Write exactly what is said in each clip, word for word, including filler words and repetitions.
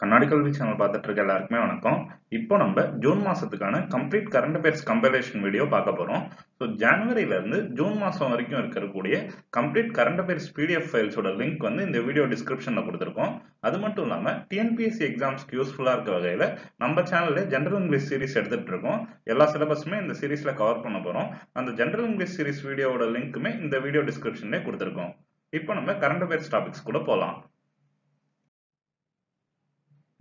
கண்ணாடி கல்வி சேனல் பார்த்துட்டு இருக்க எல்லாருக்குமே வணக்கம். இப்போ நம்ம ஜூன் மாசத்துக்கான complete current affairs compilation video பார்க்க போறோம். ஸோ ஜனவரியில இருந்து ஜூன் மாசம் வரைக்கும் இருக்கக்கூடிய கம்ப்ளீட் கரண்ட் அஃபேர்ஸ் பிடிஎஃப் ஃபைல்ஸோட லிங்க் வந்து இந்த வீடியோ டிஸ்கிரிப்ஷன்ல கொடுத்துருக்கோம். அது மட்டும் இல்லாம டிஎன்பிஎஸ்சி எக்ஸாம்ஸ்க்கு யூஸ்ஃபுல்லா இருக்க வகையில நம்ம சேனல்ல ஜெனரல் இங்கிலீஷ் சீரிஸ் எடுத்துட்டு இருக்கோம். எல்லா சிலபஸுமே இந்த சீரீஸ்ல கவர் பண்ண போறோம். அந்த ஜெனரல் இங்கிலீஷ் சீரிஸ் வீடியோட லிங்க்குமே இந்த வீடியோ டிஸ்கிரிப்ஷன்லேயே கொடுத்துருக்கோம். இப்போ நம்ம கரண்ட் அஃபேர்ஸ் டாபிக்ஸ் கூட போகலாம்.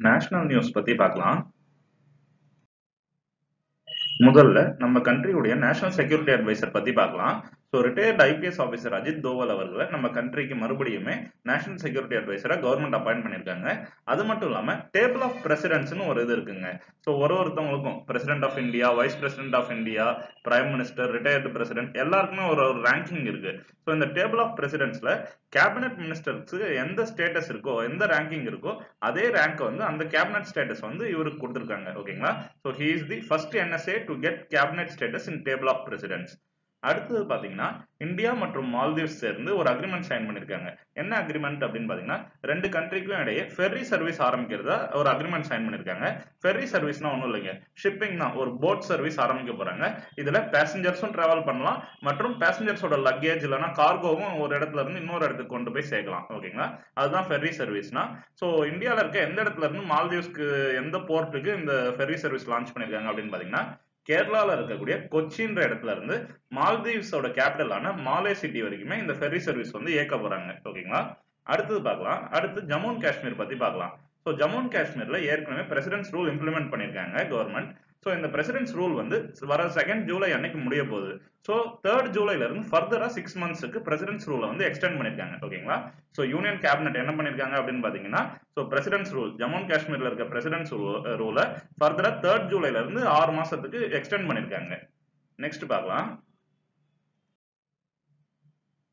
நேஷனல் நியூஸ் பத்தி பார்க்கலாம். முதல்ல நம்ம கண்ட்ரியுடைய நேஷனல் செக்யூரிட்டி அட்வைசர் பத்தி பார்க்கலாம். So retired IPS officer Ajit Doval அவர்களை நம்ம கண்ட்ரிக்கு மறுபடியுமே நேஷனல் செக்யூரிட்டி அட்வைசரா கவர்மெண்ட் அப்பாயிண்ட் பண்ணியிருக்காங்க. அது மட்டும் இல்லாம டேபிள் ஆஃப் பிரசிடென்ட்ஸ்னு ஒரு இது இருக்குங்க. ஸோ ஒரு ஒருத்தவங்களுக்கும் president of India, vice president of India, prime minister, retired president எல்லாருக்குமே ஒரு ஒரு ரேங்கிங் இருக்கு. ஸோ இந்த டேபிள் ஆஃப் பிரசிடென்ட்ஸ்ல கேபினெட் மினிஸ்டருக்கு எந்த ஸ்டேட்டஸ் இருக்கோ, எந்த ரேங்கிங் இருக்கோ, அதே ரேங்க் வந்து அந்த கேபினெட் ஸ்டேட்டஸ் வந்து இவருக்கு கொடுத்துருக்காங்க. ஓகேங்களா? So he is the first NSA to get cabinet status in table of presidents. அடுத்தது பாத்தீங்கன்னா இந்தியா மற்றும் மால்தீவ்ஸ் சேர்ந்து ஒரு அக்ரிமெண்ட் சைன் பண்ணிருக்காங்க. என்ன அக்ரிமெண்ட் அப்படின்னு பாத்தீங்கன்னா ரெண்டு கண்ட்ரிக்கும் இடையே ஃபெர்ரி சர்வீஸ் ஆரம்பிக்கிறதா ஒரு அக்ரிமெண்ட் சைன் பண்ணிருக்காங்க. ஃபெர்ரி சர்வீஸ்னா ஒன்றும் இல்லைங்க, ஷிப்பிங் தான். ஒரு போட் சர்வீஸ் ஆரம்பிக்க போறாங்க. இதுல பேசஞ்சர்ஸும் டிராவல் பண்ணலாம் மற்றும் பேசஞ்சர்ஸோட லக்கேஜ் இல்லைன்னா கார்கோவும் ஒரு இடத்துல இருந்து இன்னொரு இடத்துக்கு கொண்டு போய் சேர்க்கலாம். ஓகேங்களா? அதுதான் ஃபெர்ரி சர்வீஸ்னா. ஸோ இந்தியாவில இருக்க எந்த இடத்துல இருந்து மால்தீவ்ஸ்க்கு எந்த போர்ட்டுக்கு இந்த ஃபெர்ரி சர்வீஸ் லான்ச் பண்ணிருக்காங்க அப்படின்னு பாத்தீங்கன்னா கேரளாவில் இருக்கக்கூடிய கொச்சின்ற இடத்துல இருந்து மால்தீவ்ஸோட கேபிட்டலான மாலே சிட்டி வரைக்குமே இந்த ஃபெர்ரி சர்வீஸ் வந்து இயக்க போறாங்க. ஓகேங்களா? அடுத்தது பார்க்கலாம். அடுத்து ஜம்மு அண்ட் காஷ்மீர் பத்தி பார்க்கலாம். ஸோ ஜம்மு அண்ட் காஷ்மீர்ல ஏற்கனவே பிரசிடென்ட்ஸ் ரூல் இம்ப்ளிமெண்ட் பண்ணியிருக்காங்க கவர்மெண்ட். ஸோ இந்த பிரசிடென்ட்ஸ் ரூல் வந்து வர செகண்ட் ஜூலை அன்னைக்கு முடிய போகுது. ஸோ தேர்ட் ஜூலைல இருந்து ஃபர்தரா சிக்ஸ் மந்த்ஸுக்கு பிரசிடென்ட்ஸ் ரூலை வந்து எக்ஸ்டெண்ட் பண்ணிருக்காங்க. ஓகேங்களா? ஸோ யூனியன் கேபினெட் என்ன பண்ணிருக்காங்க அப்படின்னு பாத்தீங்கன்னா so president's rule, Jammu and காஷ்மீர்ல இருக்க பிரசிடென்ட்ஸ் ரூலை ஃபர்தரா தேர்ட் ஜூலைல இருந்து ஆறு மாசத்துக்கு எக்ஸ்டெண்ட் பண்ணிருக்காங்க. நெக்ஸ்ட் பார்க்கலாம்.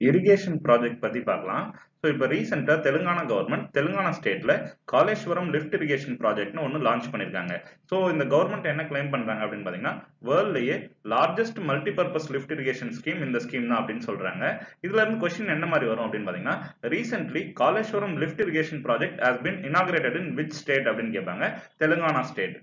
இரிகேஷன் ப்ராஜெக்ட் பத்தி பார்க்கலாம். ஸோ இப்போ ரீசெண்டாக தெலுங்கானா கவர்மெண்ட் தெலுங்கானா ஸ்டேட்ல காலேஸ்வரம் லிஃப்ட் இரிகேஷன் ப்ராஜெக்ட்னு ஒன்று லான்ச் பண்ணியிருக்காங்க. ஸோ இந்த கவர்மெண்ட் என்ன கிளைம் பண்றாங்க அப்படின்னு பாத்தீங்கன்னா வேர்ல்ட்லயே largest multi purpose lift irrigation scheme இந்த ஸ்கீம் தான் அப்படின்னு சொல்றாங்க. இதுல இருந்து கொஸ்டின் என்ன மாதிரி வரும் அப்படின்னு பாத்தீங்கன்னா recently Kaleshwaram lift irrigation project has been inaugurated in which state அப்படின்னு கேட்பாங்க. தெலுங்கானா ஸ்டேட்.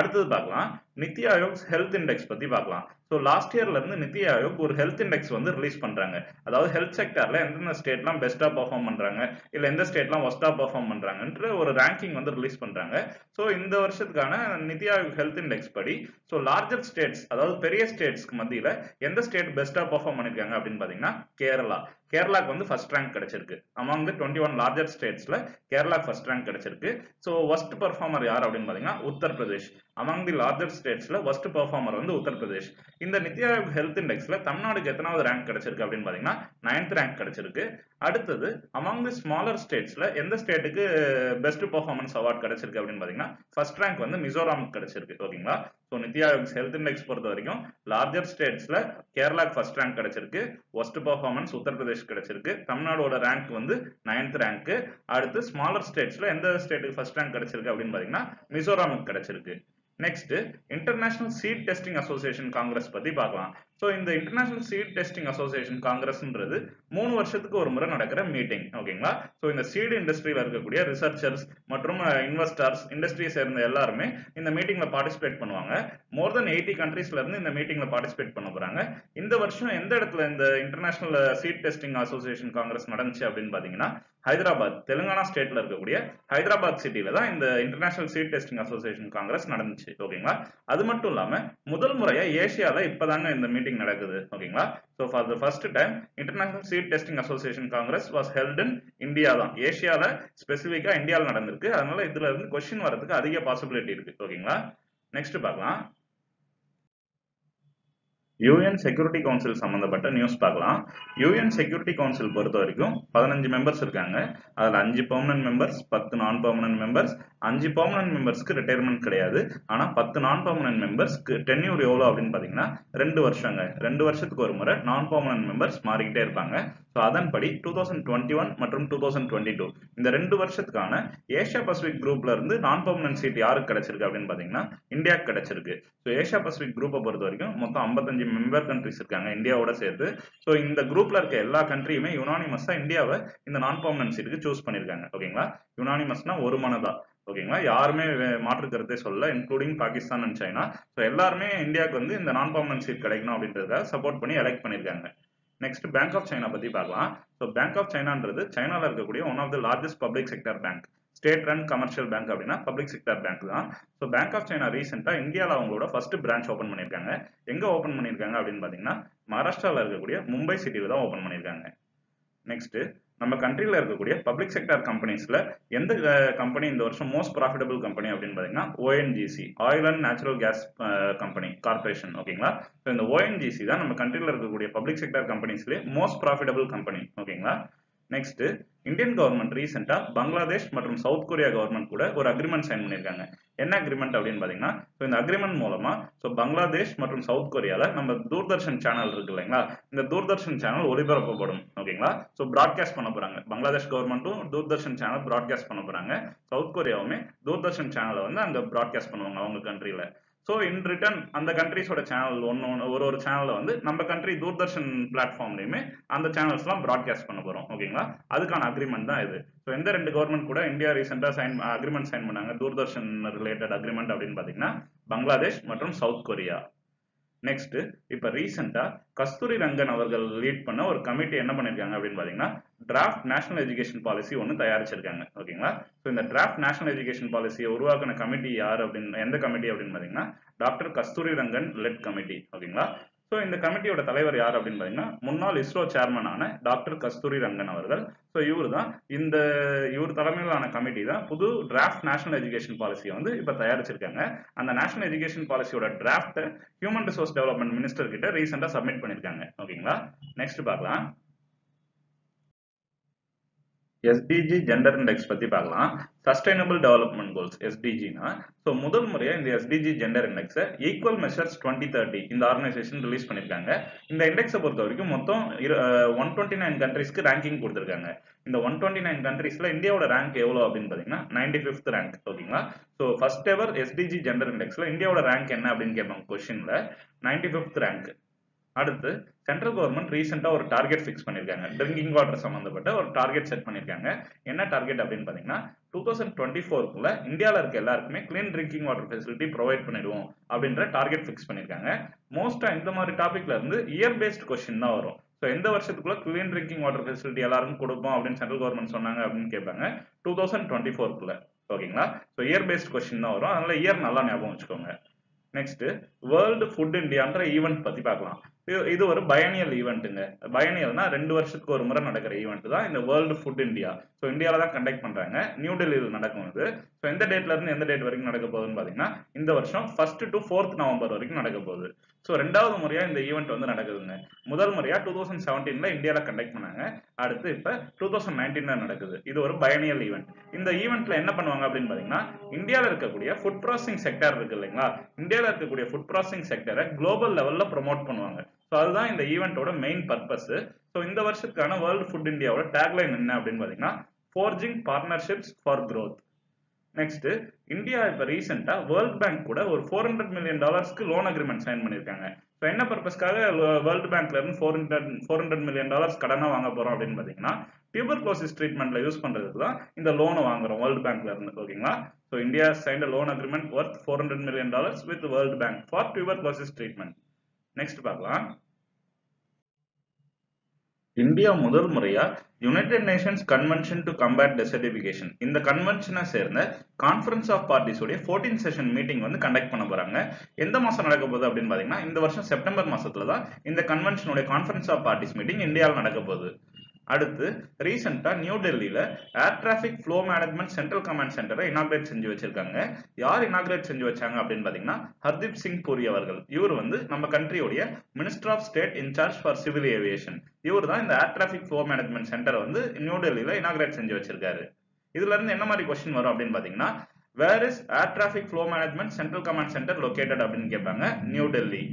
அடுத்தது பார்க்கலாம் நித்தி ஆயோக் ஹெல்த் இண்டெக்ஸ் பத்தி பார்க்கலாம். ஸோ லாஸ்ட் இயர்ல இருந்து நித்தி ஆயோக் ஒரு ஹெல்த் இண்டெக்ஸ் வந்து ரிலீஸ் பண்றாங்க. அதாவது ஹெல்த் செக்டர்ல எந்தெந்த ஸ்டேட்லாம் பெஸ்டா பெர்ஃபார்ம் பண்றாங்க, இல்ல எந்த ஸ்டேட்லாம் ஒஸ்டா பெர்ஃபார்ம் பண்றாங்கன்ற ஒரு ரேங்கிங் வந்து ரிலீஸ் பண்றாங்க. ஸோ இந்த வருஷத்துக்கான நித்தி ஆயோக் ஹெல்த் இண்டெக்ஸ் படி ஸோ லார்ஜர் ஸ்டேட்ஸ், அதாவது பெரிய ஸ்டேட்ஸ்க்கு மத்தியில எந்த ஸ்டேட் பெஸ்டா பெர்ஃபார்ம் பண்ணிருக்காங்க அப்படின்னு பாத்தீங்கன்னா கேரளா. கேரளாக்கு வந்து ஃபர்ஸ்ட் ரேங்க் கிடைச்சிருக்கு. Among the twenty one larger ஸ்டேட்ஸ்ல கேரளாக்கு ஃபர்ஸ்ட் ரேங்க் கிடைச்சிருக்கு. ஸோ ஒஸ்ட் பெர்ஃபார்மர் யார் அப்படின்னு பாத்தீங்கன்னா உத்தரப்பிரதேஷ். அமாங் தி லார்ஜர் ஸ்டேட்ஸ்ல ஒஸ்ட் பெர்ஃபார்மர் வந்து உத்தரப்பிரதேஷ். இந்த நித்தி ஆயோக் ஹெல்த் இண்டெக்ஸ்ல தமிழ்நாடுக்கு எத்தனாவது ரேங்க் கிடைச்சிருக்கு அப்படின்னு பாத்தீங்கன்னா நைன்த் ரேங்க் கிடைச்சிருக்கு. அடுத்தது அமாங் தி ஸ்மாலர் ஸ்டேட்ஸ்ல எந்த ஸ்டேட்டுக்கு பெஸ்ட் பெர்ஃபார்மன்ஸ் அவார்ட் கிடைச்சிருக்கு அப்படின்னு பாத்தீங்கன்னா ஃபர்ஸ்ட் ரேங்க் வந்து மிசோராமுக்கு கிடைச்சிருக்கு. ஓகேங்களா? So NITI Aayog health index பொறுத்த வரைக்கும் லார்ஜர் ஸ்டேட்ஸ்ல கேரளாக்கு ஃபர்ஸ்ட் ரேங்க் கிடைச்சிருக்கு, ஒஸ்ட் பெர்ஃபார்மன்ஸ் உத்தரப்பிரதேஷ் கிடைச்சிருக்கு, தமிழ்நாடோட ரேங்க் வந்து நைன்த் ரேங்க். அடுத்து ஸ்மாலர் ஸ்டேட்ஸ்ல எந்த ஸ்டேட்டுக்கு ஃபர்ஸ்ட் ரேங்க் கிடைச்சிருக்கு அப்படின்னு பாத்தீங்கன்னா மிசோராமுக்கு கிடைச்சிருக்கு. Next international seat testing association Congress பத்தி பார்க்கலாம். ஸோ இந்த இன்டர்நேஷனல் சீட் டெஸ்டிங் அசோசியேஷன் காங்கிரஸ்ன்றது மூணு வருஷத்துக்கு ஒரு முறை நடக்கிற மீட்டிங். ஓகேங்களா? ஸோ இந்த சீட் இண்டஸ்ட்ரியில இருக்கக்கூடிய ரிசர்ச்சர்ஸ் மற்றும் இன்வெஸ்டர்ஸ், இண்டஸ்ட்ரியை சேர்ந்த எல்லாருமே இந்த மீட்டிங்ல பார்ட்டிசிபேட் பண்ணுவாங்க. மோர் தென் எயிட்டி கண்ட்ரீஸ்ல இருந்து இந்த மீட்டிங்ல பார்ட்டிசிபேட் பண்ண போறாங்க. இந்த வருஷம் எந்த இடத்துல இந்த international seat testing association Congress நடந்துச்சு அப்படின்னு பாத்தீங்கன்னா ஹைதராபாத், தெலுங்கானா ஸ்டேட்ல இருக்கக்கூடிய ஹைதராபாத் சிட்டியில தான் இந்த international seat testing association Congress நடந்துச்சு. ஓகேங்களா? அது மட்டும் இல்லாம முதல் முறையா ஏசியால இப்பதாங்க இந்த மீட்டிங் நடக்குது. ஓகேங்களா? So for the first time international seat testing association Congress was held in India தான். ஏசியால ஸ்பெசிபிக்கா இந்தியாவில் நடந்திருக்கு. அதனால இதுல இருந்து கொஸ்டின் வரதுக்கு அதிக பாசிபிலிட்டி இருக்கு. ஓகேங்களா? நெக்ஸ்ட் பார்க்கலாம். யூஎன் செக்யூரிட்டி கவுன்சில் சம்பந்தப்பட்ட நியூஸ் பார்க்கலாம். யூஎன் செக்யூரிட்டி கவுன்சில் பொறுத்த வரைக்கும் பதினஞ்சு மெம்பர்ஸ் இருக்காங்க. அதுல அஞ்சு பெர்மனன்ட் மெம்பர்ஸ், பத்து நான் பெர்மனன்ட் மெம்பர்ஸ். அஞ்சு பெர்மனன்ட் மெம்பர்ஸ்க்கு ரிட்டையர்மெண்ட் கிடையாது. ஆனா பத்து நான் பெர்மனன்ட் மெம்பர்ஸ்க்கு டென்யூர் எவ்வளோ அப்படின்னு பாத்தீங்கன்னா ரெண்டு வருஷங்க. ரெண்டு வருஷத்துக்கு ஒரு முறை நான் பெர்மனன்ட் மெம்பர்ஸ் மாறிக்கிட்டே இருப்பாங்க. ஸோ அதன்படி டூ தௌசண்ட் டுவெண்ட்டி ஒன் மற்றும் டூ தௌசண்ட் டுவெண்ட்டி டூ இந்த ரெண்டு வருஷத்துக்கான ஏஷியா பசிபிக் குரூப்ல இருந்து நான் பெர்மனன்ட் சீட் யாருக்கு கிடைச்சிருக்கு அப்படின்னு பாத்தீங்கன்னா இந்தியாவுக்கு கிடைச்சிருக்கு. ஸோ ஏஷியா பசிபிக் குரூப்பை பொறுத்த வரைக்கும் மொத்தம் ஐம்பத்தஞ்சு மெம்பர் கண்ட்ரிஸ் இருக்காங்க இந்தியாவோட சேர்த்து. சோ இந்த குரூப்ல இருக்க எல்லா கண்ட்ரியுமே யுனானிமஸா இந்தியாவை இந்த நான் பெர்மனன்ட் சீட்டுக்கு சூஸ் பண்ணிருக்காங்க. ஓகேங்களா? யுனானிமஸ்னா ஒரு மனதா. ஓகேங்களா, யாருமே மாற்றுக்கிறதே சொல்லல, including Pakistan and China. So எல்லாருமே இந்தியாவுக்கு வந்து இந்த நான் பர்மனன்ட் சீட் கிடைக்கணும் அப்படின்றத சப்போர்ட் பண்ணி எலெக்ட் பண்ணியிருக்காங்க. நெக்ஸ்ட் பேங்க் ஆஃப் சைனா பற்றி பார்க்கலாம். ஸோ பேங்க் ஆஃப் சைனான்றது சைனாவில் இருக்கக்கூடிய one of the largest public sector bank. State run commercial bank அப்படின்னா பப்ளிக் செக்டர் பேங்க் தான். ஸோ பேங்க் ஆஃப் சைனா ரீசெண்டாக இந்தியாவில் அவங்களோட ஃபர்ஸ்ட் பிரான்ச் ஓப்பன் பண்ணியிருக்காங்க. எங்கே ஓப்பன் பண்ணியிருக்காங்க அப்படின்னு பார்த்தீங்கன்னா மகாராஷ்டிராவில் இருக்கக்கூடிய மும்பை சிட்டியில் தான் ஓப்பன் பண்ணியிருக்காங்க. நெக்ஸ்ட் நம்ம கண்ட்ரியில் இருக்கக்கூடிய பப்ளிக் செக்டர் கம்பெனிஸில் எந்த கம்பெனி இந்த வருஷம் மோஸ்ட் ப்ராஃபிட்டபிள் கம்பெனி அப்படின்னு பார்த்தீங்கன்னா ONGC, oil and natural gas company corporation. ஓகேங்களா, ஸோ இந்த ஓஎன்ஜிசி தான் நம்ம கண்ட்ரியில் இருக்கக்கூடிய பப்ளிக் செக்டர் கம்பெனிஸ்லேயே மோஸ்ட் ப்ராஃபிட்டபிள் கம்பெனி. ஓகேங்களா, நெக்ஸ்ட் இந்தியன் கவர்மெண்ட் ரீசெண்டாக பங்களாதேஷ் மற்றும் சவுத் கொரியா கவர்மெண்ட் கூட ஒரு அக்ரிமெண்ட் சைன் பண்ணியிருக்காங்க. என்ன அக்ரிமெண்ட் அப்படின்னு பார்த்தீங்கன்னா இந்த அக்ரிமெண்ட் மூலமாக ஸோ பங்களாதேஷ் மற்றும் சவுத் கொரியாவில் நம்ம தூர்தர்ஷன் சேனல் இருக்கு இல்லைங்களா, இந்த தூர்தர்ஷன் சேனல் ஒளிபரப்பப்படும். ஓகேங்களா, ஸோ ப்ராட்காஸ்ட் பண்ண போகிறாங்க. பங்களாதேஷ் கவர்மெண்ட்டும் தூர்தர்ஷன் சேனல் ப்ராட்காஸ்ட் பண்ண போகிறாங்க. சவுத் கொரியாவுமே தூர்தர்ஷன் சேனலை வந்து அங்கே ப்ராட்காஸ்ட் பண்ணுவாங்க அவங்க கண்ட்ரியில். ஸோ இன் ரிட்டர்ன் அந்த கண்ட்ரிஸோட சேனல் ஒன்று ஒன்று ஒரு ஒரு சேனலில் வந்து நம்ம கண்ட்ரி தூர்தர்ஷன் பிளாட்ஃபார்ம்லையுமே அந்த சேனல்ஸ்லாம் ப்ராட்காஸ்ட் பண்ண போகிறோம். ஓகேங்களா, அதுக்கான அக்ரிமெண்ட் தான் இது. ஸோ எந்த ரெண்டு கவர்மெண்ட் கூட இந்தியா ரீசெண்டாக சைன் அக்ரிமெண்ட் சைன் பண்ணாங்க தூர்தர்ஷன் ரிலேட்டட் அக்ரிமெண்ட் அப்படின்னு பார்த்தீங்கன்னா பங்களாதேஷ் மற்றும் சவுத் கொரியா. நெக்ஸ்ட் இப்போ ரீசெண்டாக கஸ்தூரி ரங்கன் அவர்கள் லீட் பண்ண ஒரு கமிட்டி என்ன பண்ணியிருக்காங்க அப்படின்னு பார்த்தீங்கன்னா டிராஃப்ட் நேஷனல் எஜுகேஷன் பாலிசி ஒன்று தயாரிச்சிருக்காங்க. ஓகேங்களா, ஸோ இந்த டிராஃப்ட் நேஷனல் எஜுகேஷன் பாலிசியை உருவாக்கின கமிட்டி யார் அப்படின்னு எந்த கமிட்டி அப்படின்னு பார்த்தீங்கன்னா doctor Kasturi Rangan led committee. ஓகேங்களா, ஸோ இந்த கமிட்டியோட தலைவர் யார் அப்படின்னு பார்த்தீங்கன்னா முன்னாள் இஸ்ரோ சேர்மனான டாக்டர் கஸ்தூரி ரங்கன் அவர்கள். ஸோ இவர் தான் இந்த இவர் தலைமையிலான கமிட்டி தான் புது டிராஃப்ட் நேஷனல் எஜுகேஷன் பாலிசியை வந்து இப்போ தயாரிச்சிருக்காங்க. அந்த நேஷனல் எஜுகேஷன் பாலிசியோட டிராஃப்ட்டை ஹியூமன் ரிசோர்ஸ் டெவலப்மெண்ட் மினிஸ்டர் கிட்ட ரீசெண்டாக சப்மிட் பண்ணியிருக்காங்க. ஓகேங்களா, நெக்ஸ்ட் பார்க்கலாம் எஸ்டிஜி ஜெண்டர் இண்டெக்ஸ் பற்றி பார்க்கலாம். சஸ்டைனபிள் டெவலப்மெண்ட் கோல்ஸ் எஸ்டிஜினா ஸோ முதல் முறையாக இந்த எஸ்டிஜி ஜெண்டர் இண்டெக்ஸை ஈக்குவல் மெஷர்ஸ் டுவெண்ட்டி தேர்ட்டி இந்த ஆர்கனைசேஷன் ரிலீஸ் பண்ணியிருக்காங்க. இந்த இண்டெக்ஸை பொறுத்த வரைக்கும் மொத்தம் ஒன் டுவெண்ட்டி நைன் கண்ட்ரீஸ்க்கு ரேங்கிங் கொடுத்துருக்காங்க. இந்த ஒன் டுவெண்ட்டி நைன் கண்ட்ரீஸில் இந்தியாவோட ரேங்க் எவ்வளோ அப்படின்னு பார்த்தீங்கன்னா நைன்டி ஃபிஃப்த் ரேங்க். ஓகேங்களா, so first ever SDG gender இண்டெக்ஸில் இந்தியாவோட ரேங்க் என்ன அப்படின்னு கேட்பாங்க கொஸ்டினில், நைன்டி ஃபிஃப்த் ரேங்க். அடுத்து சென்ட்ரல் கவர்மெண்ட் ரீசெண்டாக ஒரு டார்கெட் ஃபிக்ஸ் பண்ணியிருக்காங்க. ட்ரிங்கிங் வாட்டர் சம்மந்தப்பட்ட ஒரு டார்கெட் செட் பண்ணியிருக்காங்க. என்ன டார்கெட் அப்படின்னு பார்த்தீங்கன்னா டூ தௌசண்ட் டுவெண்ட்டி ஃபோருக்குள்ள இந்தியாவில் இருக்க எல்லாருக்குமே clean drinking water facility provide பண்ணிடுவோம் அப்படின்ற டார்கெட் ஃபிக்ஸ் பண்ணியிருக்காங்க. மோஸ்ட்டாக இந்த மாதிரி டாப்பிக்ல இருந்து இயர் பேஸ்ட் கொஸ்டின் தான் வரும். ஸோ எந்த வருஷத்துக்குள்ள கிளீன் ட்ரிங்கிங் வாட்டர் ஃபெசிலிட்டி எல்லாருக்கும் கொடுப்போம் அப்படின்னு சென்ட்ரல் கவர்மெண்ட் சொன்னாங்க அப்படின்னு கேட்பாங்க டூ தௌசண்ட் டுவெண்ட்டி ஃபோருக்குள்ள. ஓகேங்களா, ஸோ இயர் பேஸ்ட் கொஸ்டின் தான் வரும், அதனால இயர் நல்லா ஞாபகம் வச்சுக்கோங்க. நெக்ஸ்ட் வேர்ல்டு ஃபுட் இண்டியான்ற ஈவெண்ட் பற்றி பார்க்கலாம். இது ஒரு பயனியல் ஈவெண்ட்டுங்க. பயனியல்னா ரெண்டு வருஷத்துக்கு ஒரு முறை நடக்கிற ஈவெண்ட் தான் இந்த வேர்ல்டு ஃபுட் இண்டியா. ஸோ இந்தியாவில் தான் கண்டக்ட் பண்ணுறாங்க, நியூ டெல்லியில் நடக்கும் இது. ஸோ எந்த டேட்ல இருந்து எந்த டேட் வரைக்கும் நடக்க போகுதுன்னு பார்த்தீங்கன்னா இந்த வருஷம் ஃபர்ஸ்ட் டு ஃபோர்த் நவம்பர் வரைக்கும் நடக்க போகுது. ஸோ ரெண்டாவது முறையாக இந்த ஈவெண்ட் வந்து நடக்குதுங்க. முதல் முறையாக டூ தௌசண்ட் செவன்டீன்ல இந்தியாவில் கண்டக்ட் பண்ணாங்க. அடுத்து இப்போ டூ தௌசண்ட் நைன்டீன்ல நடக்குது. இது ஒரு பயனியல் ஈவெண்ட். இந்த ஈவெண்ட்ல என்ன பண்ணுவாங்க அப்படின்னு பார்த்தீங்கன்னா இந்தியாவில் இருக்கக்கூடிய ஃபுட் ப்ராசஸிங் செக்டர் இருக்கு இல்லைங்களா, இந்தியாவில் இருக்கக்கூடிய ஃபுட் ப்ராசஸிங் செக்டரை குளோபல் லெவலில் ப்ரொமோட் பண்ணுவாங்க. ஸோ அதுதான் இந்த ஈவெண்ட்டோட மெயின் பர்பஸ். ஸோ இந்த வருஷத்துக்கான வேர்ல்டு ஃபுட் இந்தியாவோட டேக்லைன் என்ன அப்படின்னு பார்த்தீங்கன்னா forging partnerships for growth. Next India இப்போ ரீசெண்டாக வேர்ல்ட் பேங்க் கூட ஒரு ஃபோர் ஹண்ட்ரட் மில்லியன் டாலர்ஸ்க்கு லோன் அக்ரிமெண்ட் சைன் பண்ணியிருக்காங்க. ஸோ என்ன பர்பஸ்க்காக வேர்ல்டு பேங்க்ல இருந்து four hundred four hundred million dollars கடனாக வாங்க போகிறோம் அப்படின்னு பார்த்தீங்கன்னா டியூபர்குலோசிஸ் ட்ரீட்மெண்ட்ல யூஸ் பண்றதுக்கு தான் இந்த லோனை வாங்குறோம் வேர்ல்டு பேங்க்ல இருந்து. ஓகேங்களா, so India signed loan agreement worth four hundred million dollars with world bank for tuberculosis treatment. Next பார்க்கலாம் இந்தியா முதல் முறையா United Nations convention to combat desertification இந்த கன்வென்ஷனை சேர்ந்த கான்ஃபரன்ஸ் ஆஃப் பார்ட்டிஸ் உடைய பதினான்காம் செஷன் மீட்டிங் வந்து கண்டக்ட் பண்ண போறாங்க. எந்த மாசம் நடக்க போகுது அப்படின்னு பாத்தீங்கன்னா இந்த வருஷம் செப்டம்பர் மாசத்துல தான் இந்த கன்வென்ஷனுடைய கான்ஃபரன்ஸ் ஆஃப் பார்ட்டிஸ் மீட்டிங் இந்தியாவில் நடக்க போகுது. அடுத்து ரீசெண்டா நியூ டெல்லியில air traffic flow management central command சென்டரை இனாகிரேட் செஞ்சு வச்சிருக்காங்க. யார் இனாகிரேட் செஞ்சு வச்சாங்க அப்படின்னு பாத்தீங்கன்னா ஹர்தீப் சிங் பூரி அவர்கள். இவர் வந்து நம்ம கண்ட்ரியோடைய minister of state incharge for civil aviation. இவர் தான் இந்த ஏர் டிராபிக் ஃப்ளோ மேனேஜ்மெண்ட் சென்டரை வந்து நியூ டெல்லியில இனாகிரேட் செஞ்சு வச்சிருக்காரு. இதுல இருந்து என்ன மாதிரி கொஸ்டின் வரும் அப்படின்னு பாத்தீங்கன்னா where is air traffic flow management central command centre located அப்படின்னு கேட்பாங்க. நியூ டெல்லி.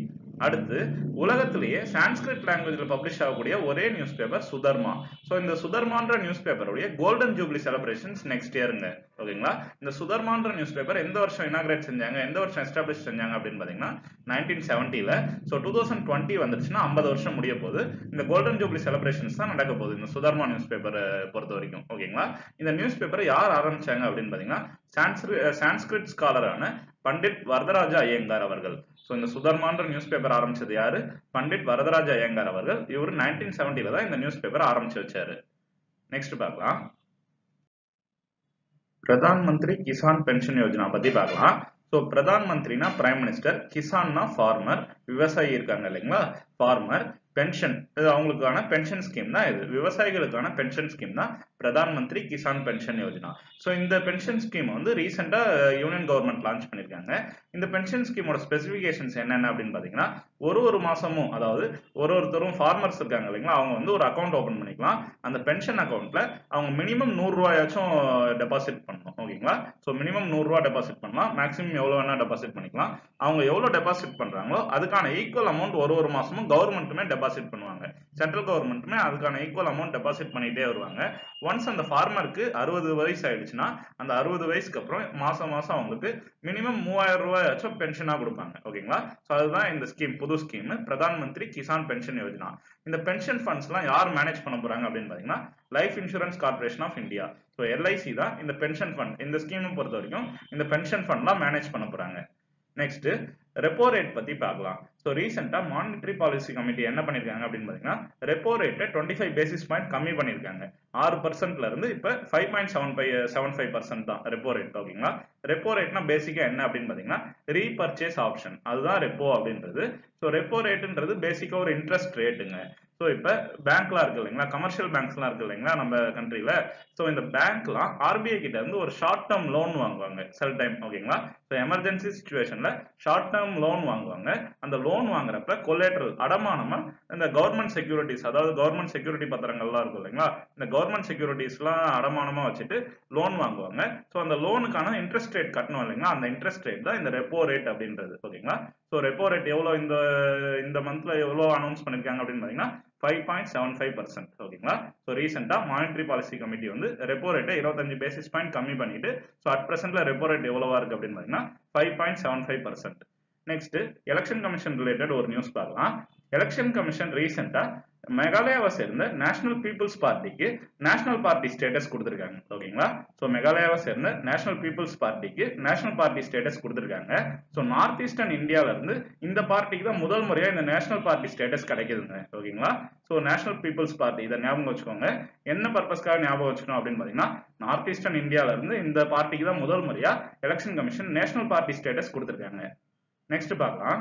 அடுத்து உலகத்திலேயே சான்ஸ்கிரிட் லாங்குவேஜ்ல பப்ளிஷ் ஆகக்கூடிய ஒரே நியூஸ் பேப்பர் சுதர்மா. சோ இந்த சுதர்மான்ற நியூஸ் பேப்பருடைய கோல்டன் ஜூப்ளி செலிப்ரேஷன்ஸ் நெக்ஸ்ட் இயருங்க. ஓகேங்களா, இந்த சுதர்மான்ற நியூஸ் பேப்பர் எந்த வருஷம் இனாகிரேட் செஞ்சாங்க, எந்த வருஷம் எஸ்டாப்ளிஷ் செஞ்சாங்க அப்படின்னு பாத்தீங்கன்னா நைன்டீன் செவன்டில. சோ டூ தௌசண்ட் டுவெண்ட்டி வந்துச்சுன்னா ஐம்பது வருஷம் முடிய போது இந்த கோல்டன் ஜூப்ளி செலிப்ரேஷன்ஸ் தான் நடக்க போகுது இந்த சுதர்மா நியூஸ் பேப்பர் பொறுத்த வரைக்கும். ஓகேங்களா, இந்த நியூஸ் பேப்பர் யார் ஆரம்பிச்சாங்க அப்படின்னு பாத்தீங்கன்னா சான்ஸ்கிரிட் ஸ்காலரான பண்டிட் வரதராஜ ஐயங்கார் அவர்கள். சோ இந்த சுதர்மான்ற நியூஸ் பேப்பர் ஆரம்பிச்சது யாரு? பண்டிட் வரதராஜ ஐயங்கார் அவர்கள். இவர் நைன்டீன் செவன்டில தான் இந்த நியூஸ் பேப்பர் ஆரம்பிச்சு வச்சாரு. நெக்ஸ்ட் பார்க்கலாம், பிரதான் மந்திரி கிசான் பென்ஷன் யோஜனா பத்தி பார்க்கலாம். சோ பிரதான் மந்திரினா பிரைம் மினிஸ்டர், கிசான்னா ஃபார்மர், விவசாயி இருக்காங்க இல்லைங்களா, ஃபார்மர். பென்ஷன் இது அவங்களுக்கான பென்ஷன் ஸ்கீம் தான், இது விவசாயிகளுக்கான பென்ஷன் ஸ்கீம் தான் பிரதான் மந்திரி கிசான் பென்ஷன் யோஜனா. ஸோ இந்த பென்ஷன் ஸ்கீம் வந்து ரீசெண்டா யூனியன் கவர்மெண்ட் லான்ச் பண்ணிருக்காங்க. இந்த பென்ஷன் ஸ்கீமோட ஸ்பெசிபிகேஷன்ஸ் என்னென்ன அப்படின்னு பாத்தீங்கன்னா ஒரு ஒரு மாசமும், அதாவது ஒரு ஒருத்தரும் ஃபார்மர்ஸ் இருக்காங்க இல்லைங்களா, அவங்க வந்து ஒரு அக்கௌண்ட் ஓபன் பண்ணிக்கலாம். அந்த பென்ஷன் அக்கௌண்ட்ல அவங்க மினிமம் நூறு ரூபாயாச்சும் டெபாசிட் பண்ணணும். ஓகேங்களா, ஸோ மினிமம் நூறு ரூபா டெபாசிட் பண்ணலாம், மேக்ஸிமம் எவ்வளவு வேணா டெபாசிட் பண்ணிக்கலாம். அவங்க எவ்வளவு டெபாசிட் பண்றாங்களோ அதுக்கான ஈக்குவல் அமௌண்ட் ஒரு ஒரு மாசமும் கவர்மெண்ட்டுமே டெபாசிட் பண்ணுவாங்க. சென்ட்ரல் கவர்மெண்ட்டுமே அதுக்கான ஈக்குவல் அமௌண்ட் டெபாசிட் பண்ணிட்டே வருவாங்க. ஒன்ஸ் அந்த ஃபார்மருக்கு அறுபது வயசு ஆயிடுச்சுன்னா அந்த அறுபது வயசுக்கு அப்புறம் மாசம் மாசம் அவங்களுக்கு மினிமம் மூவாயிரம் ரூபாயாச்சும் பென்ஷனா கொடுப்பாங்க. ஓகேங்களா, சோ அதுதான் இந்த ஸ்கீம், புது ஸ்கீம் பிரதான் மந்திரி கிசான் பென்ஷன் யோஜனா. இந்த பென்ஷன் ஃபண்ட்ஸ் எல்லாம் யார் மேனேஜ் பண்ண போறாங்க அப்படின்னு பாத்தீங்கன்னா life insurance corporation of India. So LIC தான் இந்த பென்ஷன் ஃபண்ட், இந்த ஸ்கீமை பொறுத்த வரைக்கும் இந்த பென்ஷன் ஃபண்ட் எல்லாம் மேனேஜ் பண்ண போறாங்க. நெக்ஸ்ட் ரெப்போ ரேட் பத்தி பார்க்கலாம். சோ ரீசெண்டா மானிட்டரி பாலிசி கமிட்டி என்ன பண்ணிருக்காங்க அப்படின்னு பாத்தீங்கன்னா ரெப்போ ரேட்டை டுவெண்ட்டி ஃபைவ் பேசிஸ் பாயிண்ட் கம்மி பண்ணிருக்காங்க. ஆறு பர்சன்ட்ல இருந்து இப்ப five point seven five seven five percent தான் ரெப்போ ரேட். ஓகேங்களா, ரெப்போ ரேட்னா பேசிக்கா என்ன அப்படின்னு பாத்தீங்கன்னா ரீபர்ச்சேஸ் ஆப்ஷன், அதுதான் ரெப்போ அப்படின்றது. ஸோ ரெப்போ ரேட்டுன்றது பேசிக்கா ஒரு இன்ட்ரெஸ்ட் ரேட்டுங்க. ஸோ இப்போ பேங்க்லாம் இருக்கு இல்லைங்களா, கமர்ஷியல் பேங்க்ஸ்லாம் இருக்கு இல்லைங்களா நம்ம கண்ட்ரியில. ஸோ இந்த பேங்க்லாம் ஆர்பிஐ கிட்ட இருந்து ஒரு ஷார்ட் டேர்ம் லோன் வாங்குவாங்க சில டைம். ஓகேங்களா, ஸோ எமர்ஜென்சி சுச்சுவேஷன்ல ஷார்ட் டேர்ம் லோன் வாங்குவாங்க. அந்த லோன் வாங்குறப்ப கொலேட்ரல் அடமானமா இந்த கவர்மெண்ட் செக்யூரிட்டிஸ், அதாவது கவர்மெண்ட் செக்யூரிட்டி பத்திரங்கள்லாம் இருக்கும் இல்லைங்களா, இந்த கவர்மெண்ட் செக்யூரிட்டிஸ்லாம் அடமானமா வச்சுட்டு லோன் வாங்குவாங்க. ஸோ அந்த லோனுக்கான இன்ட்ரெஸ்ட் ரேட் கட்டணும் இல்லைங்களா, அந்த இன்ட்ரெஸ்ட் ரேட் தான் இந்த ரெப்போ ரேட் அப்படின்றது. ஓகேங்களா, ஸோ ரெப்போ ரேட் எவ்வளோ இந்த இந்த மந்த்ல எவ்வளோ அனௌன்ஸ் பண்ணிருக்காங்க அப்படின்னு பாத்தீங்கன்னா five point seven five percent. ஓகேங்களா, சோ ரீசெண்டா மானிட்டரி பாலிசி கமிட்டி வந்து ரெப்போ ரேட்டை இருபத்தஞ்சு பேசிஸ் பாயிண்ட் கம்மி பண்ணிட்டு, சோ அட் பிரசன்ட்ல ரெப்போ ரேட் எவ்வளவா இருக்கு அப்படின்னு பாத்தீங்கன்னா five point seven five percent. Next election commission related ஒரு நியூஸ் பார்க்கலாம். எலெக்ஷன் கமிஷன் ரீசெண்டா மேகாலயாவை சேர்ந்த நேஷனல் பீப்புள்ஸ் பார்ட்டிக்கு நேஷனல் பார்ட்டி ஸ்டேட்டஸ் கொடுத்திருக்காங்க. ஓகேங்களா, சோ மேகாலயாவை சேர்ந்த நேஷனல் பீப்புள்ஸ் பார்ட்டிக்கு நேஷனல் பார்ட்டி ஸ்டேட்டஸ் கொடுத்திருக்காங்க. சோ நார்த் ஈஸ்டர்ன் இந்தியால இருந்து இந்த பார்ட்டிக்கு தான் முதல் முறையா இந்த நேஷனல் பார்ட்டி ஸ்டேட்டஸ் கிடைக்குதுங்க. ஓகேங்களா, சோ நேஷனல் பீப்புள்ஸ் பார்ட்டி இதை ஞாபகம் வச்சுக்கோங்க. என்ன பர்பஸ்க்காக ஞாபகம் வச்சுக்கணும் அப்படின்னு பாத்தீங்கன்னா நார்த் ஈஸ்டர்ன் இந்தியால இருந்து இந்த பார்ட்டிக்கு தான் முதல் முறையா election commission national party status கொடுத்திருக்காங்க. நெக்ஸ்ட் பார்க்கலாம்,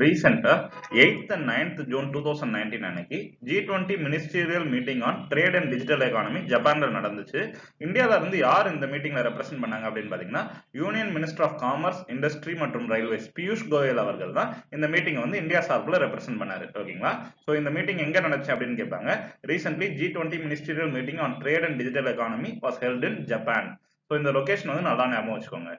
ரீசெண்டா eighth and ninth June two thousand nineteen அன்னைக்கு G twenty ministerial meeting on trade and digital economy ஜப்பான்ல நடந்துச்சு. இந்தியாவில இருந்து யார் இந்த மீட்டிங்ல ரெப்ரசென்ட் பண்ணாங்க அப்படின்னு பாத்தீங்கன்னா union minister of commerce, industry மற்றும் ரயில்வேஸ் பியூஷ் கோயல் அவர்கள் தான் இந்த மீட்டிங் வந்து இந்தியா சார்பில் ரெப்ரசென்ட் பண்ணாரு. ஓகேங்களா, சோ இந்த மீட்டிங் எங்க நடந்துச்சு அப்படின்னு கேட்பாங்க. Recently G twenty ministerial meeting on trade and digital economy was held in Japan. So இந்த லொகேஷன் வந்து நல்லா ஞாபகம் வச்சுக்கோங்க.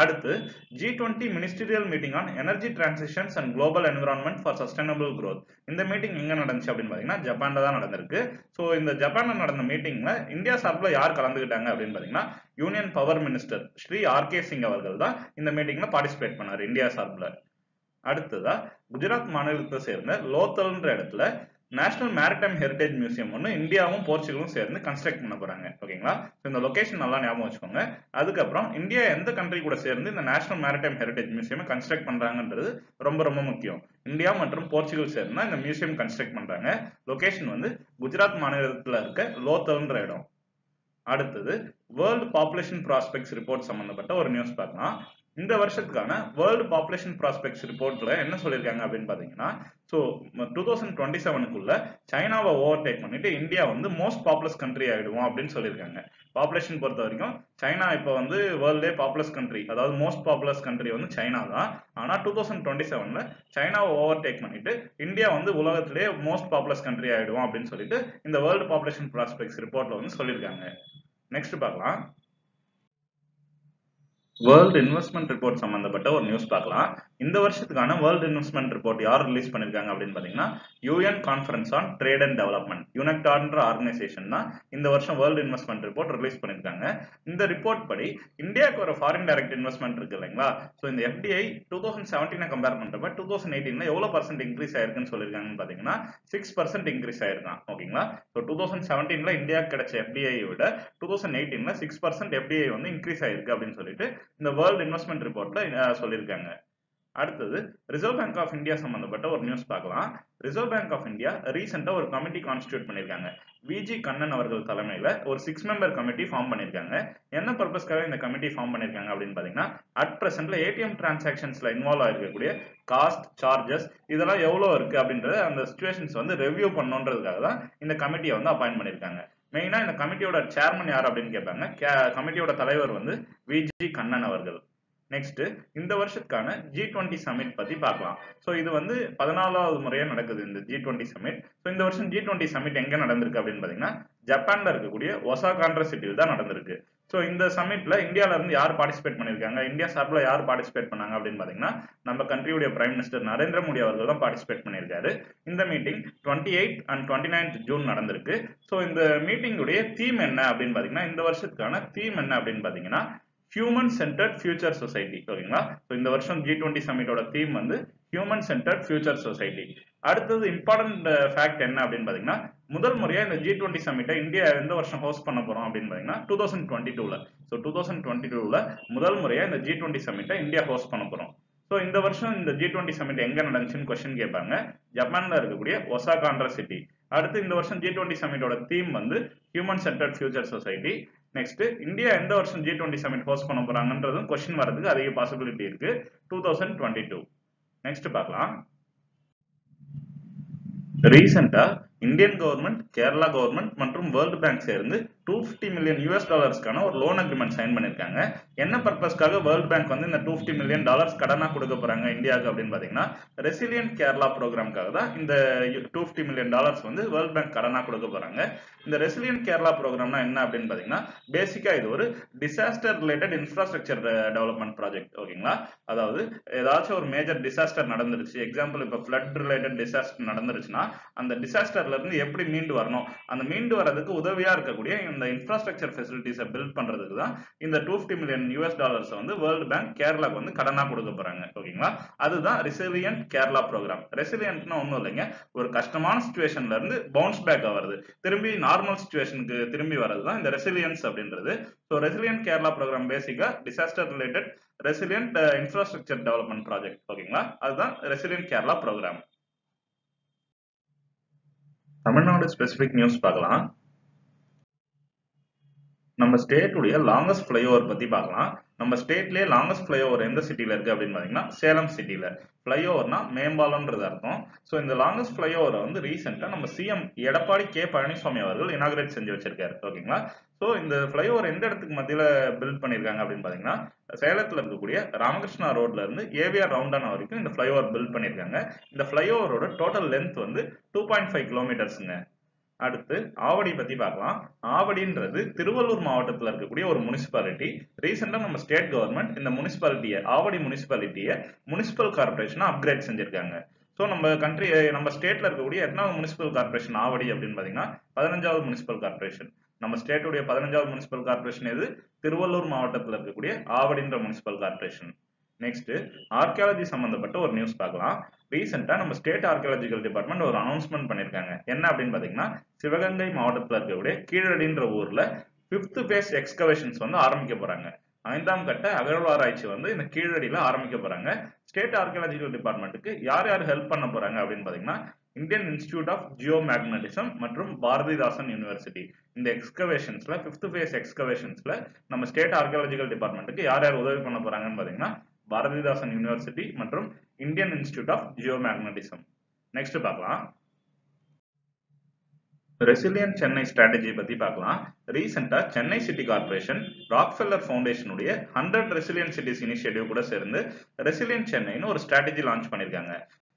அடுத்து G twenty ministerial meeting on energy transitions and global environment for sustainable growth. இந்த மீட்டிங் எங்க நடந்துச்சு அப்படின்னு பாத்தீங்கன்னா ஜப்பான்ல தான் நடந்திருக்கு. சோ இந்த ஜப்பான்ல நடந்த மீட்டிங்ல இந்தியா சார்பில் யார் கலந்துகிட்டாங்க அப்படின்னு பாத்தீங்கன்னா union power minister Shri R K Singh அவர்கள் தான் இந்த மீட்டிங்ல பார்ட்டிசிபேட் பண்ணாரு இந்தியா சார்பில். அடுத்ததா குஜராத் மாநிலத்தை சேர்ந்த லோத்தல்ன்ற இடத்துல நேஷனல் மேரிடைம் ஹெரிடேஜ் மியூசியம் ஒன்று இந்தியாவும் போர்ச்சுகலும் சேர்ந்து கன்ஸ்ட்ரக்ட் பண்ண போறாங்க. ஓகேங்களா, இந்த லொகேஷன் நல்லா ஞாபகம் வச்சுக்கோங்க. அதுக்கப்புறம் இந்தியா எந்த கண்ட்ரி கூட சேர்ந்து இந்த national maritime heritage museum construct பண்றாங்கன்றது ரொம்ப ரொம்ப முக்கியம். இந்தியா மற்றும் போர்ச்சுகல் சேர்ந்து இந்த மியூசியம் கன்ஸ்ட்ரக்ட் பண்றாங்க. லொகேஷன் வந்து குஜராத் மாநிலத்தில் இருக்க லோத்தல்ன்ற இடம். அடுத்தது வேர்ல்டு பாப்புலேஷன் ப்ராஸ்பெக்ட்ஸ் ரிப்போர்ட் சம்பந்தப்பட்ட ஒரு நியூஸ் பார்க்கலாம். இந்த வருஷத்துக்கான வேர்ல்டு பாப்புலேஷன் ப்ராஸ்பெக்ட்ஸ் ரிப்போர்ட்ல என்ன சொல்லியிருக்காங்க அப்படின்னு பாத்தீங்கன்னா ஸோ டூ தௌசண்ட் டுவெண்ட்டி செவனுக்குள்ள சைனாவை ஓவர்டேக் பண்ணிட்டு இந்தியா வந்து மோஸ்ட் பாப்புலஸ் கண்ட்ரி ஆயிடுவோம் அப்படின்னு சொல்லியிருக்காங்க. பாப்புலேஷன் பொறுத்த வரைக்கும் சைனா இப்போ வந்து வேர்ல்டே பாப்புலஸ் கண்ட்ரி, அதாவது மோஸ்ட் பாப்புலஸ் கண்ட்ரி வந்து சைனா தான். ஆனால் டூ தௌசண்ட் டுவெண்ட்டி செவன்ல சைனாவை ஓவர்டேக் பண்ணிட்டு இந்தியா வந்து உலகத்திலேயே மோஸ்ட் பாப்புலஸ் கண்ட்ரி ஆயிடுவோம் அப்படின்னு சொல்லிட்டு இந்த வேர்ல்டு பாப்புலேஷன் ப்ராஸ்பெக்ட்ஸ் ரிப்போர்ட்ல வந்து சொல்லியிருக்காங்க. நெக்ஸ்ட் பார்க்கலாம், வேர்ல்டு இன்வெஸ்ட்மெண்ட் ரிப்போர்ட் சம்பந்தப்பட்ட ஒரு நியூஸ் பார்க்கலாம். இந்த வருஷத்துக்கான வேர்ல்டு இன்வெஸ்ட்மெண்ட் ரிப்போர்ட் யார் ரிலீஸ் பண்ணிருக்காங்க அப்படின்னு பாத்தீங்கன்னா UN conference on trade and development, யூனக்டாட்ன்ற ஆர்கனைசேஷன் தான் இந்த வருஷம் வேர்ல்டு இன்வெஸ்ட்மெண்ட் ரிப்போர்ட் ரிலீஸ் பண்ணிருக்காங்க. இந்த ரிப்போர்ட் படி இந்தியாவுக்கு ஒரு ஃபாரின் டைரக்ட் இன்வெஸ்ட்மெண்ட் இருக்கு இல்லைங்களா, சோ இந்த எஃப்டிஐ டூ தௌசண்ட் செவன்டீனை கம்பேர் பண்றப்ப டூ தௌசண்ட் எயிட்டீன்ல எவ்வளவு பர்சன்ட் இன்க்ரீஸ் ஆயிருக்குன்னு சொல்லியிருக்காங்கன்னு பாத்தீங்கன்னா சிக்ஸ் பர்சன்ட் இன்க்ரீஸ் ஆயிருக்கான். ஓகேங்களா, சோ டூ தௌசண்ட் செவன்டீன்ல இந்தியாவுக்கு கிடைச்ச எஃப்டிஐ விட டூ தௌசண்ட் எயிட்டீன்ல சிக்ஸ் பர்சன்ட் எஃப்டிஐ வந்து இன்க்ரீஸ் ஆயிருக்கு அப்படின்னு சொல்லிட்டு இந்த வேர்ல்டு இன்வெஸ்ட்மெண்ட் ரிப்போர்ட்ல சொல்லியிருக்காங்க. அடுத்தது ரிசர்வ் பேங்க் ஆஃப் இந்தியா சம்பந்தப்பட்ட ஒரு நியூஸ் பார்க்கலாம். ரிசர்வ் பேங்க் ஆஃப் இந்தியா ரீசெண்டா ஒரு கமிட்டி கான்ஸ்டியூட் பண்ணிருக்காங்க. விஜி கண்ணன் அவர்கள் தலைமையில ஒரு சிக்ஸ் மெம்பர் கமிட்டி ஃபார்ம் பண்ணிருக்காங்க. என்ன பர்பஸ்க்காக இந்த கமிட்டி ஃபார்ம் பண்ணிருக்காங்க அப்படின்னு பாத்தீங்கன்னா அட் பிரசன்ட்ல ஏடிஎம் டிரான்சாக்ஷன்ஸ்ல இன்வால்வ் ஆயிருக்கக்கூடிய காஸ்ட், சார்ஜஸ் இதெல்லாம் எவ்வளவு இருக்கு அப்படின்றத அந்த சிச்சுவேஷன்ஸ் வந்து ரெவ்யூ பண்ணணுன்றதுக்காக தான் இந்த கமிட்டியை வந்து அப்பாயிண்ட் பண்ணிருக்காங்க. மெயினா இந்த கமிட்டியோட சேர்மன் யார் அப்படின்னு கேட்பாங்க, கமிட்டியோட தலைவர் வந்து விஜி கண்ணன் அவர்கள். நெக்ஸ்ட் இந்த வருஷத்துக்கான ஜி டுவெண்ட்டி சமிட் பத்தி பார்க்கலாம். சோ இது வந்து பதினாலாவது முறையா நடக்குது இந்த ஜி டுவெண்ட்டி சமிட். சோ இந்த வருஷம் ஜி டுவெண்ட்டி சமிட் எங்க நடந்திருக்கு அப்படின்னு பாத்தீங்கன்னா ஜப்பான்ல இருக்கக்கூடிய ஒசாகான்ற சிட்டியில் தான் நடந்திருக்கு. சோ இந்த சமிட்ல இந்தியால இருந்து யார் பார்ட்டிசிபேட் பண்ணிருக்காங்க, இந்தியா சார்பில் யார் பார்ட்டிசிபேட் பண்ணாங்க அப்படின்னு பாத்தீங்கன்னா நம்ம கண்ட்ரியுடைய பிரைம் மினிஸ்டர் நரேந்திர மோடி அவர்கள் தான் பார்ட்டிசிபேட் பண்ணியிருக்காரு. இந்த meeting twenty eight and twenty ninth June நடந்திருக்கு. சோ இந்த மீட்டிங்குடைய தீம் என்ன அப்படின்னு பாத்தீங்கன்னா இந்த வருஷத்துக்கான தீம் என்ன அப்படின்னு பாத்தீங்கன்னா ஹியூமன் சென்டர்ட் ஃபியூச்சர் சொசைட்டி. ஓகேங்களா, இந்த வருஷம் ஜி டுவெண்ட்டி சமிட்டோட தீம் வந்து ஹியூமன் சென்டர்ட் ஃபியூச்சர் சொசைட்டி. அடுத்தது இம்பார்ட்டன்ட் ஃபேக்ட் என்ன அப்படின்னு பாத்தீங்கன்னா முதல் முறையா இந்த ஜி டுவெண்ட்டி சமிட்டை இந்தியா எந்த வருஷம் ஹோஸ்ட் பண்ண போறோம் அப்படின்னு பாத்தீங்கன்னா டூ தௌசண்ட் டுவெண்ட்டி டூல ஸோ டூ தௌசண்ட் டுவெண்ட்டி டூல முதல் முறையா இந்த ஜி டுவெண்ட்டி சமிட்டை இந்தியா ஹோஸ்ட் பண்ண போறோம். ஸோ இந்த வருஷம் இந்த ஜி டுவெண்ட்டி சமிட் எங்க நடந்துச்சுன்னு கொஸ்டின் கேட்பாங்க, ஜப்பான்ல இருக்கக்கூடிய ஒசாகான்ற சிட்டி. அடுத்து இந்த வருஷம் ஜி டுவெண்ட்டி சமிட்டோட தீம் வந்து human centred future society. Next India எந்த வருஷம் ஜி டுவெண்ட்டி சமிட் ஹோஸ்ட் பண்ண போறாங்கன்றதும் கொஸ்டின் வரதுக்கு அதிக பாசிபிலிட்டி இருக்கு, two thousand twenty two. Next பார்க்கலாம், ரீசெண்டா இந்தியன் கவர்மெண்ட், கேரளா கவர்மெண்ட் மற்றும் வேர்ல்டு பேங்க் சேர்ந்து டூ பிப்டி மில்லியன் யூஎஸ் டாலர்ஸ்க்கான ஒரு லோன் அக்ரிமெண்ட் சைன் பண்ணிருக்காங்க. என்ன பர்பஸ்க்காக வேர்ல்டு பேங்க் வந்து இந்த டூ பிப்டி மில்லியன் டாலர்ஸ் கடனா கொடுக்க போறாங்க இந்தியாவுக்கு அப்படின்னு பாத்தீங்கன்னா ரெசிலியன்ட் கேரளா ப்ரோக்ராம்காக தான் இந்த டூ பிப்டி மில்லியன் டாலர்ஸ் வந்து வேர்ல்டு பேங்க் கடனா கொடுக்க போறாங்க. இந்த ரெசிலியன்ட் கேரளா ப்ரோக்ராம்னா என்ன அப்படின்னு பாத்தீங்கன்னா பேசிக்கா இது ஒரு disaster related infrastructure development project. ஓகேங்களா, அதாவது ஏதாச்சும் ஒரு மேஜர் டிசாஸ்டர் நடந்துருச்சு, எக்ஸாம்பிள் இப்ப பிளட் ரிலேட்டட் டிசாஸ்டர் நடந்துருச்சுன்னா அந்த டிசாஸ்டர் இருந்து எப்படி மீண்டு வரணும், அந்த மீண்டு வரதுக்கு உதவியா இருக்கக்கூடிய இந்த இன்ஃப்ராஸ்ட்ரக்சர் ஃபெசிலிட்டிஸை பில்ட் பண்றதுக்கு தான் இந்த two fifty million US dollars வந்து வேர்ல்டு பேங்க் கேரளாக்கு வந்து கடனா கொடுக்க போறாங்க. ஓகேங்களா, அதுதான் ரெசிலியன்ட் கேரளா ப்ரோக்ராம். ரெசிலியன்ட்னா ஒன்றும் இல்லைங்க, ஒரு கஷ்டமான சுச்சுவேஷன்ல இருந்து பவுன்ஸ் பேக் ஆகுறது, திரும்பி நார்மல் சுச்சுவேஷனுக்கு திரும்பி வர்றது தான் இந்த ரெசிலியன்ஸ் அப்படின்றது. ஸோ ரெசிலியன்ட் கேரளா ப்ரோக்ராம் பேசிக்கா disaster related resilient infrastructure development project. ஓகேங்களா, அதுதான் resilient Kerala program. Tamil Nadu specific news பார்க்கலாம். நம்ம ஸ்டேட்டுடைய லாங்கஸ்ட் ஃபிளைஓவர் பத்தி பார்க்கலாம். நம்ம ஸ்டேட்லயே லாங்கஸ்ட் ஃபிளைஓவர் எந்த சிட்டியில இருக்கு அப்படின்னு பாத்தீங்கன்னா சேலம் சிட்டியில. ஃபிளைஓவர்னா மேம்பாலம்ன்றது அர்த்தம். ஸோ இந்த லாங்கஸ்ட் ஃபிளைஓவரை வந்து ரீசெண்டா நம்ம சிஎம் எடப்பாடி கே பழனிசாமி அவர்கள் இனாகிரேட் செஞ்சு வச்சிருக்காரு. ஓகேங்களா, ஸோ இந்த ஃபிளைஓவர் எந்த இடத்துக்கு மத்தியில பில்ட் பண்ணிருக்காங்க அப்படின்னு பாத்தீங்கன்னா சேலத்துல இருக்கக்கூடிய ராமகிருஷ்ணா ரோட்ல இருந்து ஏவிஆர் ரவுண்டான வரைக்கும் இந்த ஃபிளைஓவர் பில்ட் பண்ணிருக்காங்க. இந்த ஃபிளைஓவரோட டோட்டல் லென்த் வந்து டூ பாயிண்ட் ஃபைவ் கிலோமீட்டர்ஸ்ங்க. அடுத்து ஆவடி பத்தி பார்க்கலாம். ஆவடின்றது திருவள்ளூர் மாவட்டத்தில் இருக்கக்கூடிய ஒரு முனிசிபாலிட்டி. ரீசெண்டா நம்ம ஸ்டேட் கவர்மெண்ட் இந்த முனிசிபாலிட்டியை, ஆவடி முனிசிபாலிட்டியை முனிசிபல் கார்பரேஷனா அப்கிரேட் செஞ்சிருக்காங்க. ஸோ நம்ம கண்ட்ரி நம்ம ஸ்டேட்ல இருக்கக்கூடிய எத்தனாவது முனிசிபல் கார்பரேஷன் ஆவடி அப்படின்னு பாத்தீங்கன்னா பதினஞ்சாவது முனிசிபல் கார்பரேஷன். நம்ம ஸ்டேட்டுடைய பதினஞ்சாவது முனிசிபல் கார்பரேஷன் எது, திருவள்ளூர் மாவட்டத்தில் இருக்கக்கூடிய ஆவடின்ற முனிசிபல் கார்பரேஷன். நெக்ஸ்ட் ஆர்கியாலஜி சம்பந்தப்பட்ட ஒரு நியூஸ் பார்க்கலாம். ரீசெண்டா நம்ம ஸ்டேட் ஆர்கியாலஜிக்கல் டிபார்ட்மெண்ட் ஒரு அனௌன்ஸ்மெண்ட் பண்ணிருக்காங்க. என்ன அப்படின்னு பாத்தீங்கன்னா சிவகங்கை மாவட்டத்தில் இருக்கக்கூடிய கீழடின்ற ஊர்ல பிப்த் பேஸ் எக்ஸ்கவேஷன்ஸ் வந்து ஆரம்பிக்க போறாங்க. ஐந்தாம் கட்ட அகழ்வாராய்ச்சி வந்து இந்த கீழடியில ஆரம்பிக்க போறாங்க. ஸ்டேட் ஆர்கியாலஜிக்கல் டிபார்ட்மெண்ட்டுக்கு யார் யார் ஹெல்ப் பண்ண போறாங்க அப்படின்னு பாத்தீங்கன்னா Indian institute of Jio magnetism மற்றும் பாரதிதாசன் யூனிவர்சிட்டி. இந்த எக்ஸ்கவேஷன்ஸ்ல பிப்த் பேஸ் எக்ஸ்கவேஷன்ஸ்ல நம்ம ஸ்டேட் ஆர்கியாலஜிக்கல் டிபார்ட்மெண்ட்டுக்கு யார் யார் உதவி பண்ண போறாங்கன்னு பாத்தீங்கன்னா பாரதிதாசன் யூனிவர்சிட்டி மற்றும் Indian institute of Jio magnetism. Next பார்க்கலாம், ரெசிலியன்ட் சென்னை ஸ்ட்ராட்டஜி பத்தி பார்க்கலாம். ரீசெண்டா சென்னை சிட்டி கார்பரேஷன் ராக்ஃபெல்லர் ஃபவுண்டேஷனுடைய ஹண்ட்ரட் ரெசிலியன்ட் சிட்டிஸ் இனிஷியேட்டிவ் கூட சேர்ந்து ரெசிலியன்ட் சென்னைன்னு ஒரு ஸ்ட்ராட்டஜி லான்ச் பண்ணிருக்காங்க.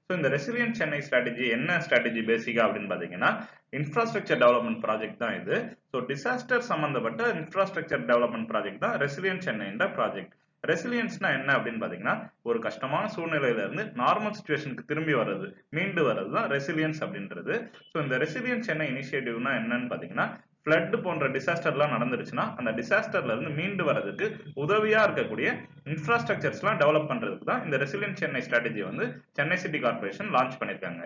ஸோ இந்த ரெசிலியன்ட் சென்னை ஸ்ட்ராட்டஜி என்ன ஸ்ட்ராட்டஜி பேசிக்கா அப்படின்னு பாத்தீங்கன்னா இன்ஃப்ராஸ்ட்ரக்சர் டெவலப்மெண்ட் ப்ராஜெக்ட் தான் இது. ஸோ டிசாஸ்டர் சம்பந்தப்பட்ட இன்ஃப்ராஸ்ட்ரக்சர் டெவலப்மெண்ட் ப்ராஜெக்ட் தான் ரெசிலியன்ட் சென்னைன்ற ப்ராஜெக்ட். ரெசிலியன்ஸ்னா என்ன அப்படின்னு பாத்தீங்கன்னா, ஒரு கஷ்டமான சூழ்நிலையில இருந்து நார்மல் சிச்சுவேஷனுக்கு திரும்பி வர்றது, மீண்டு வர்றதுதான் ரெசிலியன்ஸ் அப்படின்றது. ஸோ இந்த ரெசிலியன்ஸ் சென்னை இனிஷியேட்டிவ்னா என்னன்னு பாத்தீங்கன்னா, ஃப்ளட் போன்ற டிசாஸ்டர்லாம் நடந்துருச்சுன்னா அந்த டிசாஸ்டர்ல இருந்து மீண்டு வர்றதுக்கு உதவியா இருக்கக்கூடிய இன்ஃப்ராஸ்ட்ரக்சர்ஸ்லாம் டெவலப் பண்றதுக்கு தான் இந்த ரெசிலியன்ட் சென்னை ஸ்ட்ராட்டஜி வந்து சென்னை சிட்டி கார்பரேஷன் லான்ச் பண்ணியிருக்காங்க.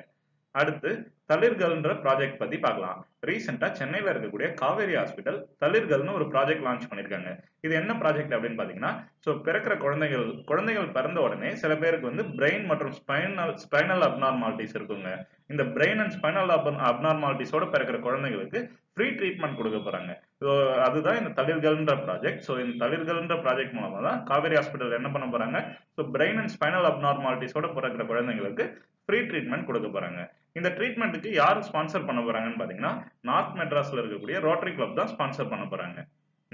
அடுத்து தளிர்கள்ன்ற ப்ராஜெக்ட் பத்தி பார்க்கலாம். ரீசெண்டா சென்னையில இருக்கக்கூடிய காவேரி ஹாஸ்பிட்டல் தளிர்கள்னு ஒரு ப்ராஜெக்ட் லான்ச் பண்ணியிருக்காங்க. இது என்ன ப்ராஜெக்ட் அப்படின்னு பாத்தீங்கன்னா, ஸோ பிறக்கிற குழந்தைகள் குழந்தைகள் பிறந்த உடனே சில பேருக்கு வந்து பிரெயின் மற்றும் ஸ்பைனல் ஸ்பைனல் அப்நார்மாலிட்டிஸ் இருக்குங்க. இந்த பிரெயின் அண்ட் ஸ்பைனல் அப்நார்மாலிட்டிஸோட பிறக்கிற குழந்தைகளுக்கு ஃப்ரீ ட்ரீட்மெண்ட் கொடுக்க போறாங்க. ஸோ அதுதான் இந்த தளிர்கள்ன்ற ப்ராஜெக்ட். ஸோ இந்த தளிர்கள்ன்ற ப்ராஜெக்ட் மூலமா தான் காவேரி ஹாஸ்பிட்டல் என்ன பண்ண போறாங்க, ஸோ பிரெயின் அண்ட் ஸ்பைனல் அப்நார்மாலிட்டிஸோட பிறக்கிற குழந்தைங்களுக்கு ஃப்ரீ ட்ரீட்மெண்ட் கொடுக்க போறாங்க. இந்த ட்ரீட்மெண்ட்டுக்கு யார் ஸ்பான்சர் பண்ண போறாங்கன்னு பாத்தீங்கன்னா, நார்த் மெட்ராஸ்ல இருக்கக்கூடிய ரோட்டரி கிளப் தான் ஸ்பான்சர் பண்ண போறாங்க.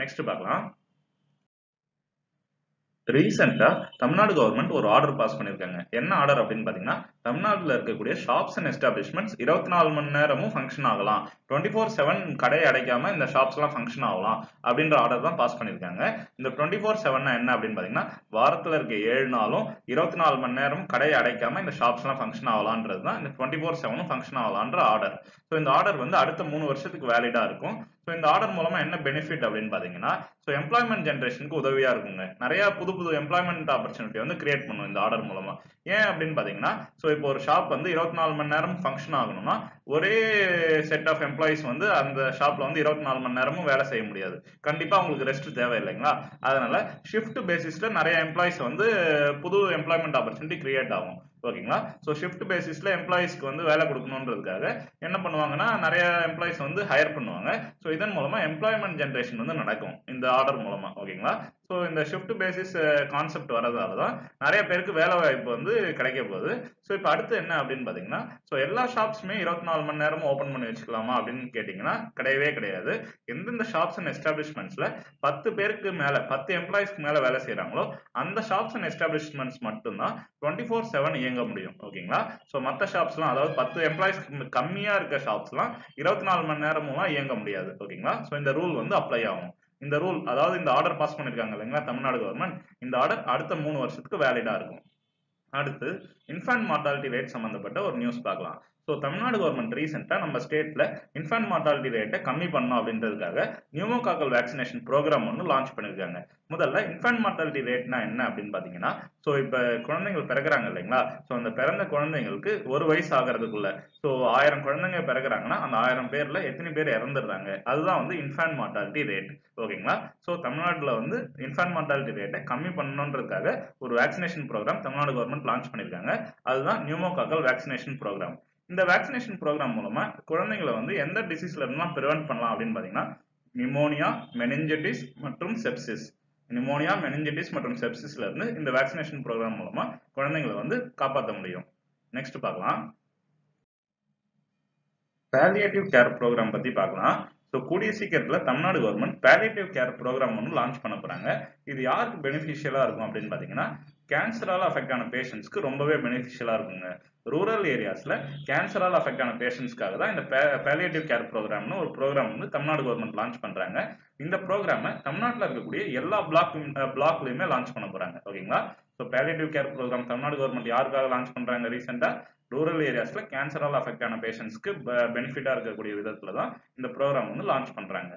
நெக்ஸ்ட் பார்க்கலாம். ரீசெண்டா தமிழ்நாடு கவர்மெண்ட் ஒரு ஆர்டர் பாஸ் பண்ணிருக்காங்க. என்ன ஆர்டர் அப்படின்னு பாத்தீங்கன்னா, தமிழ்நாட்டில் இருக்கக்கூடிய ஷாப்ஸ் அண்ட் எஸ்டாபிஷ்மெண்ட்ஸ் இருபத்தி நாலு மணி நேரமும் ஃபங்க்ஷன் ஆகலாம், டுவெண்ட்டி ஃபோர் செவன் கடையை அடைக்காம இந்த ஷாப்ஸ் எல்லாம் ஃபங்க்ஷன் ஆகலாம் அப்படின்ற ஆர்டர் தான் பாஸ் பண்ணிருக்காங்க. இந்த டுவெண்ட்டி ஃபோர் செவன்னா என்ன அப்படின்னு பாத்தீங்கன்னா, வாரத்துல இருக்க ஏழு நாளும் இருபத்தி நாலு மணி நேரம் கடையை அடைக்காம இந்த ஷாப்ஸ் எல்லாம் ஃபங்க்ஷன் ஆகலான்றது தான் இந்த டுவெண்ட்டி ஃபோர் செவனும் ஃபங்க்ஷன் ஆகலான்ற ஆர்டர். ஸோ இந்த ஆர்டர் வந்து அடுத்த மூணு வருஷத்துக்கு வேலிடா இருக்கும். ஸோ இந்த ஆர்டர் மூலமா என்ன பெனிஃபிட் அப்படின்னு பாத்தீங்கன்னா, ஸோ எம்ப்ளாய்மெண்ட் ஜென்ரேஷனுக்கு உதவியா இருக்குங்க. நிறைய புது புது எம்ப்ளாய்மெண்ட் ஆப்பர்ச்சுனிட்டி வந்து கிரியேட் பண்ணும் இந்த ஆர்டர் மூலமா. ஏன் அப்படின்னு பாத்தீங்கன்னா, ஸோ இப்போ ஒரு ஷாப் வந்து இருபத்தி நாலு மணி நேரம் ஃபங்க்ஷன் ஆகணும்னா ஒரே செட் ஆஃப் எம்ப்ளாயிஸ் வந்து அந்த ஷாப்ல வந்து இருபத்தி நாலு மணி நேரமும் வேலை செய்ய முடியாது. கண்டிப்பா அவங்களுக்கு ரெஸ்ட் தேவை இல்லைங்களா? அதனால ஷிஃப்ட் பேசிஸ்ல நிறைய எம்ப்ளாயிஸ் வந்து புது எம்ப்ளாய்மெண்ட் ஆப்பர்ச்சுனிட்டி கிரியேட் ஆகும். ஓகேங்களா? ஸோ ஷிஃப்ட் பேசிஸ்ல எம்ப்ளாயிஸ்க்கு வந்து வேலை கொடுக்கணுன்றதுக்காக என்ன பண்ணுவாங்கன்னா, நிறைய எம்ப்ளாயிஸ் வந்து ஹையர் பண்ணுவாங்க. ஸோ இதன் மூலமா எம்ப்ளாய்மெண்ட் ஜென்ரேஷன் வந்து நடக்கும் இந்த ஆர்டர் மூலமா. ஓகேங்களா? ஸோ இந்த ஷிஃப்ட் பேசிஸ் கான்செப்ட் வரதால தான் நிறைய பேருக்கு வேலை வாய்ப்பு வந்து கிடைக்க போகுது. ஸோ இப்போ அடுத்து என்ன அப்படின்னு பாத்தீங்கன்னா, ஸோ எல்லா ஷாப்ஸுமே இருபத்தி நாலு மணி நேரமும் ஓப்பன் பண்ணி வச்சுக்கலாமா அப்படின்னு கேட்டீங்கன்னா கிடையவே கிடையாது. எந்தெந்த ஷாப்ஸ் அண்ட் எஸ்டாபிஷ்மெண்ட்ஸ்ல பத்து பேருக்கு மேல பத்து எம்ப்ளாயிஸ்க்கு மேல வேலை செய்யறாங்களோ அந்த ஷாப்ஸ் அண்ட் எஸ்டாபிஷ்மெண்ட்ஸ் மட்டும்தான் டுவெண்ட்டி ஃபோர் செவன் இயங்க முடியும். ஓகேங்களா? ஸோ மற்ற ஷாப்ஸ்லாம், அதாவது பத்து எம்ப்ளாயிஸ்க்கு கம்மியா இருக்க ஷாப்ஸ்லாம் இருபத்தி நாலு மணி நேரமும் இயங்க முடியாது. ஓகேங்களா? ஸோ இந்த ரூல் வந்து அப்ளை ஆகும். இந்த ரூல், அதாவது இந்த ஆர்டர் பாஸ் பண்ணிருக்காங்க இல்லைங்களா தமிழ்நாடு கவர்மெண்ட், இந்த ஆர்டர் அடுத்த மூணு வருஷத்துக்கு வேலிடா இருக்கும். அடுத்து இன்ஃபேன்ட் மார்டாலிட்டி ரேட் சம்பந்தப்பட்ட ஒரு நியூஸ் பார்க்கலாம். ஸோ தமிழ்நாடு கவர்மெண்ட் ரீசெண்டா நம்ம ஸ்டேட்ல இன்ஃபேன்ட் மார்டாலிட்டி ரேட்டை கம்மி பண்ணணும் அப்படின்றதுக்காக நியூமோகாக்கல் வேக்சினேஷன் ப்ரோக்ராம் ஒன்று லான்ச் பண்ணிருக்காங்க. முதல்ல இன்ஃபேன்ட் மார்டாலிட்டி ரேட்னா என்ன அப்படின்னு பாத்தீங்கன்னா, ஸோ இப்போ குழந்தைகள் பிறகுறாங்க இல்லைங்களா, ஸோ அந்த பிறந்த குழந்தைங்களுக்கு ஒரு வயசு ஆகிறதுக்குள்ள, ஸோ ஆயிரம் குழந்தைங்க பிறகுறாங்கன்னா அந்த ஆயிரம் பேர்ல எத்தனை பேர் இறந்துடுறாங்க அதுதான் வந்து இன்ஃபேன்ட் மார்டாலிட்டி ரேட். ஓகேங்களா? ஸோ தமிழ்நாட்டில் வந்து இன்ஃபேன்ட் மார்டாலிட்டி ரேட்டை கம்மி பண்ணணுன்றதுக்காக ஒரு vaccination program Tamil Nadu government launch பண்ணிருக்காங்க. அதுதான் நியூமோகாக்கல் வேக்சினேஷன் ப்ரோக்ராம். இந்த வேக்சினேஷன் ப்ரோக்ராம் மூலமா குழந்தைங்களை வந்து எந்த டிசீஸ்ல இருந்தெல்லாம் ப்ரிவென்ட் பண்ணலாம் அப்படின்னு பாத்தீங்கன்னா, நிமோனியா, மெனிஞ்சிட்டிஸ் மற்றும் செப்சிஸ், நிமோனியா, மெனிஞ்சிட்டிஸ் மற்றும் செப்சிஸ்ல இருந்து இந்த வேக்சினேஷன் ப்ரோக்ராம் மூலமா குழந்தைங்களை வந்து காப்பாற்ற முடியும். நெக்ஸ்ட் பார்க்கலாம். பாலியேட்டிவ் கேர் ப்ரோக்ராம் பத்தி பார்க்கலாம். ஸோ கூடிய சீக்கிரத்துல Tamil Nadu government palliative care program ஒன்று லான்ச் பண்ண போறாங்க. இது யாருக்கு பெனிஃபிஷியலா இருக்கும் அப்படின்னு பாத்தீங்கன்னா, கேன்சரால் அஃபெக்ட் ஆன பேஷண்ட்ஸ்க்கு ரொம்பவே பெனிஃபிஷியலா இருக்குங்க. ரூரல் ஏரியாஸ்ல கேன்சரால் அஃபெக்ட் ஆன பேஷண்ட்ஸ்க்காக தான் இந்த பாலியேட்டிவ் கேர் ப்ரோக்ராம்னு ஒரு ப்ரோக்ராம் வந்து தமிழ்நாடு கவர்மெண்ட் லான்ச் பண்றாங்க. இந்த ப்ரோக்ராமை தமிழ்நாட்டில் இருக்கக்கூடிய எல்லா பிளாக் பிளாக்லயுமே லான்ச் பண்ண போறாங்க. ஓகேங்களா? So palliative care program Tamil Nadu government யாருக்காக லான்ச் பண்றாங்க, ரீசெண்டா ரூரல் ஏரியாஸ்ல கேன்சரால் அஃபெக்ட் ஆன பேஷண்ட்ஸ்க்கு பெனிஃபிட்டா இருக்கக்கூடிய விதத்துல தான் இந்த ப்ரோக்ராம் வந்து லான்ச் பண்றாங்க.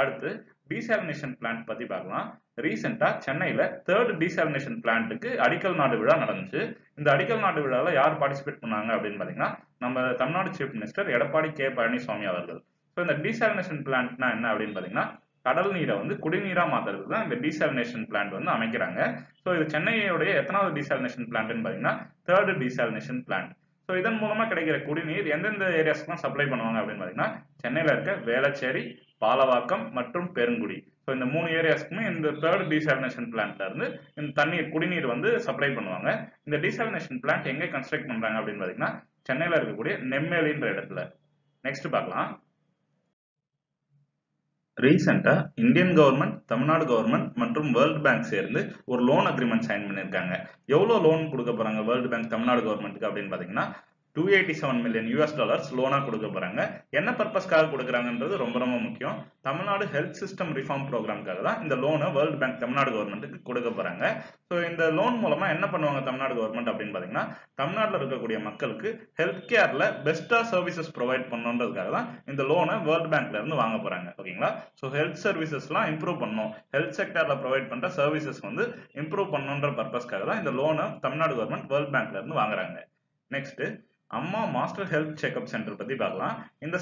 அடுத்து டீசாலினேஷன் பிளான்ட் பத்தி பார்க்கலாம். ரீசெண்டா சென்னையில தேர்ட் டீசாலினேஷன் பிளான்ட்டுக்கு அடிக்கல் நாடு விழா நடந்துச்சு. இந்த அடிக்கல் நாடு விழால யார் பார்ட்டிசிபேட் பண்ணாங்க அப்படின்னு பாத்தீங்கன்னா, நம்ம Tamil Nadu chief minister Edappadi K Palaniswami அவர்கள். ஸோ இந்த டீசாலினேஷன் பிளான்ட்னா என்ன அப்படின்னு பாத்தீங்கன்னா, கடல் நீரை வந்து குடிநீரா மாத்துறதுக்கு தான் இந்த டீசாலினேஷன் பிளான்ட் வந்து அமைக்கிறாங்க. ஸோ இது சென்னையுடைய எத்தனாவது டீசாலினேஷன் பிளான்ட்னு பாத்தீங்கன்னா தேர்டு டீசாலினேஷன் பிளான்ட். ஸோ இதன் மூலமா கிடைக்கிற குடிநீர் எந்தெந்த ஏரியாஸ்க்குலாம் சப்ளை பண்ணுவாங்க அப்படின்னு பாத்தீங்கன்னா, சென்னையில இருக்க வேளச்சேரி, பாலவாக்கம் மற்றும் பெருங்குடி, ஸோ இந்த மூணு ஏரியாஸ்க்குமே இந்த தேர்ட் டீசாலினேஷன் பிளான்ட்ல இருந்து இந்த தண்ணீர் குடிநீர் வந்து சப்ளை பண்ணுவாங்க. இந்த டீசாலினேஷன் பிளான்ட் எங்க கன்ஸ்ட்ரக்ட் பண்றாங்க அப்படின்னு பாத்தீங்கன்னா சென்னையில இருக்கக்கூடிய நெம்மேலின்ற இடத்துல. நெக்ஸ்ட் பார்க்கலாம். ரீசெண்டா இந்தியன் கவர்மெண்ட், தமிழ்நாடு கவர்மெண்ட் மற்றும் வேர்ல்டு பேங்க் சேர்ந்து ஒரு லோன் அக்ரிமெண்ட் சைன் பண்ணிருக்காங்க. எவ்வளவு லோன் கொடுக்க போறாங்க வேர்ல்டு பேங்க் தமிழ்நாடு கவர்மெண்ட்டுக்கு அப்படின்னு பாத்தீங்கன்னா two hundred eighty-seven million U S dollars லோனா கொடுக்க போறாங்க. என்ன பர்பஸ்க்காக கொடுக்குறாங்கன்றது ரொம்ப ரொம்ப முக்கியம். தமிழ்நாடு ஹெல்த் சிஸ்டம் ரிஃபார்ம் ப்ரோக்ராம்காக தான் இந்த லோனை வேர்ல்டு பேங்க் தமிழ்நாடு கவர்மெண்ட்டுக்கு கொடுக்க போறாங்க. ஸோ இந்த லோன் மூலமா என்ன பண்ணுவாங்க தமிழ்நாடு கவர்மெண்ட் அப்படின்னு பார்த்தீங்கன்னா, தமிழ்நாட்டில் இருக்கக்கூடிய மக்களுக்கு ஹெல்த் கேர்ல பெஸ்டா சர்வீசஸ் ப்ரொவைட் பண்ணுன்றதுக்காக தான் இந்த லோனை வேர்ல்டு பேங்க்ல இருந்து வாங்க போறாங்க. ஓகேங்களா? ஸோ ஹெல்த் சர்வீசஸ்லாம் இம்ப்ரூவ் பண்ணணும், ஹெல்த் செக்டர்ல ப்ரொவைட் பண்ற சர்வீசஸ் வந்து இம்ப்ரூவ் பண்ணணுன்ற பர்பஸ்க்காக தான் இந்த லோனை தமிழ்நாடு கவர்மெண்ட் வேர்ல்டு பேங்க்ல இருந்து வாங்குறாங்க. நெக்ஸ்ட், அம்மா மாஸ்டர் ஹெல்த் செக்அப் சென்டர் பத்தி பார்க்கலாம். இந்த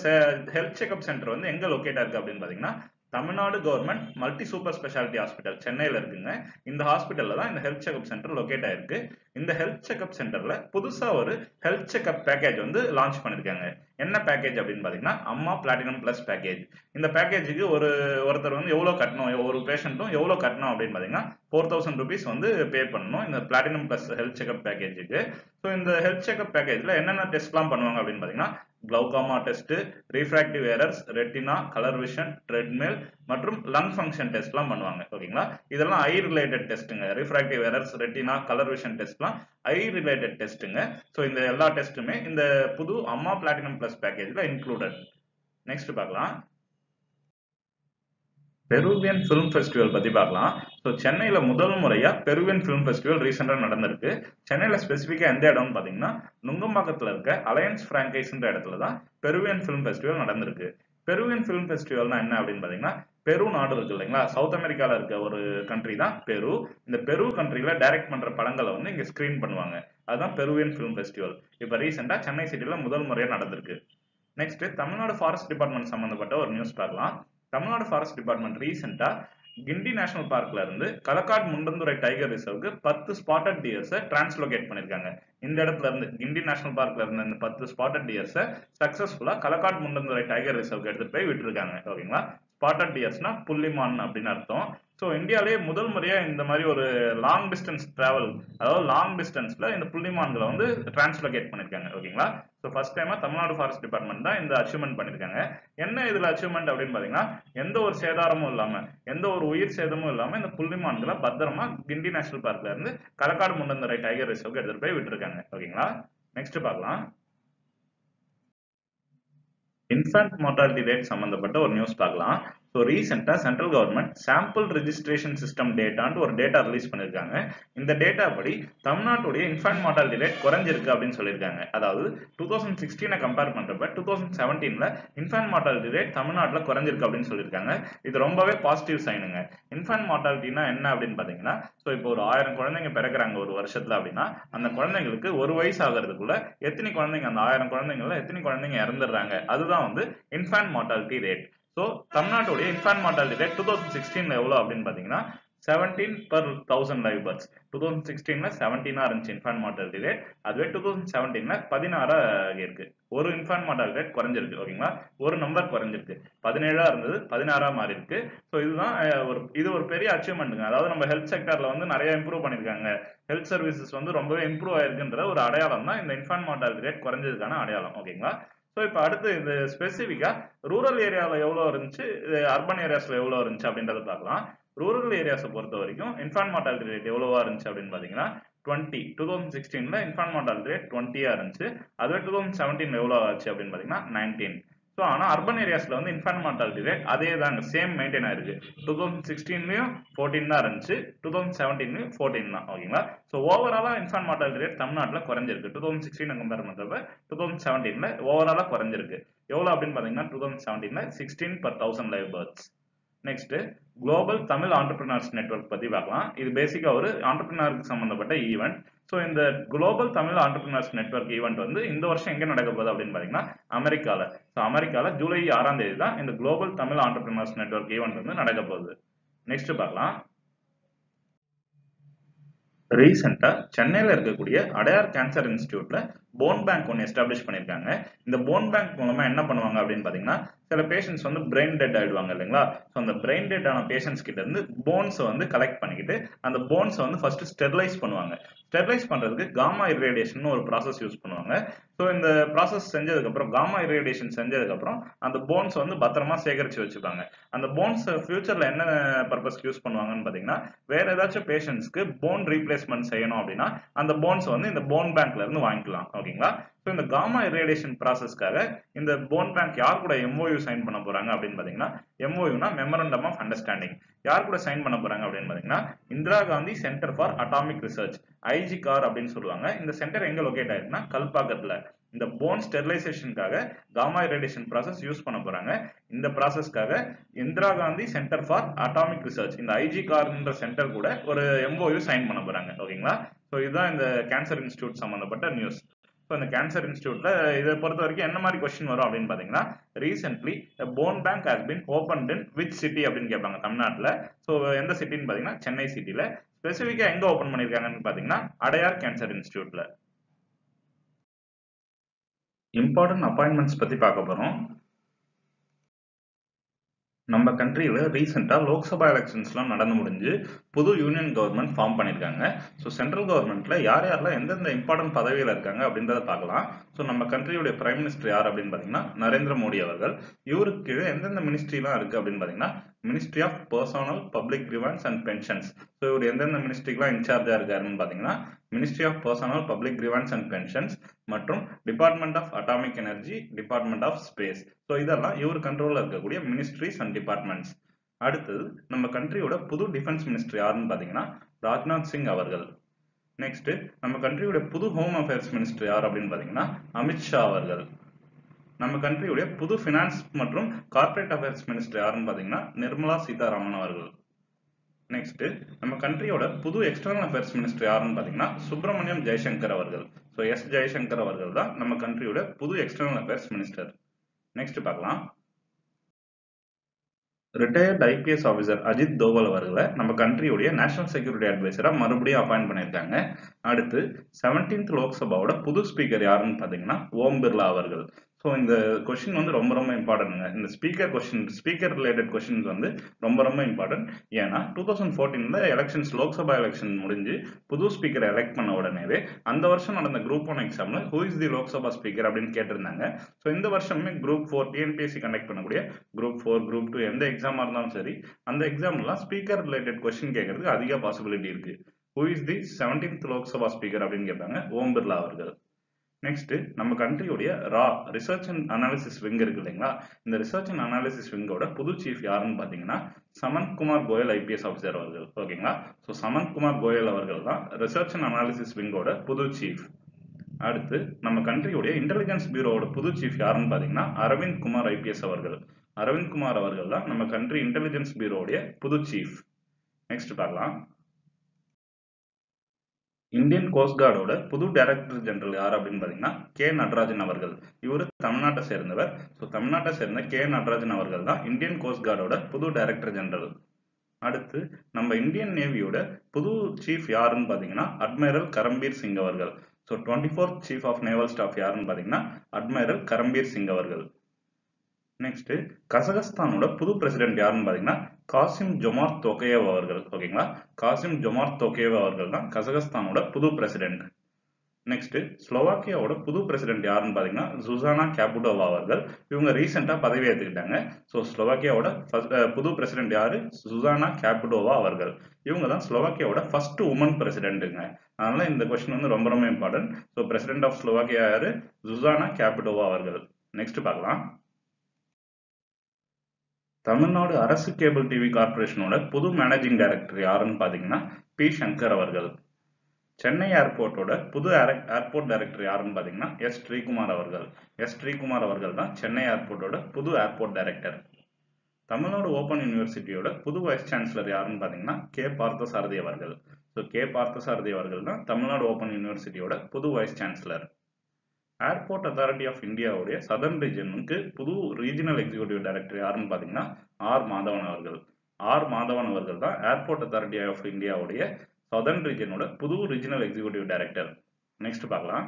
ஹெல்த் செக்அப் சென்டர் வந்து எங்க லொக்கேட் ஆயிருக்கு அப்படின்னு பாத்தீங்கன்னா, Tamil Nadu government multi super speciality hospital சென்னையில இருக்குங்க. இந்த ஹாஸ்பிட்டல்ல தான் இந்த ஹெல்த் செக்அப் சென்டர் லொக்கேட் ஆயிருக்கு. இந்த ஹெல்த் செக்அப் சென்டர்ல புதுசா ஒரு ஹெல்த் செக்அப் பேக்கேஜ் வந்து லான்ச் பண்ணிருக்காங்க. என்ன பேக்கேஜ் அப்படின்னு பாத்தீங்கன்னா, அம்மா பிளாட்டினம் பிளஸ் பேக்கேஜ். இந்த பேக்கேஜுக்கு ஒரு ஒருத்தர் வந்து எவ்வளவு கட்டணும், ஒரு பேஷண்ட்டும் எவ்வளவு கட்டணும் அப்படின்னு பாத்தீங்கன்னா ஃபோர் தௌசண்ட் ருபீஸ் வந்து பே பண்ணணும் இந்த பிளாட்டினம் பிளஸ் ஹெல்த் செக்அப் பேக்கேஜுக்கு. ஸோ இந்த ஹெல்த் செக்அப் பேக்கேஜ்ல என்னென்ன டெஸ்ட்லாம் பண்ணுவாங்க அப்படின்னு பாத்தீங்கன்னா, glaucoma test, refractive errors, retina, colour vision, treadmill மற்றும் லங் ஃபங்க்ஷன் டெஸ்ட் எல்லாம் பண்ணுவாங்க. ஓகேங்களா? இதெல்லாம் ஐ ரிலேட்டட் டெஸ்ட்டுங்க. Refractive errors, retina, colour vision டெஸ்ட்லாம் ஐ ரிலேட்டட் டெஸ்ட்டுங்க. ஸோ இந்த எல்லா டெஸ்ட்டுமே இந்த புது அம்மா பிளாட்டினம் பிளஸ் பேக்கேஜ்ல இன்க்ளூடட். நெக்ஸ்ட் பார்க்கலாம், பெருவியன் பிலிம் ஃபெஸ்டிவல் பத்தி பார்க்கலாம். ஸோ சென்னையில முதல் முறையா பெருவியன் பிலிம் ஃபெஸ்டிவல் ரீசெண்டா நடந்திருக்கு. சென்னையில ஸ்பெசிஃபிக்கா எந்த இடம்னு பாத்தீங்கன்னா, நுங்கம்பாக்கத்துல இருக்க அலையன்ஸ் பிராங்கைஸ்ன்ற இடத்துல தான் பெருவியன் பிலிம் ஃபெஸ்டிவல் நடந்திருக்கு. பெருவியன் பிலிம் ஃபெஸ்டிவல்னா என்ன அப்படின்னு பாத்தீங்கன்னா, பெரு நாடு இருக்கு இல்லைங்களா, சவுத் அமெரிக்கால இருக்க ஒரு கண்ட்ரி தான் பெரு. இந்த பெரு கண்ட்ரியில டைரக்ட் பண்ற படங்களை வந்து இங்க ஸ்கிரீன் பண்ணுவாங்க. அதுதான் பெருவியன் பிலிம் ஃபெஸ்டிவல். இப்ப ரீசெண்டா சென்னை சிட்டில முதல் முறையா நடந்திருக்கு. நெக்ஸ்ட், தமிழ்நாடு ஃபாரஸ்ட் டிபார்ட்மெண்ட் சம்பந்தப்பட்ட ஒரு நியூஸ் பார்க்கலாம். தமிழ்நாடு ஃபாரஸ்ட் டிபார்ட்மெண்ட் ரீசெண்டா கிண்டி நேஷனல் பார்க்ல இருந்து களக்காட் முண்டந்துறை டைகர் ரிசர்வுக்கு பத்து ஸ்பாட்டட் டியர்ஸை டிரான்ஸ்லோகேட் பண்ணிருக்காங்க. இந்த இடத்துல இருந்து கிண்டி நேஷனல் பார்க்ல இருந்து இந்த பத்து ஸ்பாட்டட் டியர்ஸை சக்சஸ்ஃபுல்லா களக்காட் முண்டந்துறை டைகர் ரிசர்வுக்கு எடுத்துட்டு போய் விட்டுருக்காங்க. ஓகேங்களா? ஸ்பாட்டட் டியர்ஸ்னா புள்ளிமான் அப்படின்னு அர்த்தம். ஸோ இந்தியாவிலேயே முதல் முறையா இந்த மாதிரி ஒரு லாங் டிஸ்டன்ஸ் டிராவல், அதாவது லாங் டிஸ்டன்ஸ்ல இந்த புள்ளிமான்களை வந்து டிரான்ஸ்லோகேட் பண்ணிருக்காங்க. ஓகேங்களா? ஸோ ஃபர்ஸ்ட் டைமா தமிழ்நாடு ஃபாரஸ்ட் டிபார்ட்மெண்ட் தான் இந்த அச்சீவ்மெண்ட் பண்ணிருக்காங்க. என்ன இதுல அச்சீவ்மெண்ட் அப்படின்னு பாத்தீங்கன்னா, எந்த ஒரு சேதாரமும் இல்லாம, எந்த ஒரு உயிர் சேதமும் இல்லாம இந்த புள்ளிமான்களை பத்திரமா கிண்டி நேஷனல் பார்க்ல இருந்து களக்காடு முண்டந்துறை டைகர் ரிசர்வுக்கு எடுத்துட்டு போய் விட்டுருக்காங்க. ஓகேங்களா? நெக்ஸ்ட் பார்க்கலாம், இன்ஃபன்ட் மோர்டாலிட்டி ரேட் சம்பந்தப்பட்ட ஒரு நியூஸ் பார்க்கலாம். ஸோ ரீசெண்டா central government sample registration system டேட்டான்னு ஒரு டேட்டா ரிலீஸ் பண்ணிருக்காங்க. இந்த டேட்டா படி தமிழ்நாட்டுடைய இன்ஃபன்ட் மார்டாலிட்டி ரேட் குறைஞ்சிருக்கு அப்படின்னு சொல்லியிருக்காங்க. அதாவது டூ தௌசண்ட் சிக்ஸ்டீனை கம்பேர் பண்றப்ப டூ தௌசண்ட் செவன்டீன்ல இன்ஃபன்ட் மார்டாலிட்டி ரேட் தமிழ்நாட்டில் குறைஞ்சிருக்கு அப்படின்னு சொல்லியிருக்காங்க. இது ரொம்பவே பாசிட்டிவ் சைனுங்க. இன்ஃபன்ட் மார்டாலிட்டினா என்ன அப்படின்னு பாத்தீங்கன்னா, ஸோ இப்போ ஒரு ஆயிரம் குழந்தைங்க பிறகுறாங்க ஒரு வருஷத்துல அப்படின்னா, அந்த குழந்தைங்களுக்கு ஒரு வயசு ஆகிறதுக்குள்ள எத்தனை குழந்தைங்க, அந்த ஆயிரம் குழந்தைங்கள எத்தனை குழந்தைங்க இறந்துடுறாங்க, அதுதான் வந்து இன்ஃபன்ட் மார்டாலிட்டி ரேட். ஸோ தமிழ்நாட்டுடைய infant mortality rate two thousand சிக்ஸ்டீன்ல எவ்வளோ அப்படின்னு பாத்தீங்கன்னா, seventeen per thousand live births. Two thousand சிக்ஸ்டீன்ல செவன்டீனா இருந்துச்சு இன்ஃபன்ட் மார்டாலிட்டி ரேட். அதுவே டூ தௌசண்ட் செவன்டீன்ல பதினாறா இருக்கு. ஒரு இன்ஃபன்ட் மார்டாலிட்டி ரேட் குறைஞ்சிருக்கு. ஓகேங்களா? ஒரு நம்பர் குறைஞ்சிருக்கு. பதினேழா இருந்தது பதினாறா மாறி இருக்கு. ஸோ இதுதான் ஒரு இது ஒரு பெரிய அச்சீவ்மெண்ட்டுங்க. அதாவது நம்ம ஹெல்த் செக்டர்ல வந்து நிறைய இம்ப்ரூவ் பண்ணிருக்காங்க, ஹெல்த் சர்வீசஸ் வந்து ரொம்பவே இம்ப்ரூவ் ஆயிருக்குன்ற ஒரு அடையாளம் தான் இந்த இன்ஃபன்ட் மார்டாலிட்டி ரேட் குறைஞ்சதுக்கான அடையாளம். ஓகேங்களா? ஸோ இப்போ அடுத்து இந்த ஸ்பெசிஃபிக்கா ரூரல் ஏரியாவில் எவ்வளோ இருந்துச்சு, அர்பன் ஏரியாஸ்ல எவ்வளோ இருந்துச்சு அப்படின்றத பார்க்கலாம். ரூரல் ஏரியாஸை பொறுத்த வரைக்கும் இன்ஃபன்ட் மார்டாலிட்டி ரேட் எவ்வளவா இருந்துச்சு அப்படின்னு பாத்தீங்கன்னா, டுவெண்ட்டி டூ தௌசண்ட் சிக்ஸ்டீன்ல இன்ஃபன்ட் மார்டாலிட்டி ரேட் டுவெண்ட்டியா இருந்துச்சு. அதுவே டூ தௌசண்ட் செவன்டீன் எவ்வளோ ஆச்சு அப்படின்னு பாத்தீங்கன்னா நைன்டீன். ஸோ ஆனால் அர்பன் ஏரியாஸ்ல வந்து இன்ஃபன்ட் மார்டாலிட்டி ரேட் அதே தாங்க, சேம் மெயின்டைன் ஆயிருக்கு. டூ தௌசண்ட் சிக்ஸ்டீன்லயும் ஃபோர்டீன் தான் இருந்துச்சு, டூ தௌசண்ட் செவன்டீன்லயும் ஃபோர்டீன் தான். ஓகேங்களா? ஸோ ஓவராலா இன்ஃபன்ட் மார்டாலிட்டி ரேட் தமிழ்நாட்டில் குறைஞ்சிருக்கு. டூ தௌசண்ட் சிக்ஸ்டீன் கம்பேர் பண்றப்ப டூ தௌசண்ட் செவன்டீன்ல ஓவராலா குறைஞ்சிருக்கு. எவ்வளவு அப்படின்னு பாத்தீங்கன்னா டூ தௌசண்ட் செவன்டீன்ல sixteen per thousand live births. Next, global Tamil entrepreneurs network பத்தி பார்க்கலாம். இது பேசிக்கா ஒரு ஆண்டர்பிரினருக்கு சம்பந்தப்பட்ட ஈவெண்ட். ஸோ இந்த global Tamil entrepreneurs network event வந்து இந்த வருஷம் எங்க நடக்க போகுது அப்படின்னு பாத்தீங்கன்னா அமெரிக்கால. ஸோ அமெரிக்கால ஜூலை ஆறாம் தேதி தான் இந்த global Tamil entrepreneurs network event வந்து நடக்க போகுது. நெக்ஸ்ட் பார்க்கலாம், ரீசெண்டா சென்னையில இருக்கக்கூடிய அடையார் கேன்சர் இன்ஸ்டிடியூட்ல போன் பேங்க் ஒன்று எஸ்டாப்ளிஷ் பண்ணிருக்காங்க. இந்த போன் பேங்க் மூலமா என்ன பண்ணுவாங்க அப்படின்னு பாத்தீங்கன்னா, சில பேஷண்ட்ஸ் வந்து பிரெயின் டெட் ஆயிடுவாங்க இல்லைங்களா. ஸோ அந்த பிரெயின் டெட் ஆன பேஷண்ட்ஸ் கிட்ட இருந்து போன்ஸை வந்து கலெக்ட் பண்ணிக்கிட்டு அந்த போன்ஸை வந்து ஃபர்ஸ்ட் ஸ்டெர்லைஸ் பண்ணுவாங்க. ஸ்டெர்லைஸ் பண்றதுக்கு காமா இர்ரேடியேஷன் ஒரு ப்ராசஸ் யூஸ் பண்ணுவாங்க. ஸோ இந்த ப்ராசஸ் செஞ்சதுக்கப்புறம், காமா இர்ரேடியேஷன் செஞ்சதுக்கப்புறம் அந்த போன்ஸ் வந்து பத்திரமா சேகரிச்சு வச்சுப்பாங்க. அந்த போன்ஸ் ஃபியூச்சர்ல என்ன பர்பஸ்க்கு யூஸ் பண்ணுவாங்கன்னு பாத்தீங்கன்னா, வேற ஏதாச்சும் பேஷண்ட்ஸ்க்கு போன் ரீப்ளேஸ்மெண்ட் செய்யணும் அப்படின்னா அந்த போன்ஸ் வந்து இந்த போன் பேங்க்ல இருந்து வாங்கிக்கலாம். ஓகேங்களா. ஸோ இந்த காமா இரிடியேஷன் ப்ராசஸ்க்காக இந்த போன் பேங்க் யார் கூட எம்ஓயு சைன் பண்ண போறாங்க அப்படின்னு பாத்தீங்கன்னா, எம்ஓயுனா மெமரண்டம் ஆஃப் அண்டர்ஸ்டாண்டிங், யார் கூட சைன் பண்ண போறாங்க அப்படின்னு பாத்தீங்கன்னா Indira Gandhi centre for atomic research IGCAR அப்படின்னு சொல்லுவாங்க. இந்த சென்டர் எங்க லொகேட் ஆயிருக்குன்னா கல்பாக்கத்துல. இந்த போன் ஸ்டெரிலைசேஷனுக்காக காமா இரிடியேஷன் ப்ராசஸ் யூஸ் பண்ண போறாங்க. இந்த ப்ராசஸ்க்காக Indira Gandhi centre for atomic research இந்த ஐஜி கார்ன்ற சென்டர் கூட ஒரு எம்ஓயு சைன் பண்ண போறாங்க ஓகேங்களா. ஸோ இதுதான் இந்த கேன்சர் இன்ஸ்டியூட் சம்பந்தப்பட்ட நியூஸ். ஸோ இந்த கேன்சர் இன்ஸ்டியூட்ல இதை பொறுத்த வரைக்கும் என்ன மாதிரி கொஸ்டின் வரும் அப்படின்னு பாத்தீங்கன்னா, recently bone bank has been open in which city அப்படின்னு கேட்பாங்க தமிழ்நாட்டில். ஸோ எந்த சிட்டின்னு பாத்தீங்கன்னா சென்னை சிட்டியில. ஸ்பெசிஃபிக்கா எங்க ஓபன் பண்ணிருக்காங்கன்னு பாத்தீங்கன்னா அடையார் கேன்சர் இன்ஸ்டியூட்ல. இம்பார்ட்டன்ட் அப்பாயின்மெண்ட்ஸ் பற்றி பார்க்க போகிறோம். நம்ம கண்ட்ரியில் ரீசெண்டாக லோக்சபா எலெக்ஷன்ஸ்லாம் நடந்து முடிஞ்சு புது யூனியன் கவர்மெண்ட் ஃபார்ம் பண்ணியிருக்காங்க. ஸோ சென்ட்ரல் கவர்மெண்ட்ல யார் யாரெல்லாம் எந்தெந்த இம்பார்ட்டன்ட் பதவியில் இருக்காங்க அப்படின்றத பார்க்கலாம். ஸோ நம்ம கண்ட்ரியுடைய பிரைம் மினிஸ்டர் யார் அப்படின்னு பார்த்தீங்கன்னா நரேந்திர மோடி அவர்கள். இவருக்கு எந்தெந்த மினிஸ்ட்ரிலாம் இருக்குது அப்படின்னு பார்த்தீங்கன்னா ministry of personnel public grievances and pensions. So இவர் எந்தெந்த மினிஸ்ட்ரிக்குலாம் இன்சார்ஜாக இருக்காருன்னு பார்த்தீங்கன்னா ministry of personnel public grievances and pensions மற்றும் department of atomic energy, department of space. So இதெல்லாம் இவர் கண்ட்ரோலில் இருக்கக்கூடிய மினிஸ்ட்ரிஸ் அண்ட் டிபார்ட்மெண்ட்ஸ். அடுத்தது நம்ம கண்ட்ரியோட புது டிஃபென்ஸ் மினிஸ்ட்ரி யாருன்னு பார்த்தீங்கன்னா ராஜ்நாத் சிங் அவர்கள். நெக்ஸ்ட் நம்ம கண்ட்ரியோட புது ஹோம் அஃபேர்ஸ் மினிஸ்டர் யார் அப்படின்னு பார்த்தீங்கன்னா அமித்ஷா அவர்கள். நம்ம கண்ட்ரியுடைய புது ஃபினான்ஸ் மற்றும் கார்பரேட் அஃபேர்ஸ் மினிஸ்டர் யாருன்னு பார்த்தீங்கன்னா நிர்மலா சீதாராமன் அவர்கள். நெக்ஸ்ட் நம்ம கண்ட்ரியோட புது எக்ஸ்டர்னல் அஃபேர்ஸ் மினிஸ்டர் யாருன்னு பார்த்தீங்கன்னா சுப்பிரமணியம் ஜெய்சங்கர் அவர்கள். ஸோ எஸ் ஜெய்சங்கர் அவர்கள் தான் நம்ம கண்ட்ரியோட புது எக்ஸ்டர்னல் அஃபேர்ஸ் மினிஸ்டர். நெக்ஸ்ட் பார்க்கலாம், retired IPS officer Ajit Doval அவர்களை நம்ம கண்ட்ரியுடைய நேஷனல் செக்யூரிட்டி அட்வைசராக மறுபடியும் அப்பாயிண்ட் பண்ணியிருக்காங்க. அடுத்து செவன்டீன்த் லோக்சபாவோட புது ஸ்பீக்கர் யாருன்னு பார்த்தீங்கன்னா ஓம் பிர்லா அவர்கள். ஸோ இந்த கொஸ்டின் வந்து ரொம்ப ரொம்ப இம்பார்ட்டன்ட்ங்க. இந்த speaker question, speaker related questions வந்து ரொம்ப ரொம்ப இம்பார்ட்டன்ட். ஏன்னா டூ தௌசண்ட் ஃபோர்டீன்ல எலெக்ஷன்ஸ், லோக்சபா எலெக்ஷன் முடிஞ்சு புது ஸ்பீக்கரை எலெக்ட் பண்ண உடனேவே அந்த வருஷம் நடந்த குரூப் ஒன் எக்ஸாமில் who is the Lok Sabha speaker அப்படின்னு கேட்டிருந்தாங்க. ஸோ இந்த வருஷமே குரூப் ஃபோர் டிஎன்பிஎஸ்சி கண்டக்ட் பண்ணக்கூடிய குரூப் ஃபோர் குரூப் டூ எந்த எக்ஸாமாக இருந்தாலும் சரி அந்த எக்ஸாம்லாம் ஸ்பீக்கர் ரிலேட்டட் கொஸ்டின் கேட்கறதுக்கு அதிக பாசிபிலிட்டி இருக்கு. Who is the seventeenth Lok Sabha speaker அப்படின்னு கேட்டாங்க ஓம் பிர்லா அவர்கள். நெக்ஸ்ட் நம்ம கண்ட்ரியுடைய ரா ரிசர்ச் அண்ட் அனாலிசிஸ் விங் இருக்கு இல்லைங்களா, இந்த ரிசர்ச் அண்ட் அனாலிசிஸ் விங்கோட புது சீஃப் யாருன்னு பாத்தீங்கன்னா சமந்த்குமார் கோயல் ஐபிஎஸ் ஆஃபீஸர் அவர்கள் ஓகேங்களா. ஸோ சமந்த்குமார் கோயல் அவர்கள் தான் ரிசர்ச் அண்ட் அனாலிசிஸ் விங்கோட புது சீஃப். அடுத்து நம்ம கண்ட்ரியுடைய இன்டெலிஜென்ஸ் பியூரோட புது சீஃப் யாருன்னு பாத்தீங்கன்னா அரவிந்த் குமார் ஐபிஎஸ் அவர்கள். அரவிந்த் குமார் அவர்கள் தான் நம்ம கண்ட்ரி இன்டெலிஜென்ஸ் பியூரோடைய புது சீஃப். நெக்ஸ்ட் பார்க்கலாம், இந்தியன் கோஸ்ட்கார்டோட புது டைரக்டர் ஜெனரல் யார் அப்படின்னு பார்த்தீங்கன்னா கே நடராஜன் அவர்கள். இவர் தமிழ்நாட்டை சேர்ந்தவர். ஸோ தமிழ்நாட்டை சேர்ந்த கே நடராஜன் அவர்கள் தான் இந்தியன் கோஸ்ட்கார்டோட புது டைரக்டர் ஜெனரல். அடுத்து நம்ம இந்தியன் நேவியோட புது சீஃப் யாருன்னு பார்த்தீங்கன்னா அட்மைரல் கரம்பீர் சிங் அவர்கள். So twenty fourth chief of naval staff யாருன்னு பார்த்தீங்கன்னா அட்மைரல் கரம்பீர் சிங் அவர்கள். நெக்ஸ்ட் கசகஸ்தானோட புது பிரசிடென்ட் யாருன்னு பாத்தீங்கன்னா காசிம் ஜொமார் தோகேவ் அவர்கள் ஓகேங்களா. காசிம் ஜொமார் தோகேவ் அவர்கள் தான் கசகஸ்தானோட புது பிரசிடென்ட். நெக்ஸ்ட் ஸ்லோவாக்கியாவோட புது பிரசிடென்ட் யாருன்னு பாத்தீங்கன்னா சுசானா கேபுடோவா அவர்கள். இவங்க ரீசெண்டா பதவி ஏற்றுக்கிட்டாங்க. ஸோ ஸ்லோவாக்கியாவோட புது பிரசிடென்ட் யாரு சுசானா கேபுடோவா அவர்கள். இவங்க தான் ஸ்லோவாக்கியாவோட ஃபர்ஸ்ட் உமன் பிரசிடென்ட்டுங்க. அதனால இந்த கொஸ்டின் வந்து ரொம்ப ரொம்ப important. So president of Slovakia யாரு சுசானா கேபுடோவா அவர்கள். நெக்ஸ்ட் பார்க்கலாம், தமிழ்நாடு அரசு கேபிள் டிவி கார்பரேஷனோட புது மேனேஜிங் டைரக்டர் யாருன்னு பார்த்தீங்கன்னா பி சங்கர் அவர்கள். சென்னை ஏர்போர்ட்டோட புது ஏர்போர்ட் டைரக்டர் யாருன்னு பார்த்தீங்கன்னா எஸ் ஸ்ரீகுமார் அவர்கள். எஸ் ஸ்ரீகுமார் அவர்கள் தான் சென்னை ஏர்போர்ட்டோட புது ஏர்போர்ட் டைரக்டர். தமிழ்நாடு ஓப்பன் யூனிவர்சிட்டியோட புது வைஸ் சான்சலர் யாருன்னு பார்த்தீங்கன்னா கே பார்த்தசாரதி அவர்கள். ஸோ கே பார்த்தசாரதி அவர்கள் தான் தமிழ்நாடு ஓப்பன் யூனிவர்சிட்டியோட புது vice chancellor. Airport authority of இந்தியாவுடைய சதர்ன் ரீஜனுக்கு புது ரீஜனல் எக்ஸிகூட்டிவ் டைரக்டர் யாருன்னு பார்த்தீங்கன்னா ஆர் மாதவன் அவர்கள். ஆர் மாதவன் அவர்கள் தான் ஏர்போர்ட் அத்தாரிட்டி ஆஃப் இந்தியாவுடைய சதர்ன் ரீஜனோட புது ரீஜனல் எக்ஸிகூட்டிவ் டைரக்டர். நெக்ஸ்ட் பார்க்கலாம்,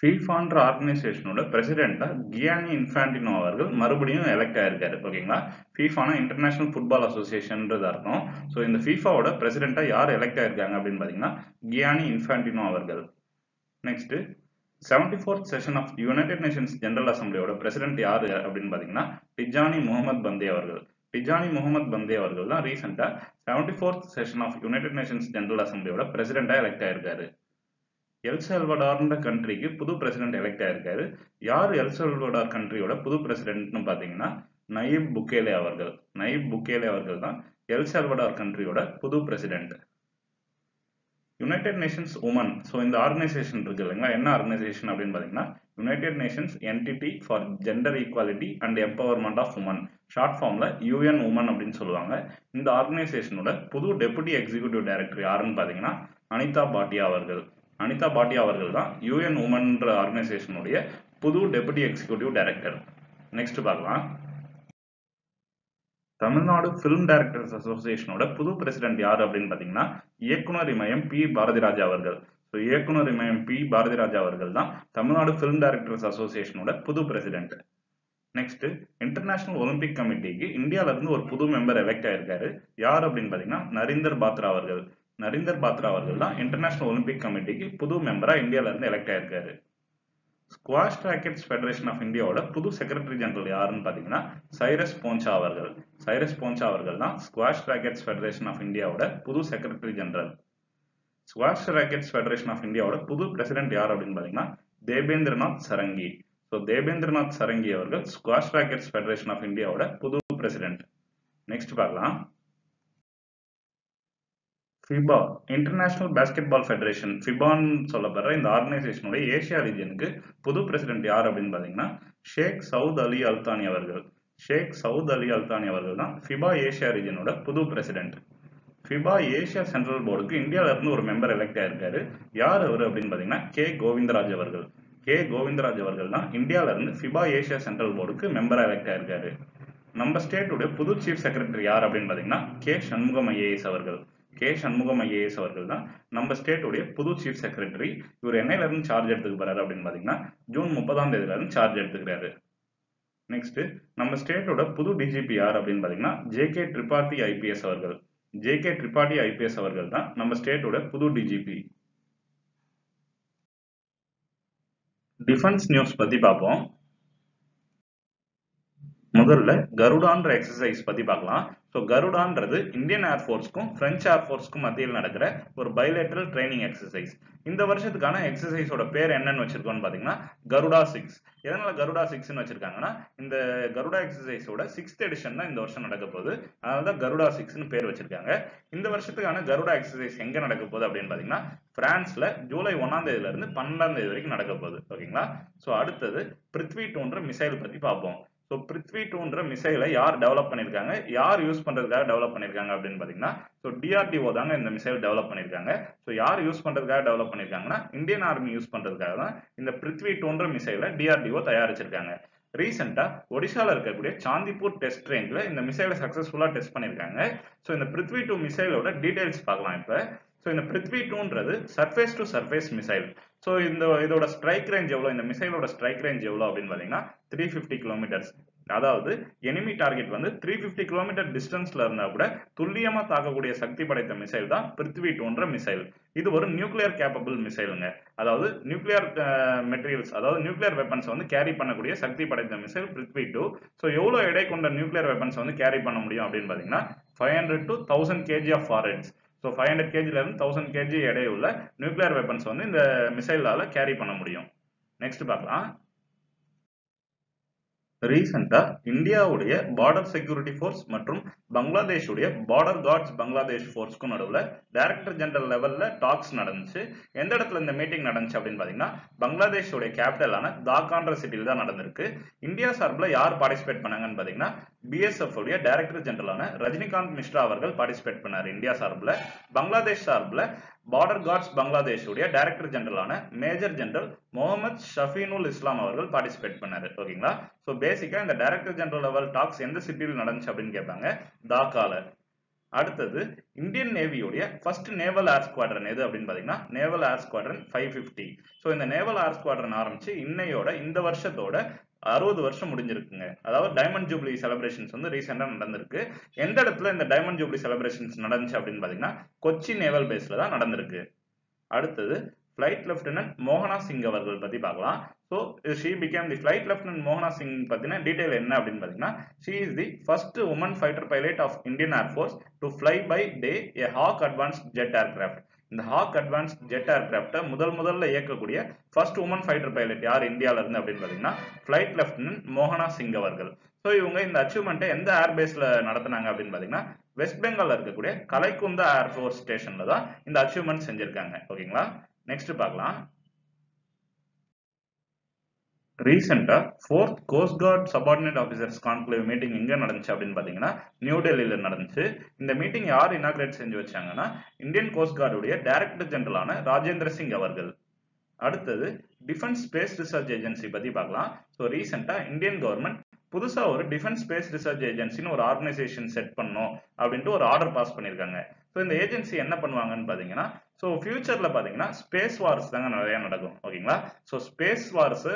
ஃபீஃபான்ற ஆர்கனைசேஷனோட பிரசிடென்டா கியானி இன்ஃபான்டினோ அவர்கள் மறுபடியும் எலெக்ட் ஆயிருக்காரு ஓகேங்களா. ஃபீஃபானா இன்டர்நேஷனல் ஃபுட்பால் அசோசியேஷன்றது அர்த்தம். ஸோ இந்த ஃபீஃபாவோட பிரசிடென்டா யார் எலெக்ட் ஆயிருக்காங்க அப்படின்னு பார்த்தீங்கன்னா கியானி இன்ஃபான்டினோ அவர்கள். Next seventy fourth session of United Nations general அசம்பிளியோட பிரசிடென்ட் யாரு அப்படின்னு பாத்தீங்கன்னா டிஜானி முகமது பந்தே அவர்கள். டிஜானி முகமது பந்தே அவர்கள் தான் ரீசெண்டா seventy fourth session of United Nations general அசம்பிளியோட பிரசிடென்டா எலெக்ட் ஆயிருக்காரு. எல் சல்வடார்ன்ற கண்ட்ரிக்கு புது பிரசிடென்ட் எலெக்ட் ஆயிருக்காரு. யார் எல் சல்வடார் கண்ட்ரியோட புது பிரசிடென்ட்னு பார்த்தீங்கன்னா நயீப் புகேலே அவர்கள். நயீப் புகேலே அவர்கள் தான் எல் சல்வடார் கண்ட்ரியோட புது president. United nations women, so இந்த ஆர்கனைசேஷன் இருக்கு இல்லைங்களா, என்ன ஆர்கனைசேஷன் அப்படின்னு பார்த்தீங்கன்னா United nations entity for gender equality and empowerment of women, short ஃபார்மில் யூஎன் உமன் அப்படின்னு சொல்லுவாங்க. இந்த ஆர்கனைசேஷனோட புது டெபுட்டி எக்ஸிக்யூட்டிவ் டைரக்டர் யாருன்னு பார்த்தீங்கன்னா அனிதா பாட்டியா அவர்கள். அனிதா பாட்டியா அவர்கள் தான் யூஎன் உமன்ற ஆர்கனைசேஷனுடைய புது டெபுட்டி எக்ஸிக்யூட்டிவ் டைரக்டர். நெக்ஸ்ட் பார்க்கலாம், தமிழ்நாடு பிலிம் டைரக்டர்ஸ் அசோசியேஷனோட புது பிரசிடென்ட் யார் அப்படின்னு பார்த்தீங்கன்னா இயக்குனர் இமயம் பி பாரதிராஜா அவர்கள். ஸோ இயக்குனர் இமயம் பி பாரதிராஜா அவர்கள் தான் தமிழ்நாடு பிலிம் டைரக்டர்ஸ் அசோசியேஷனோட புது பிரசிடென்ட். நெக்ஸ்ட், இன்டர்நேஷனல் ஒலிம்பிக் கமிட்டிக்கு இந்தியாவில இருந்து ஒரு புது மெம்பர் எலெக்ட் ஆயிருக்காரு. யார் அப்படின்னு பார்த்தீங்கன்னா நரேந்தர் பாத்ரா அவர்கள். நரேந்தர் பாத்ரா அவர்கள் தான் இன்டர்நேஷனல் ஒலிம்பிக் கமிட்டிக்கு புது மெம்பரா இந்தியாவில இருந்து எலெக்ட் ஆயிருக்காரு. ஸ்குவாஷ் ராக்கெட்ஸ் ஃபெடரேஷன் ஆஃப் இந்தியாவோட புது செக்ரட்டரி ஜெனரல் யாருன்னு பார்த்தீங்கன்னா சைரஸ் போன்ச்சா அவர்கள். சைரஸ் போன்ச்சா அவர்கள் தான் ஸ்குவாஷ் ராக்கெட்ஸ் ஃபெடரேஷன் ஆஃப் இந்தியாவோட புது secretary general. Squash rackets federation of இந்தியாவோட புது பிரசிடென்ட் யார் அப்படின்னு பார்த்தீங்கன்னா தேவேந்திரநாத் சரங்கி. ஸோ தேவேந்திரநாத் சரங்கி அவர்கள் ஸ்குவாஷ் ராக்கெட்ஸ் ஃபெடரேஷன் ஆஃப் இந்தியாவோட புது பிரசிடென்ட். நெக்ஸ்ட் பார்க்கலாம், ஃபிபா, இன்டர்நேஷனல் பேஸ்கெட்பால் ஃபெடரேஷன், ஃபிபான்னு சொல்லப்படுற இந்த ஆர்கனைசேஷனோட ஏஷியா ரீஜனுக்கு புது பிரசிடென்ட் யார் அப்படின்னு பார்த்தீங்கன்னா ஷேக் சவுத் அலி அல்தானி அவர்கள். ஷேக் சவுத் அலி அல்தானி அவர்கள் தான் ஃபிபா ஏஷியா ரீஜனோட புது பிரசிடென்ட். ஃபிபா ஏஷியா சென்ட்ரல் போர்டுக்கு இந்தியாவிலிருந்து ஒரு மெம்பர் எலெக்ட் ஆயிருக்காரு. யார் அவர் அப்படின்னு பார்த்தீங்கன்னா கே கோவிந்தராஜ் அவர்கள். கே கோவிந்தராஜ் அவர்கள் தான் இந்தியாவிலிருந்து ஃபிபா ஏஷியா சென்ட்ரல் போர்டுக்கு மெம்பராக எலெக்ட் ஆயிருக்காரு. நம்ம ஸ்டேட்டுடைய புது சீஃப் செக்ரட்டரி யார் அப்படின்னு பார்த்தீங்கன்னா கே சண்முகம் ஐஏஎஸ் அவர்கள். கே சண்முகம் ஐஏஎஸ் அவர்கள் தான் நம்ம ஸ்டேட்டுடைய புது சீஃப் செக்ரட்டரி. இவர் என்னையில இருந்து சார்ஜ் எடுத்துக்க போறாரு அப்படின்னு பாத்தீங்கன்னா ஜூன் முப்பதாம் தேதியில இருந்து சார்ஜ் எடுத்துக்கிறாரு. நெக்ஸ்ட், நம்ம ஸ்டேட்டோட புது டிஜிபி யார் அப்படின்னு பாத்தீங்கன்னா ஜே கே திரிபாதி ஐபிஎஸ் அவர்கள். ஜே கே திரிபாதி ஐபிஎஸ் அவர்கள் தான் நம்ம ஸ்டேட்டோட புது டிஜிபி. டிஃபென்ஸ் நியூஸ் பத்தி பார்ப்போம். முதல்ல கருடான்ற எக்ஸசைஸ் பத்தி பார்க்கலாம். ஸோ கருடான்றது இந்தியன் ஏர்ஃபோர்ஸ்க்கும் பிரெஞ்சு ஏர்ஃபோர்ஸ்க்கும் மத்தியில் நடக்கிற ஒரு பைலேட்டரல் ட்ரைனிங் எக்ஸசைஸ். இந்த வருஷத்துக்கான எக்ஸசைஸோட பேர் என்னன்னு வச்சிருக்கோம்னு பார்த்தீங்கன்னா கருடா சிக்ஸ். எதனால கருடா சிக்ஸ்ன்னு வச்சிருக்காங்கன்னா இந்த கருடா எக்ஸசைஸோட சிக்ஸ்த் எடிஷன் தான் இந்த வருஷம் நடக்க போகுது. அதனால தான் கருடா சிக்ஸ்ன்னு பேர் வச்சிருக்காங்க. இந்த வருஷத்துக்கான கருடா எக்ஸசைஸ் எங்க நடக்க போகுது அப்படின்னு பார்த்தீங்கன்னா பிரான்ஸ்ல ஜூலை ஒன்னாம் தேதியில இருந்து பன்னெண்டாம் தேதி வரைக்கும் நடக்க போகுது. ஓகேங்களா. ஸோ அடுத்தது பிருத்வி டூன்ற மிசைல் பத்தி பார்ப்போம். ஸோ பிருத்வி டூன்ற மிசைலை யார் டெவலப் பண்ணியிருக்காங்க, யார் யூஸ் பண்ணுறதுக்காக டெவலப் பண்ணியிருக்காங்க அப்படின்னு பார்த்தீங்கன்னா ஸோ டிஆர்டிஓ தாங்க இந்த மிசைல் டெவலப் பண்ணியிருக்காங்க. ஸோ யார் யூஸ் பண்ணுறதுக்காக டெவலப் பண்ணியிருக்காங்கன்னா இந்தியன் ஆர்மி யூஸ் பண்ணுறதுக்காக தான் இந்த பிருத்வி டூன்ற மிசைலை டிஆர்டிஓ தயாரிச்சிருக்காங்க. ரீசெண்டாக ஒடிசாவில் இருக்கக்கூடிய சாந்திப்பூர் டெஸ்ட் ரேஞ்சில் இந்த மிசைலை சக்ஸஸ்ஃபுல்லாக டெஸ்ட் பண்ணியிருக்காங்க. ஸோ இந்த பிருத்வி டூ மிசைலோட டீடைல்ஸ் பார்க்கலாம் இப்போ. ஸோ இந்த பிருத்வி டூன்றது surface to surface missile. So இந்த இதோட ஸ்ட்ரைக் ரேஞ்ச் எவ்வளோ, இந்த மிசைலோட ஸ்ட்ரைக் ரேஞ்ச் எவ்வளோ அப்படின்னு பார்த்தீங்கன்னா த்ரீ ஃபிஃப்டி கிலோமீட்டர்ஸ். அதாவது எனிமி டார்கெட் வந்து த்ரீ ஃபிஃப்டி கிலோமீட்டர் டிஸ்டன்ஸ்ல இருந்தா கூட துல்லியமா தாக்கக்கூடிய சக்தி படைத்த மிசைல் தான் பிருத்வி டூன்ற மிசைல். இது ஒரு நியூக்ளியர் கேப்பபிள் மிசைலுங்க. அதாவது நியூக்ளியர் மெட்டீரியல்ஸ், அதாவது நியூக்ளியர் வெப்பன்ஸ் வந்து கேரி பண்ணக்கூடிய சக்தி படைத்த மிசைல் பிருத்வி டூ. ஸோ எவ்வளோ எடை கொண்ட நியூக்ளியர் வெப்பன்ஸ் வந்து கேரி பண்ண முடியும் அப்படின்னு பார்த்தீங்கன்னா five hundred to thousand KG of warheads. So five hundred கேஜில இருந்து தௌசண்ட் கேஜி எடையுள்ள நியூக்ளியர் வெப்பன்ஸ் வந்து இந்த மிசைலால கேரி பண்ண முடியும். நெக்ஸ்ட் பார்க்கலாம், ரீசெண்டா இந்தியாவுடைய பார்டர் செக்யூரிட்டி ஃபோர்ஸ் மற்றும் பங்களாதேஷுடைய பார்டர் கார்ட்ஸ் பங்களாதேஷ் ஃபோர்ஸ்க்கும் நடுவில் டைரக்டர் ஜெனரல் லெவல்ல டாக்ஸ் நடந்துச்சு. எந்த இடத்துல இந்த மீட்டிங் நடந்துச்சு அப்படின்னு பார்த்தீங்கன்னா பங்களாதேஷோடைய கேபிட்டலான தாக்கான்ற சிட்டியில் தான் நடந்திருக்கு. இந்தியா சார்பில் யார் பார்ட்டிசிபேட் பண்ணாங்கன்னு பார்த்தீங்கன்னா பிஎஸ்எஃப் உடைய டைரக்டர் ஜெனரலான ரஜினிகாந்த் மிஸ்ரா அவர்கள் பார்ட்டிசிபேட் பண்ணார் இந்தியா சார்பில். பங்களாதேஷ் சார்பில் பார்டர் கார்ட்ஸ் பங்களாதேஷுடைய டைரக்டர் ஜெனரலான மேஜர் ஜெனரல் முகமது ஷஃபீனுல் இஸ்லாம் அவர்கள் பார்ட்டிசிபேட் பண்ணாரு. ஓகேங்களா. ஸோ பேசிக்கா இந்த டைரக்டர் ஜெனரல் லெவல் டாக்ஸ் எந்த சிட்டியில் நடந்துச்சு அப்படின்னு கேட்பாங்க, தாக்கால. அடுத்தது இந்தியன் நேவியுடைய ஃபர்ஸ்ட் நேவல் ஏர் ஸ்குவாட்ரன் எது அப்படின்னு பார்த்தீங்கன்னா naval air squadron five fifty. So இந்த நேவல் ஏர் ஸ்குவாட்ரன் ஆரம்பிச்சு இன்னையோட இந்த வருஷத்தோட அறுபது வருஷம் முடிஞ்சிருக்குங்க. அதாவது டைமண்ட் ஜூப்ளி செலிப்ரேஷன்ஸ் வந்து ரீசெண்டா நடந்திருக்கு. எந்த இடத்துல இந்த டைமண்ட் ஜூப்ளி செலிப்ரேஷன்ஸ் நடந்துச்சு அப்படின்னு பாத்தீங்கன்னா கொச்சி நேவல் பேஸ்ல தான் நடந்திருக்கு. அடுத்தது பிளைட் லெப்டினன்ட் மோகனா சிங் அவர்கள் பத்தி பார்க்கலாம். So she became the flight lieutenant மோகனா சிங் பத்தின டீடைல் என்ன அப்படின்னு பாத்தீங்கன்னா she is the first woman fighter pilot of Indian air force to fly by day a Hawk advanced jet aircraft. இந்த ஹாக் அட்வான்ஸ் ஜெட் ஏர்கிராப்டை முதல் முதல்ல இயக்கக்கூடிய ஃபர்ஸ்ட் உமன் ஃபைட்டர் பைலட் யார் இந்தியாவில இருந்து அப்படின்னு பார்த்தீங்கன்னா ஃபிளைட் லெப்டினன்ட் மோகனா சிங் அவர்கள். ஸோ இவங்க இந்த அச்சீவ்மெண்ட்டை எந்த ஏர்பேஸ்ல நடத்தினாங்க அப்படின்னு பார்த்தீங்கன்னா வெஸ்ட் பெங்கால்ல இருக்கக்கூடிய கலைக்குந்தா ஏர்ஃபோர்ஸ் ஸ்டேஷன்ல தான் இந்த அச்சீவ்மெண்ட் செஞ்சிருக்காங்க. ஓகேங்களா, நெக்ஸ்ட் பார்க்கலாம். ரீசெண்டா fourth coast guard subordinate officers conclave meeting எங்க நடந்துச்சு அப்படின்னு பாத்தீங்கன்னா நியூ டெல்லியில நடந்துச்சு. இந்த மீட்டிங் யார் இனாகிரேட் செஞ்சு வச்சாங்கன்னா இந்தியன் கோஸ்ட் கார்டுடைய டைரக்டர் ஜெனரலான ராஜேந்திர சிங் அவர்கள். அடுத்தது டிஃபென்ஸ் ஸ்பேஸ் ரிசர்ச் ஏஜென்சி பத்தி பார்க்கலாம். ஸோ ரீசெண்டா இந்தியன் கவர்மெண்ட் புதுசா ஒரு டிஃபென்ஸ் ஸ்பேஸ் ரிசர்ச் ஏஜென்சின்னு ஒரு ஆர்கனைசேஷன் செட் பண்ணும் அப்படின்ட்டு ஒரு ஆர்டர் பாஸ் பண்ணியிருக்காங்க. ஸோ இந்த ஏஜென்சி என்ன பண்ணுவாங்கன்னு பார்த்தீங்கன்னா ஸோ ஃபியூச்சர்ல பார்த்தீங்கன்னா ஸ்பேஸ் வார்ஸ் தாங்க நிறைய நடக்கும். ஓகேங்களா, so space wars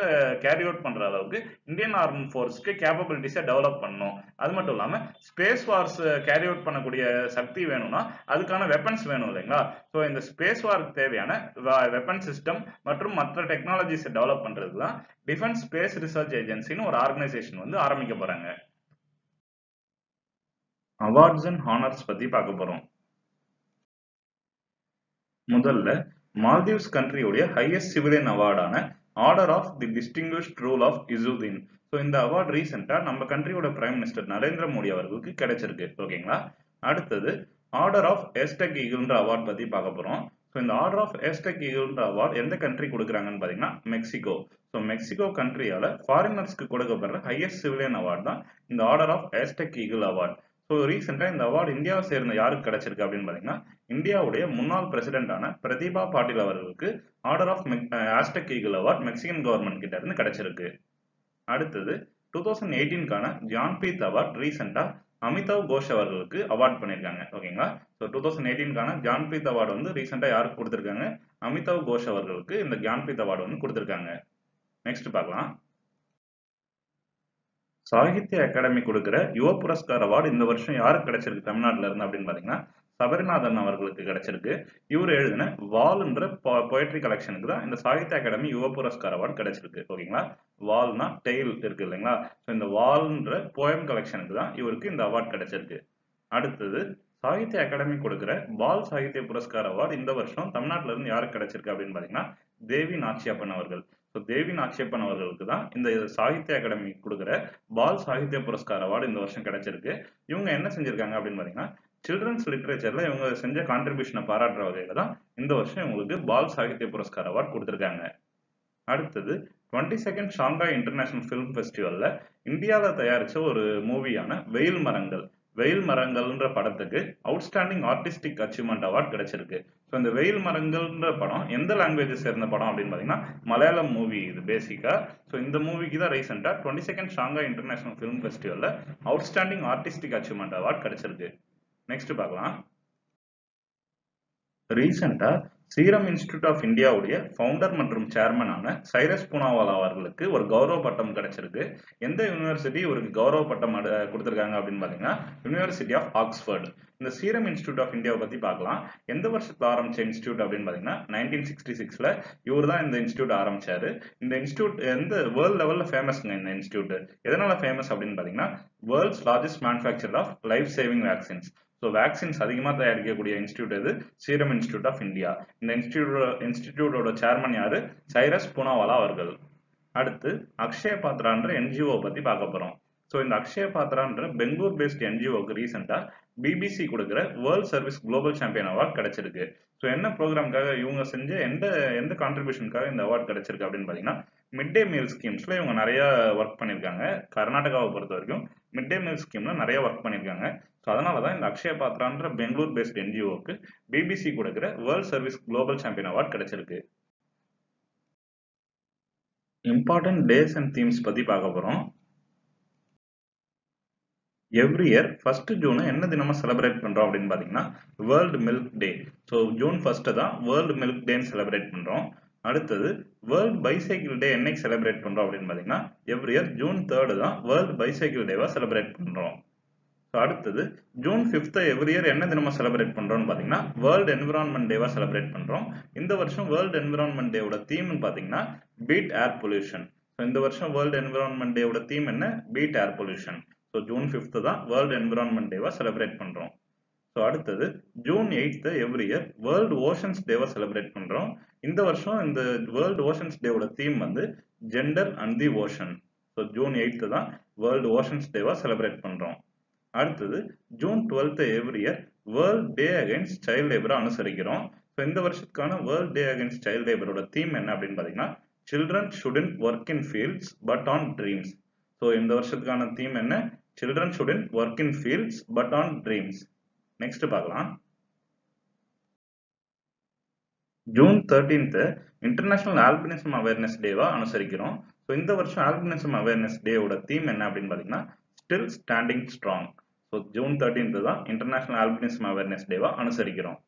carry out பண்ற அளவுக்கு இந்தியன் ஆர்மி ஃபோர்ஸ்க்கு கேப்பபிலிட்டிஸை டெவலப் பண்ணணும். அது மட்டும் இல்லாமல் ஸ்பேஸ் வார்ஸ் கேரி அவுட் பண்ணக்கூடிய சக்தி வேணும்னா அதுக்கான வெப்பன்ஸ் வேணும் இல்லைங்களா. ஸோ இந்த ஸ்பேஸ் வார்க்கு தேவையான வெப்பன் சிஸ்டம் மற்றும் மற்ற டெக்னாலஜிஸை டெவலப் பண்றதுக்கு தான் டிஃபென்ஸ் ஸ்பேஸ் ரிசர்ச் ஏஜென்சின்னு ஒரு ஆர்கனைசேஷன் வந்து ஆரம்பிக்க போறாங்க. அவார்ட்ஸ் அண்ட் ஹானர்ஸ் பத்தி பார்க்க போறோம். முதல்ல மால்தீவ்ஸ் கண்ட்ரியோடைய ஹையஸ்ட் சிவிலியன் அவார்டான order of the distinguished rule of Izzuddin. So இந்த அவார்டு ரீசெண்டா நம்ம கண்ட்ரியோட பிரைம் மினிஸ்டர் நரேந்திர மோடி அவர்களுக்கு கிடைச்சிருக்கு. ஓகேங்களா, அடுத்தது ஆர்டர் ஆஃப் ஏஸ்டெக் ஈகிள்ன்ற அவார்டு பத்தி பார்க்க போறோம். ஸோ இந்த ஆர்டர் ஆஃப் ஏஸ்டெக் ஈகிள்ன்ற அவார்டு எந்த கண்ட்ரி கொடுக்குறாங்கன்னு பாத்தீங்கன்னா மெக்சிகோ. ஸோ மெக்சிகோ கண்ட்ரியால ஃபாரினர்ஸ்க்கு கொடுக்கப்படுற ஹையஸ்ட் சிவிலியன் அவார்டு தான் இந்த order of Aztec eagle award. So ரீசெண்டாக இந்த அவார்டு இந்தியாவை சேர்ந்த யாருக்கு கிடைச்சிருக்கு அப்படின்னு பார்த்தீங்கன்னா இந்தியாவுடைய முன்னாள் பிரசிடென்டான பிரதீபா பாட்டில் அவர்களுக்கு order of Aztec eagle award Mexican government கிட்ட இருந்து கிடைச்சிருக்கு. அடுத்தது டூ தௌசண்ட் எயிட்டீன்கான ஜான்பீத் அவார்டு ரீசெண்டாக அமிதாவ் கோஷ் அவர்களுக்கு அவார்ட் பண்ணியிருக்காங்க. ஓகேங்களா, ஸோ டூ தௌசண்ட் எயிட்டீன்கான ஜான்பீத் அவார்டு வந்து ரீசெண்டாக யாருக்கு கொடுத்துருக்காங்க, அமிதாவ் கோஷ் அவர்களுக்கு இந்த ஜான்பீத் அவார்டு வந்து கொடுத்துருக்காங்க. நெக்ஸ்ட் பார்க்கலாம். சாகித்ய அகாடமி கொடுக்குற யுவ புரஸ்கார் அவார்டு இந்த வருஷம் யாருக்கு கிடைச்சிருக்கு தமிழ்நாட்டில இருந்து அப்படின்னு பாத்தீங்கன்னா சபரிநாதன் அவர்களுக்கு கிடைச்சிருக்கு. இவர் எழுதின வால்ன்ற பொயட்ரி கலெக்ஷனுக்கு தான் இந்த சாகித்ய அகாடமி யுவ புரஸ்கார் அவார்டு கிடைச்சிருக்கு. ஓகேங்களா, வால்னா டெய்ல் இருக்கு இல்லைங்களா, ஸோ இந்த வால்ன்ற போயம் கலெக்ஷனுக்கு தான் இவருக்கு இந்த அவார்டு கிடைச்சிருக்கு. அடுத்தது சாகித்ய அகாடமி கொடுக்குற பால் சாகித்ய புரஸ்கார் அவார்டு இந்த வருஷம் தமிழ்நாட்டில இருந்து யாருக்கு கிடைச்சிருக்கு அப்படின்னு பாத்தீங்கன்னா தேவி நாச்சியப்பன் அவர்கள். தேவி நாச்சியப்பன் அவர்களுக்கு தான் இந்த சாகித்ய அகாடமி கொடுக்குற பால் சாகித்ய புரஸ்கார் அவார்டு இந்த வருஷம் கிடைச்சிருக்கு. இவங்க என்ன செஞ்சிருக்காங்க அப்படின்னு பாத்தீங்கன்னா சில்ட்ரன்ஸ் லிட்ரேச்சர்ல இவங்க செஞ்ச கான்ட்ரிபியூஷனை பாராட்டுற வகையில தான் இந்த வருஷம் இவங்களுக்கு பால் சாகித்ய புரஸ்கார் அவார்டு கொடுத்துருக்காங்க. அடுத்தது twenty second Shanghai international film ஃபெஸ்டிவல்ல இந்தியாவில தயாரிச்ச ஒரு மூவியான வெயில் மரங்கள் வெயில் மரங்கள்ன்ற படத்துக்கு அவுட்ஸ்டாண்டிங் ஆர்டிஸ்டிக் அச்சீவ்மெண்ட் அவார்டு கிடைச்சிருக்கு. ஸோ இந்த வெயில் மரங்கள்ன்ற படம் எந்த லாங்குவேஜை சேர்ந்த படம் அப்படின்னு பார்த்தீங்கன்னா மலையாளம் மூவி இது பேசிக்காக. ஸோ இந்த மூவிக்கு தான் ரீசெண்டாக twenty second Shanghai international film ஃபெஸ்டிவலில் அவுட்ஸ்டாண்டிங் ஆர்டிஸ்டிக் அச்சீவ்மெண்ட் அவார்டு கிடைச்சிருக்கு. நெக்ஸ்ட் பார்க்கலாம். ரீசெண்டாக சீரம் இன்ஸ்டிடியூட் ஆஃப் இந்தியாவுடைய ஃபவுண்டர் மற்றும் சேர்மனான சைரஸ் பூனாவாலா அவர்களுக்கு ஒரு கௌரவ பட்டம் கிடைச்சிருக்கு. எந்த யூனிவர்சிட்டி இவருக்கு கௌரவ பட்டம் கொடுத்துருக்காங்க அப்படின்னு பார்த்தீங்கன்னா யூனிவர்சிட்டி ஆஃப் ஆக்ஸ்ஃபோர்டு. இந்த சீரம் இன்ஸ்டிடியூட் ஆஃப் இந்தியாவை பற்றி பார்க்கலாம். எந்த வருஷத்தில் ஆரம்பிச்ச இன்ஸ்டியூட் அப்படின்னு பார்த்தீங்கன்னா நைன்டீன் சிக்ஸ்டி சிக்ஸ்ல இவர் தான் இந்த இன்ஸ்டியூட் ஆரம்பிச்சாரு. இந்த இன்ஸ்டியூட் எந்த வேர்ல்டு லெவலில் ஃபேமஸ்ங்க. இந்த இன்ஸ்டியூட் எதனால ஃபேமஸ் அப்படின்னு பார்த்தீங்கன்னா world's largest manufacture of life saving vaccines. So vaccines அதிகமாக தயாரிக்கக்கூடிய இன்ஸ்டியூட் இது சீரம் இன்ஸ்டியூட் ஆஃப் இந்தியா. இந்த இன்ஸ்டியூட் இன்ஸ்டிடியூட்டோட சேர்மன் யாரு, சைரஸ் பூனாவாலா அவர்கள். அடுத்து அக்ஷய பாத்ரான்ற என்ஜிஓ பத்தி பார்க்க போறோம். ஸோ இந்த அக்ஷய பாத்ரான்ற பெங்களூர் பேஸ்ட் என்ஜிஓக்கு ரீசெண்டா பிபிசி கொடுக்குற world service global champion award கிடைச்சிருக்கு. ஸோ என்ன ப்ரோக்ராம்காக இவங்க செஞ்ச எந்த எந்த கான்ட்ரிபியூஷனுக்காக இந்த அவார்டு கிடைச்சிருக்கு அப்படின்னு பார்த்தீங்கன்னா மிட் டே மீல் ஸ்கீம்ஸ்ல இவங்க நிறைய ஒர்க் பண்ணியிருக்காங்க. கர்நாடகாவை பொறுத்த வரைக்கும் மிட் டே மீல் ஸ்கீம்ல நிறைய ஒர்க் பண்ணியிருக்காங்க. ஸோ அதனால தான் இந்த அக்ஷய பாத்ரான்ற பெங்களூர் பேஸ்ட் என்ஜிஓக்கு பிபிசி கொடுக்குற world service global champion award கிடைச்சிருக்கு. இம்பார்ட்டன்ட் டேஸ் அண்ட் தீம்ஸ் பத்தி பார்க்க போறோம். எவ்ரி இயர் ஃபர்ஸ்ட் ஜூனை என்ன தினமா செலிப்ரேட் பண்றோம் அப்படின்னு பாத்தீங்கன்னா world milk day. So June first தான் வேர்ல்டு மில்க் டேன்னு செலிப்ரேட் பண்றோம். அடுத்தது வேர்ல்டு பைசைக்கிள் டே என்னைக்கு செலிப்ரேட் பண்றோம் அப்படின்னு பாத்தீங்கன்னா எவ்ரி இயர் ஜூன் தேர்டு தான் வேர்ல்டு பைசைக்கிள் டேவா செலிப்ரேட் பண்றோம். அடுத்தது ஜூன் பிப்த் எவ்ரி இயர் என்ன தினமா செலிப்ரேட் பண்றோம்னு பாத்தீங்கன்னா வேர்ல்டு என்விரான்மெண்ட் டேவா செலிப்ரேட் பண்றோம். இந்த வருஷம் வேர்ல்டு என்விரான்மெண்ட் டேவோட தீம்னு பாத்தீங்கன்னா பீட் ஏர் பொல்யூஷன். இந்த வருஷம் வேர்ல்டு என்விரான்மெண்ட் டேவோட தீம் என்ன, beat air pollution. So June fifth தான் வேர்ல்டு என்விரான்மெண்ட் டேவா செலிப்ரேட் பண்றோம். ஸோ அடுத்தது June eighth every year world oceans டேவை செலிப்ரேட் பண்ணுறோம். இந்த வருஷம் இந்த வேர்ல்டு ஓஷன்ஸ் டேவோட தீம் வந்து gender and the ocean. So June eighth தான் வேர்ல்டு ஓஷன்ஸ் டேவை செலிப்ரேட் பண்ணுறோம். அடுத்தது June twelfth every year world day against child லேபரை அனுசரிக்கிறோம். ஸோ இந்த வருஷத்துக்கான வேர்ல்ட் டே அகெயின்ஸ்ட் சைல்டு லேபரோட தீம் என்ன அப்படின்னு பார்த்தீங்கன்னா children shouldn't work in fields but on dreams. So இந்த வருஷத்துக்கான தீம் என்ன? Children shouldn't work in fields but on dreams. Next பார்க்கலாம். June thirteenth international albinism awareness டேவா அனுசரிக்கிறோம். ஸோ இந்த வருஷம் ஆல்பினிசம் அவேர்னஸ் டேவோட தீம் என்ன அப்படின்னு பார்த்தீங்கன்னா still standing strong. So June thirteenth தான் இன்டர்நேஷனல் ஆல்பினிசம் அவேர்னஸ் டேவா அனுசரிக்கிறோம்.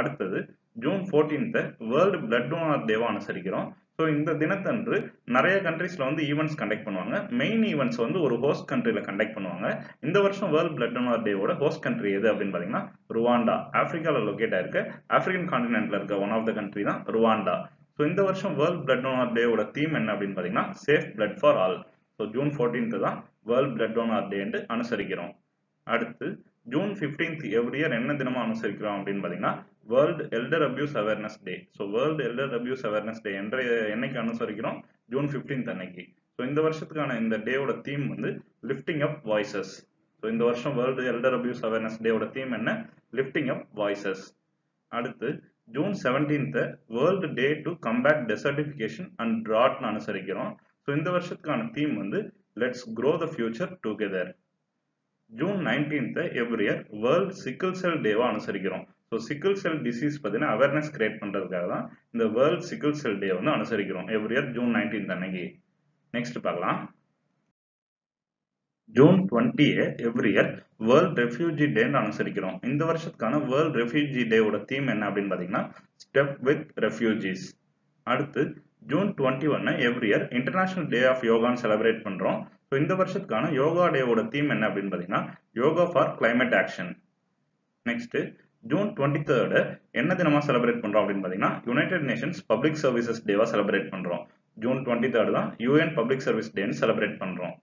அடுத்தது June fourteenth world blood donor டேவா அனுசரிக்கிறோம். ஸோ இந்த தினத்தன்று நிறைய கண்ட்ரீஸ்ல வந்து ஈவெண்ட்ஸ் கண்டக்ட் பண்ணுவாங்க. மெயின் ஈவெண்ட்ஸ் வந்து ஒரு ஹோஸ்ட் கண்ட்ரியில கண்டக்ட் பண்ணுவாங்க. இந்த வருஷம் வேர்ல்டு பிளட் டோனர் டேவோட ஹோஸ்ட் கண்ட்ரி எது அப்படின்னு பார்த்தீங்கன்னா ருவாண்டா. ஆப்பிரிக்காவில் லொக்கேட் ஆயிருக்கு. ஆப்பிரிக்கன் காண்டினென்ட்ல இருக்க ஒன் ஆஃப் த கண்ட்ரி தான் ருவாண்டா. ஸோ இந்த வருஷம் வேர்ல்டு பிளட் டோனர் டேவோட தீம் என்ன அப்படின்னு பார்த்தீங்கன்னா safe blood for all. So June fourteenth தான் வேர்ல்டு பிளட் டோனர் டேன்னு அனுசரிக்கிறோம். அடுத்து ஜூன் ஃபிஃப்டீன்த் எவ்ரி இயர் என்ன தினமா அனுசரிக்கிறோம் அப்படின்னு பார்த்தீங்கன்னா world elder abuse awareness day. So world elder abuse awareness day என்ற என்னைக்கு அனுசரிக்கிறோம்? ஜூன் ஃபிஃப்டீன்த் அன்னைக்கு. ஸோ இந்த வருஷத்துக்கான இந்த டேவோட தீம் வந்து லிஃப்டிங் அப் வாய்ஸஸ். ஸோ இந்த வருஷம் வேர்ல்டு எல்டர் அபியூஸ் அவேர்னஸ் டேவோட தீம் என்ன? Lifting up voices. அடுத்து June seventeenth world day to combat desertification and டிராட்னு அனுசரிக்கிறோம். ஸோ இந்த வருஷத்துக்கான தீம் வந்து let's grow the future together. June nineteenth every year world sickle cell டேவா அனுசரிக்கிறோம். ஸோ சிக்கிள் செல் டிசீஸ் பற்றின அவேர்னஸ் கிரியேட் பண்ணுறதுக்காக தான் இந்த வேர்ல்டு சிக்கிள் செல் டே வந்து அனுசரிக்கிறோம் எவ்ரி இயர் ஜூன் நைன்டீன்த் அன்னைக்கு. நெக்ஸ்ட் பார்க்கலாம். June twenty every year world refugee டேன்னு அனுசரிக்கிறோம். இந்த வருஷத்துக்கான வேர்ல்டு ரெஃப்யூஜி டேவோட தீம் என்ன அப்படின்னு பார்த்தீங்கன்னா ஸ்டெப் வித் ரெஃப்யூஜிஸ். அடுத்து June twenty one every year international day of யோகான்னு செலிப்ரேட் பண்ணுறோம். ஸோ இந்த வருஷத்துக்கான யோகா டேவோட தீம் என்ன அப்படின்னு பார்த்தீங்கன்னா yoga for climate action. Next June twenty third என்ன தினமா செலிப்ரேட் பண்ணுறோம் அப்படின்னு பார்த்தீங்கன்னா யுனைடெட் நேஷன்ஸ் பப்ளிக் சர்வீசஸ் டேவா செலிப்ரேட் பண்ணுறோம். ஜூன் டுவென்டி தேர்ட் தான் யூஎன் பப்ளிக் சர்வீஸ் டேன்னு செலிப்ரேட் பண்ணுறோம்.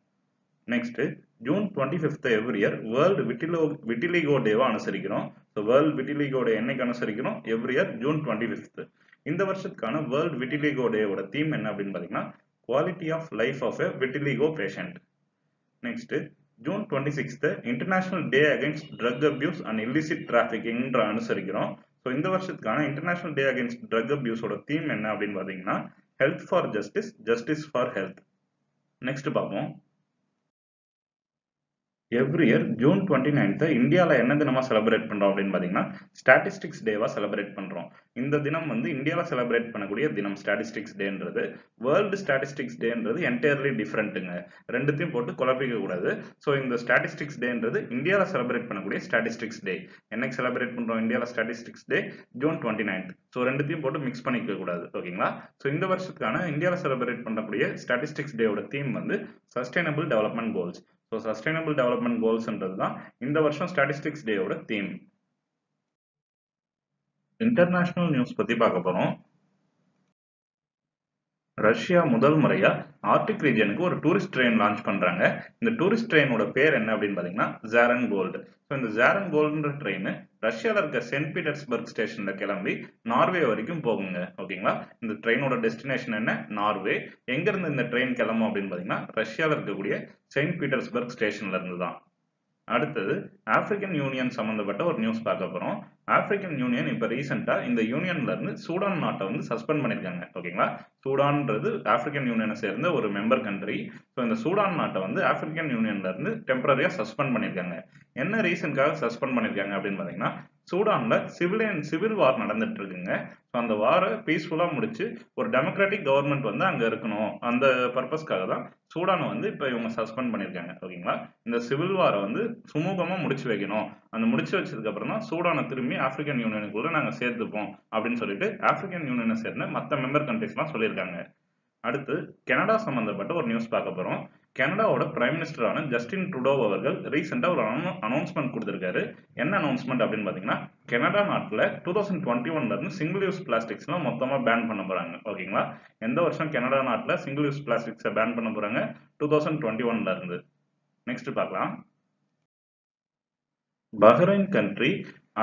Next June twenty fifth every year world விட்டிலோ விட்டிலிகோ டேவா அனுசரிக்கிறோம். ஸோ வேர்ல்டு விட்டிலிகோ டே என்னைக்கு அனுசரிக்கிறோம்? Every year June twenty fifth. இந்த வருஷத்துக்கான வேர்ல்டு விட்டிலிகோ டேவோட தீம் என்ன அப்படின்னு பார்த்தீங்கன்னா quality of life of a vitiligo patient. Next June twenty sixth international day against drug abuse and illicit trafficking அனுசரிக்கிறோம். So இந்த வருஷத்துக்கான இன்டர்நேஷனல் டே அகெயின்ஸ்ட் ட்ரக் அபியூஸோட தீம் என்ன அப்படின்னு பார்த்தீங்கன்னா health for justice, justice for health. Next பார்ப்போம். Every year June twenty ninth இந்தியாவில் என்ன தினமாக செலிப்ரேட் பண்ணுறோம் அப்படின்னு பார்த்தீங்கன்னா ஸ்டாட்டிஸ்டிக்ஸ் டேவாக செலிப்ரேட் பண்ணுறோம். இந்த தினம் வந்து இந்தியாவில் செலிப்ரேட் பண்ணக்கூடிய தினம். ஸ்டாட்டிஸ்டிக்ஸ் டேன்றது வேர்ல்டு ஸ்டாட்டிஸ்டிக்ஸ் டேன்றது என்டையர்லி டிஃப்ரெண்ட்டுங்க. ரெண்டுத்தையும் போட்டு குழப்பிக்க கூடாது. ஸோ இந்த ஸ்டாட்டிஸ்டிக்ஸ் டேன்றது இந்தியாவில் செலிப்ரேட் பண்ணக்கூடிய ஸ்டாட்டிஸ்டிக்ஸ் டே. என்னைக்கு செலிப்ரேட் பண்ணுறோம் இந்தியாவில் statistics day? June twenty ninth. So ரெண்டுத்தையும் போட்டு மிக்ஸ் பண்ணிக்க கூடாது, ஓகேங்களா? ஸோ இந்த வருஷத்துக்கான இந்தியாவில் செலிப்ரேட் பண்ணக்கூடிய ஸ்டாட்டிஸ்டிக்ஸ் டேவோட தீம் வந்து sustainable development goals. So sustainable development கோல்ஸ்ன்றது தான் இந்த வருஷம் ஸ்டாட்டிஸ்டிக்ஸ் டேவோட தீம். இன்டர்நேஷனல் நியூஸ் பற்றி பார்க்க போகிறோம். ரஷ்யா முதல் முறையா ஆர்டிக் ரீஜனுக்கு ஒரு டூரிஸ்ட் ட்ரெயின் லான்ச் பண்றாங்க. இந்த டூரிஸ்ட் ட்ரெயினோட பேர் என்ன அப்படின்னு பார்த்தீங்கன்னா ஜாரன் கோல்டு. ஸோ இந்த ஜாரன் கோல்டுன்ற ட்ரெயின் ரஷ்யாவில் இருக்க சென்ட் பீட்டர்ஸ்பர்க் ஸ்டேஷன்ல கிளம்பி நார்வே வரைக்கும் போகுங்க, ஓகேங்களா? இந்த ட்ரெயினோட டெஸ்டினேஷன் என்ன? நார்வே. எங்கிருந்து இந்த ட்ரெயின் கிளம்பும் அப்படின்னு பார்த்தீங்கன்னா ரஷ்யாவில் இருக்கக்கூடிய செயின்ட் பீட்டர்ஸ்பர்க் ஸ்டேஷன்ல இருந்து தான். அடுத்தது ஆப்பிரிக்கன் யூனியன் சம்பந்தப்பட்ட ஒரு நியூஸ் பார்க்க போகிறோம். ஆப்பிரிக்கன் யூனியன் இப்போ ரீசெண்டாக இந்த யூனியன்ல இருந்து சூடான் நாட்டை வந்து சஸ்பெண்ட் பண்ணியிருக்காங்க, ஓகேங்களா? சூடான்றது ஆப்பிரிக்கன் யூனியனை சேர்ந்த ஒரு மெம்பர் கண்ட்ரி. ஸோ இந்த சூடான் நாட்டை வந்து ஆப்பிரிக்கன் யூனியன்ல இருந்து டெம்பரரியாக சஸ்பெண்ட் பண்ணியிருக்காங்க. என்ன ரீசன்காக சஸ்பெண்ட் பண்ணியிருக்காங்க அப்படின்னு பார்த்தீங்கன்னா சூடான்ல சிவிலியன் சிவில் வார் நடந்துட்டு இருக்குங்க. ஸோ அந்த வாரை பீஸ்ஃபுல்லாக முடிச்சு ஒரு டெமோக்ராட்டிக் கவர்மெண்ட் வந்து அங்கே இருக்கணும், அந்த பர்பஸ்க்காக தான் சூடானை வந்து இப்போ இவங்க சஸ்பெண்ட் பண்ணியிருக்காங்க, ஓகேங்களா? இந்த சிவில் வாரை வந்து சுமூகமாக முடிச்சு வைக்கணும். அந்த முடிச்சு வச்சதுக்கப்புறம் தான் சூடானை திரும்பி ஆப்பிரிக்கன் யூனியனுக்குள்ள நாங்கள் சேர்த்துப்போம் அப்படின்னு சொல்லிட்டு ஆப்பிரிக்கன் யூனியனை சேர்ந்து மற்ற மெம்பர் கண்ட்ரிஸ்லாம் சொல்லியிருக்காங்க. அடுத்து கனடா சம்பந்தப்பட்ட ஒரு நியூஸ் பார்க்க போகிறோம். கனடாவோட பிரைம் மினிஸ்டரான ஜஸ்டின் ட்ரூடோ அவர்கள் ரீசெண்டாக ஒரு அனௌன்ஸ்மெண்ட் கொடுத்துருக்காரு. என்ன அனௌன்ஸ்மெண்ட் அப்படின்னு பார்த்தீங்கன்னா கனடா நாட்டில் டூ தௌசண்ட் டுவெண்ட்டி ஒன்ல இருந்து சிங்கிள் யூஸ் பிளாஸ்டிக்ஸ்லாம் மொத்தமாக பேன் பண்ண போறாங்க, ஓகேங்களா? எந்த வருஷம் கனடா நாட்டில் சிங்கிள் யூஸ் பிளாஸ்டிக்ஸை பேன் பண்ண போறாங்க? டூ தௌசண்ட் டுவெண்ட்டி ஒன்ல இருந்து. நெக்ஸ்ட் பார்க்கலாம். பஹ்ரைன் கண்ட்ரி